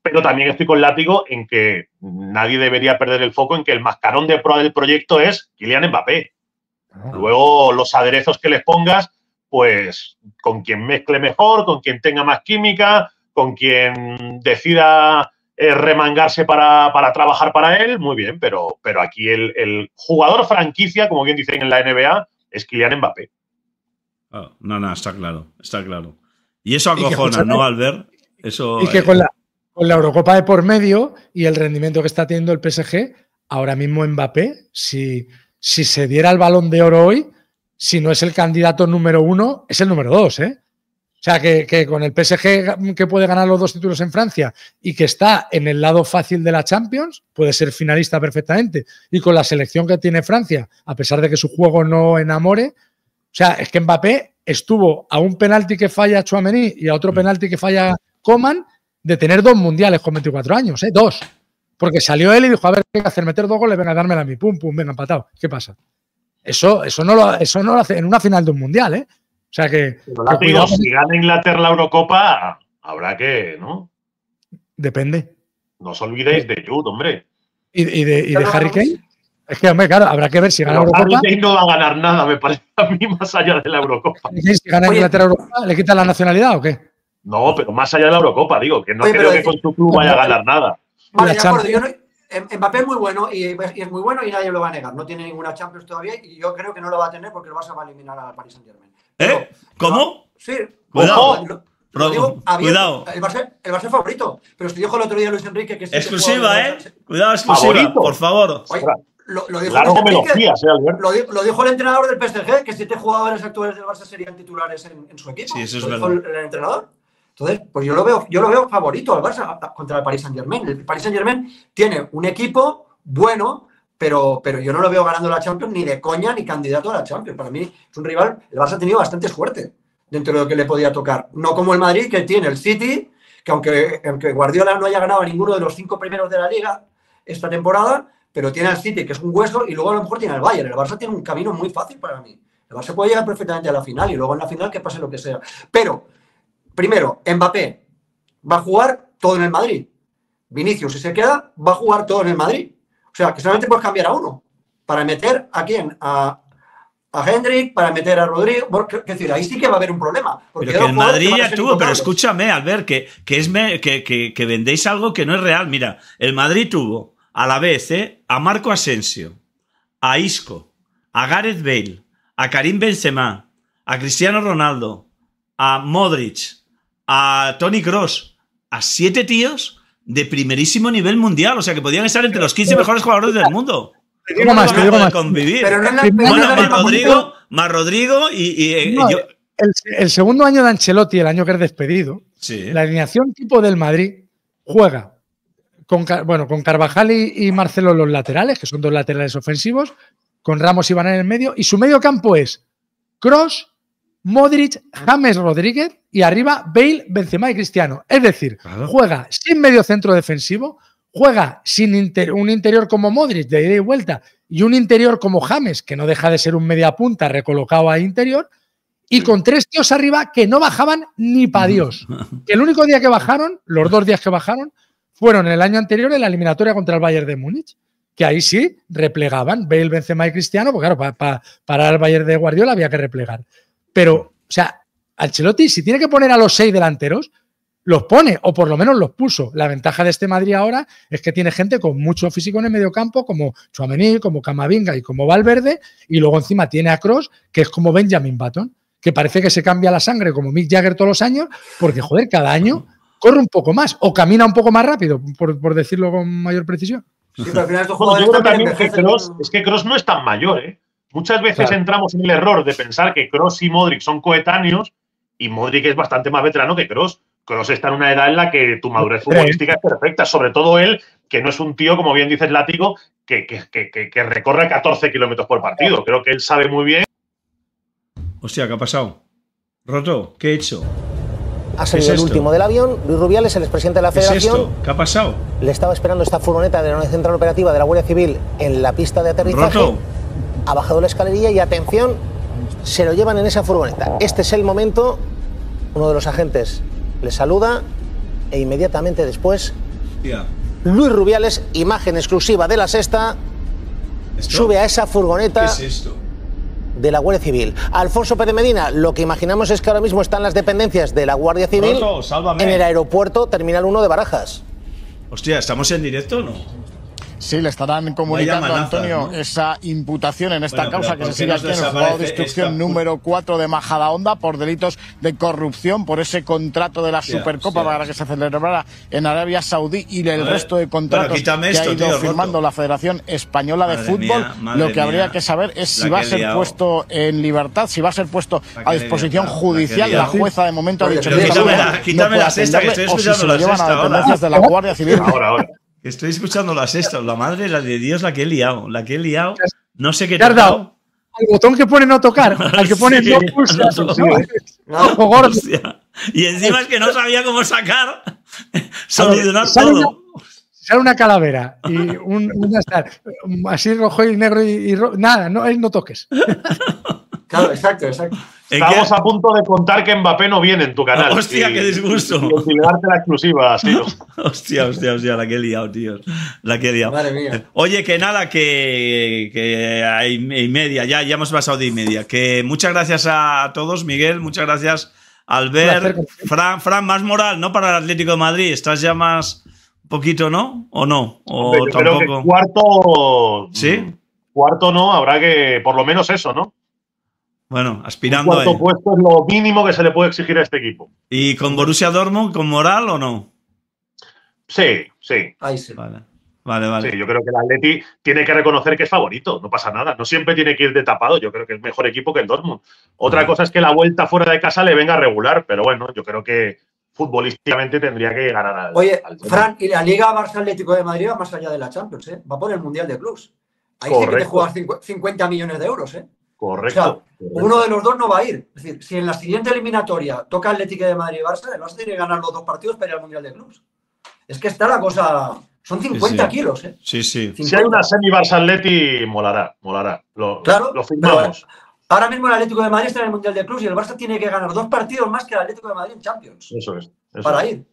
Pero también estoy con Látigo en que nadie debería perder el foco en que el mascarón de pro del proyecto es Kylian Mbappé. Luego los aderezos que les pongas, pues con quien mezcle mejor, con quien tenga más química, con quien decida eh, remangarse para, para trabajar para él, muy bien, pero, pero aquí el, el jugador franquicia, como bien dicen en la N B A, es Kylian Mbappé. Oh, no, no, está claro, está claro. Y eso acojona, ¿no, Albert? Eso, y que eh... con, la, con la Eurocopa de por medio y el rendimiento que está teniendo el P S G, ahora mismo Mbappé, si... Si se diera el Balón de Oro hoy, si no es el candidato número uno, es el número dos, ¿eh? O sea, que, que con el P S G que puede ganar los dos títulos en Francia y que está en el lado fácil de la Champions, puede ser finalista perfectamente. Y con la selección que tiene Francia, a pesar de que su juego no enamore, o sea, es que Mbappé estuvo a un penalti que falla Tchouaméni y a otro penalti que falla Coman de tener dos mundiales con veinticuatro años, ¿eh? Dos. Porque salió él y dijo, a ver, ¿qué hay que hacer? Meter dos goles, venga, dármela a mí, pum, pum, venga, empatado. ¿Qué pasa? Eso, eso, no, lo, eso no lo hace en una final de un mundial, ¿eh? O sea que... Pero que digo, si gana Inglaterra la Eurocopa, habrá que, ¿no? Depende. No os olvidéis de Jude, hombre. ¿Y, y de, y de Harry Kane? Es que, hombre, claro, habrá que ver si gana Pero Eurocopa. Harry Kane no va a ganar nada, me parece a mí, más allá de la Eurocopa. Si gana Oye. Inglaterra Eurocopa, ¿le quita la nacionalidad o qué? No, pero más allá de la Eurocopa, digo, que no Oye, creo que con su club vaya a ganar nada. Vale, de acuerdo. Yo no, Mbappé es muy bueno y, y es muy bueno y nadie lo va a negar. No tiene ninguna Champions todavía y yo creo que no lo va a tener porque el Barça va a eliminar al Paris Saint-Germain. ¿Eh? No, ¿Cómo? Sí. Cuidado. No, lo digo, cuidado. El Barça, el Barça es favorito. Pero os dijo el otro día Luis Enrique que... Exclusiva, ¿eh? Cuidado, exclusiva, favorito. Por favor. Oye, lo, lo, dijo claro Enrique, me lo, fías, ¿eh, Albert? Lo, lo dijo el entrenador del P S G, que siete jugadores actuales del Barça serían titulares en, en su equipo. Sí, eso es verdad. Lo dijo el, el entrenador. Entonces, pues yo lo veo, yo lo veo favorito al Barça contra el Paris Saint-Germain. El Paris Saint-Germain tiene un equipo bueno, pero, pero yo no lo veo ganando la Champions ni de coña ni candidato a la Champions. Para mí es un rival, el Barça ha tenido bastante suerte dentro de lo que le podía tocar. No como el Madrid, que tiene el City, que aunque, aunque Guardiola no haya ganado a ninguno de los cinco primeros de la Liga esta temporada, pero tiene al City, que es un hueso, y luego a lo mejor tiene al Bayern. El Barça tiene un camino muy fácil para mí. El Barça puede llegar perfectamente a la final y luego en la final que pase lo que sea. Pero... primero, Mbappé va a jugar todo en el Madrid. Vinicius, si se queda, va a jugar todo en el Madrid. O sea, que solamente puedes cambiar a uno. ¿Para meter a quién? A, a Hendrik, para meter a Rodrigo. Es decir, ahí sí que va a haber un problema. Porque pero que el Madrid ya tuvo, pero escúchame, Albert, que, que, es me, que, que, que vendéis algo que no es real. Mira, el Madrid tuvo a la vez ¿eh? a Marco Asensio, a Isco, a Gareth Bale, a Karim Benzema, a Cristiano Ronaldo, a Modric, a Toni Kroos, a siete tíos de primerísimo nivel mundial, o sea que podían estar entre los quince mejores jugadores del mundo. Te digo más, te digo más. Convivir. Pero no es la bueno, más Rodrigo, más Rodrigo y... y no, yo... el, el segundo año de Ancelotti, el año que es despedido, sí. La alineación tipo del Madrid juega con, bueno, con Carvajal y, y Marcelo los laterales, que son dos laterales ofensivos, con Ramos y Van en el medio, y su medio campo es Kroos, Modric, James Rodríguez y arriba Bale, Benzema y Cristiano. Es decir, claro. Juega sin medio centro defensivo, juega sin inter un interior como Modric de ida y vuelta y un interior como James, que no deja de ser un media punta recolocado a interior, y con tres tíos arriba que no bajaban ni pa' Dios. El único día que bajaron, los dos días que bajaron, fueron el año anterior en la eliminatoria contra el Bayern de Múnich, que ahí sí replegaban Bale, Benzema y Cristiano, porque claro, pa pa para el Bayern de Guardiola había que replegar. Pero, o sea, Ancelotti, si tiene que poner a los seis delanteros, los pone, o por lo menos los puso. La ventaja de este Madrid ahora es que tiene gente con mucho físico en el mediocampo, como Tchouaméni, como Camavinga y como Valverde, y luego encima tiene a Kroos, que es como Benjamin Button, que parece que se cambia la sangre como Mick Jagger todos los años, porque, joder, cada año corre un poco más, o camina un poco más rápido, por, por decirlo con mayor precisión. Sí, pero al final estos jugadores bueno, yo creo también que Kroos, es que Kroos no es tan mayor, ¿eh? Muchas veces claro. Entramos en el error de pensar que Kroos y Modric son coetáneos y Modric es bastante más veterano que Kroos. Kroos está en una edad en la que tu madurez futbolística es perfecta, sobre todo él, que no es un tío, como bien dices, Látigo, que, que, que, que recorre catorce kilómetros por partido. Creo que él sabe muy bien. Hostia, ¿qué ha pasado? Roto, ¿qué he hecho? Ha salido el último del avión. Luis Rubiales, el expresidente de la Federación. ¿Qué es esto? ¿Qué ha pasado? Le estaba esperando esta furgoneta de la Central Operativa de la Guardia Civil en la pista de aterrizaje. Roto. Ha bajado la escalerilla y, atención, se lo llevan en esa furgoneta. Este es el momento. Uno de los agentes le saluda e inmediatamente después... Yeah. Luis Rubiales, imagen exclusiva de La Sexta, ¿esto? Sube a esa furgoneta. ¿Qué es esto? De la Guardia Civil. Alfonso Pérez Medina, lo que imaginamos es que ahora mismo están las dependencias de la Guardia Civil Roto, en el aeropuerto Terminal uno de Barajas. Hostia, ¿estamos en directo o no? Sí, le estarán comunicando a Antonio, ¿no?, esa imputación en esta bueno, causa que se sigue aquí en el juzgado de instrucción esta... número cuatro de Majadahonda por delitos de corrupción, por ese contrato de la yeah, Supercopa yeah. para que se celebrara en Arabia Saudí y el resto de contratos bueno, que esto, ha ido tío, firmando roto. la Federación Española de madre Fútbol. Mía, lo que habría mía, que saber es si va a ser liado. puesto en libertad, si va a ser puesto a disposición liado, judicial. La, la jueza de momento Oye, ha dicho que quítame la Sexta, que estoy escuchando La Sexta ahora. De la Guardia Civil ahora, ahora. Estoy escuchando La Sexta, la madre de Dios, la que he liado, la que he liado, no sé qué... Tardado. Al botón que pone no tocar, al que pone sí, no pulsar. No, no, no, no, y encima es que no sabía cómo sacar, solucionar sale todo. Una, sale una calavera y un, una star, así rojo y negro y, y ro, nada, no, no toques. Claro, exacto, exacto. Estamos a punto de contar que Mbappé no viene en tu canal. Hostia, y, qué disgusto. Y, y darte la exclusiva, tío. Hostia, hostia, hostia, la que he liado, tío. La que he liado. Madre mía. Oye, que nada, que, que hay media, ya, ya hemos pasado de y media. Que muchas gracias a todos, Miguel, muchas gracias, Albert. Placer, Fran, Fran, más moral, ¿no? Para el Atlético de Madrid. Estás ya más, poquito, ¿no? ¿O no? ¿O Hombre, yo tampoco? Creo que cuarto... ¿Sí? Cuarto no, habrá que... Por lo menos eso, ¿no? Bueno, aspirando a cuarto puesto es lo mínimo que se le puede exigir a este equipo. ¿Y con Borussia Dortmund, con moral o no? Sí, sí. Ahí sí. Vale, vale, vale. Sí, yo creo que el Atleti tiene que reconocer que es favorito. No pasa nada. No siempre tiene que ir de tapado. Yo creo que es mejor equipo que el Dortmund. Otra ah. cosa es que la vuelta fuera de casa le venga regular. Pero bueno, yo creo que futbolísticamente tendría que ganar al... Oye, al... Fran, y la Liga Barça Atlético de Madrid va más allá de la Champions, ¿eh? Va por el Mundial de Clubs. Ahí Correcto. sí que te juegas cincuenta millones de euros, ¿eh? Correcto. O sea, correcto. Uno de los dos no va a ir. Es decir, si en la siguiente eliminatoria toca Atlético de Madrid y Barça, el Barça tiene que ganar los dos partidos para ir al Mundial de Clubs. Es que está la cosa... Son cincuenta sí, sí. kilos, ¿eh? Sí, sí. cincuenta. Si hay una semi-Barça-Atleti, molará, molará. Lo, claro, lo firmamos. Ahora mismo el Atlético de Madrid está en el Mundial de Clubs y el Barça tiene que ganar dos partidos más que el Atlético de Madrid en Champions. Eso es. Eso para es. ir.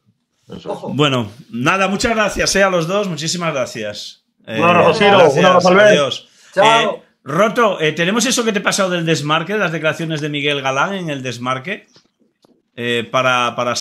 Eso Ojo. Es. Bueno, nada, muchas gracias eh, a los dos. Muchísimas gracias. Eh, un abrazo, Siro. Un abrazo, Albert. Chao. Eh, Roto, eh, ¿tenemos eso que te he pasado del desmarque, las declaraciones de Miguel Galán en el desmarque? Eh, para... para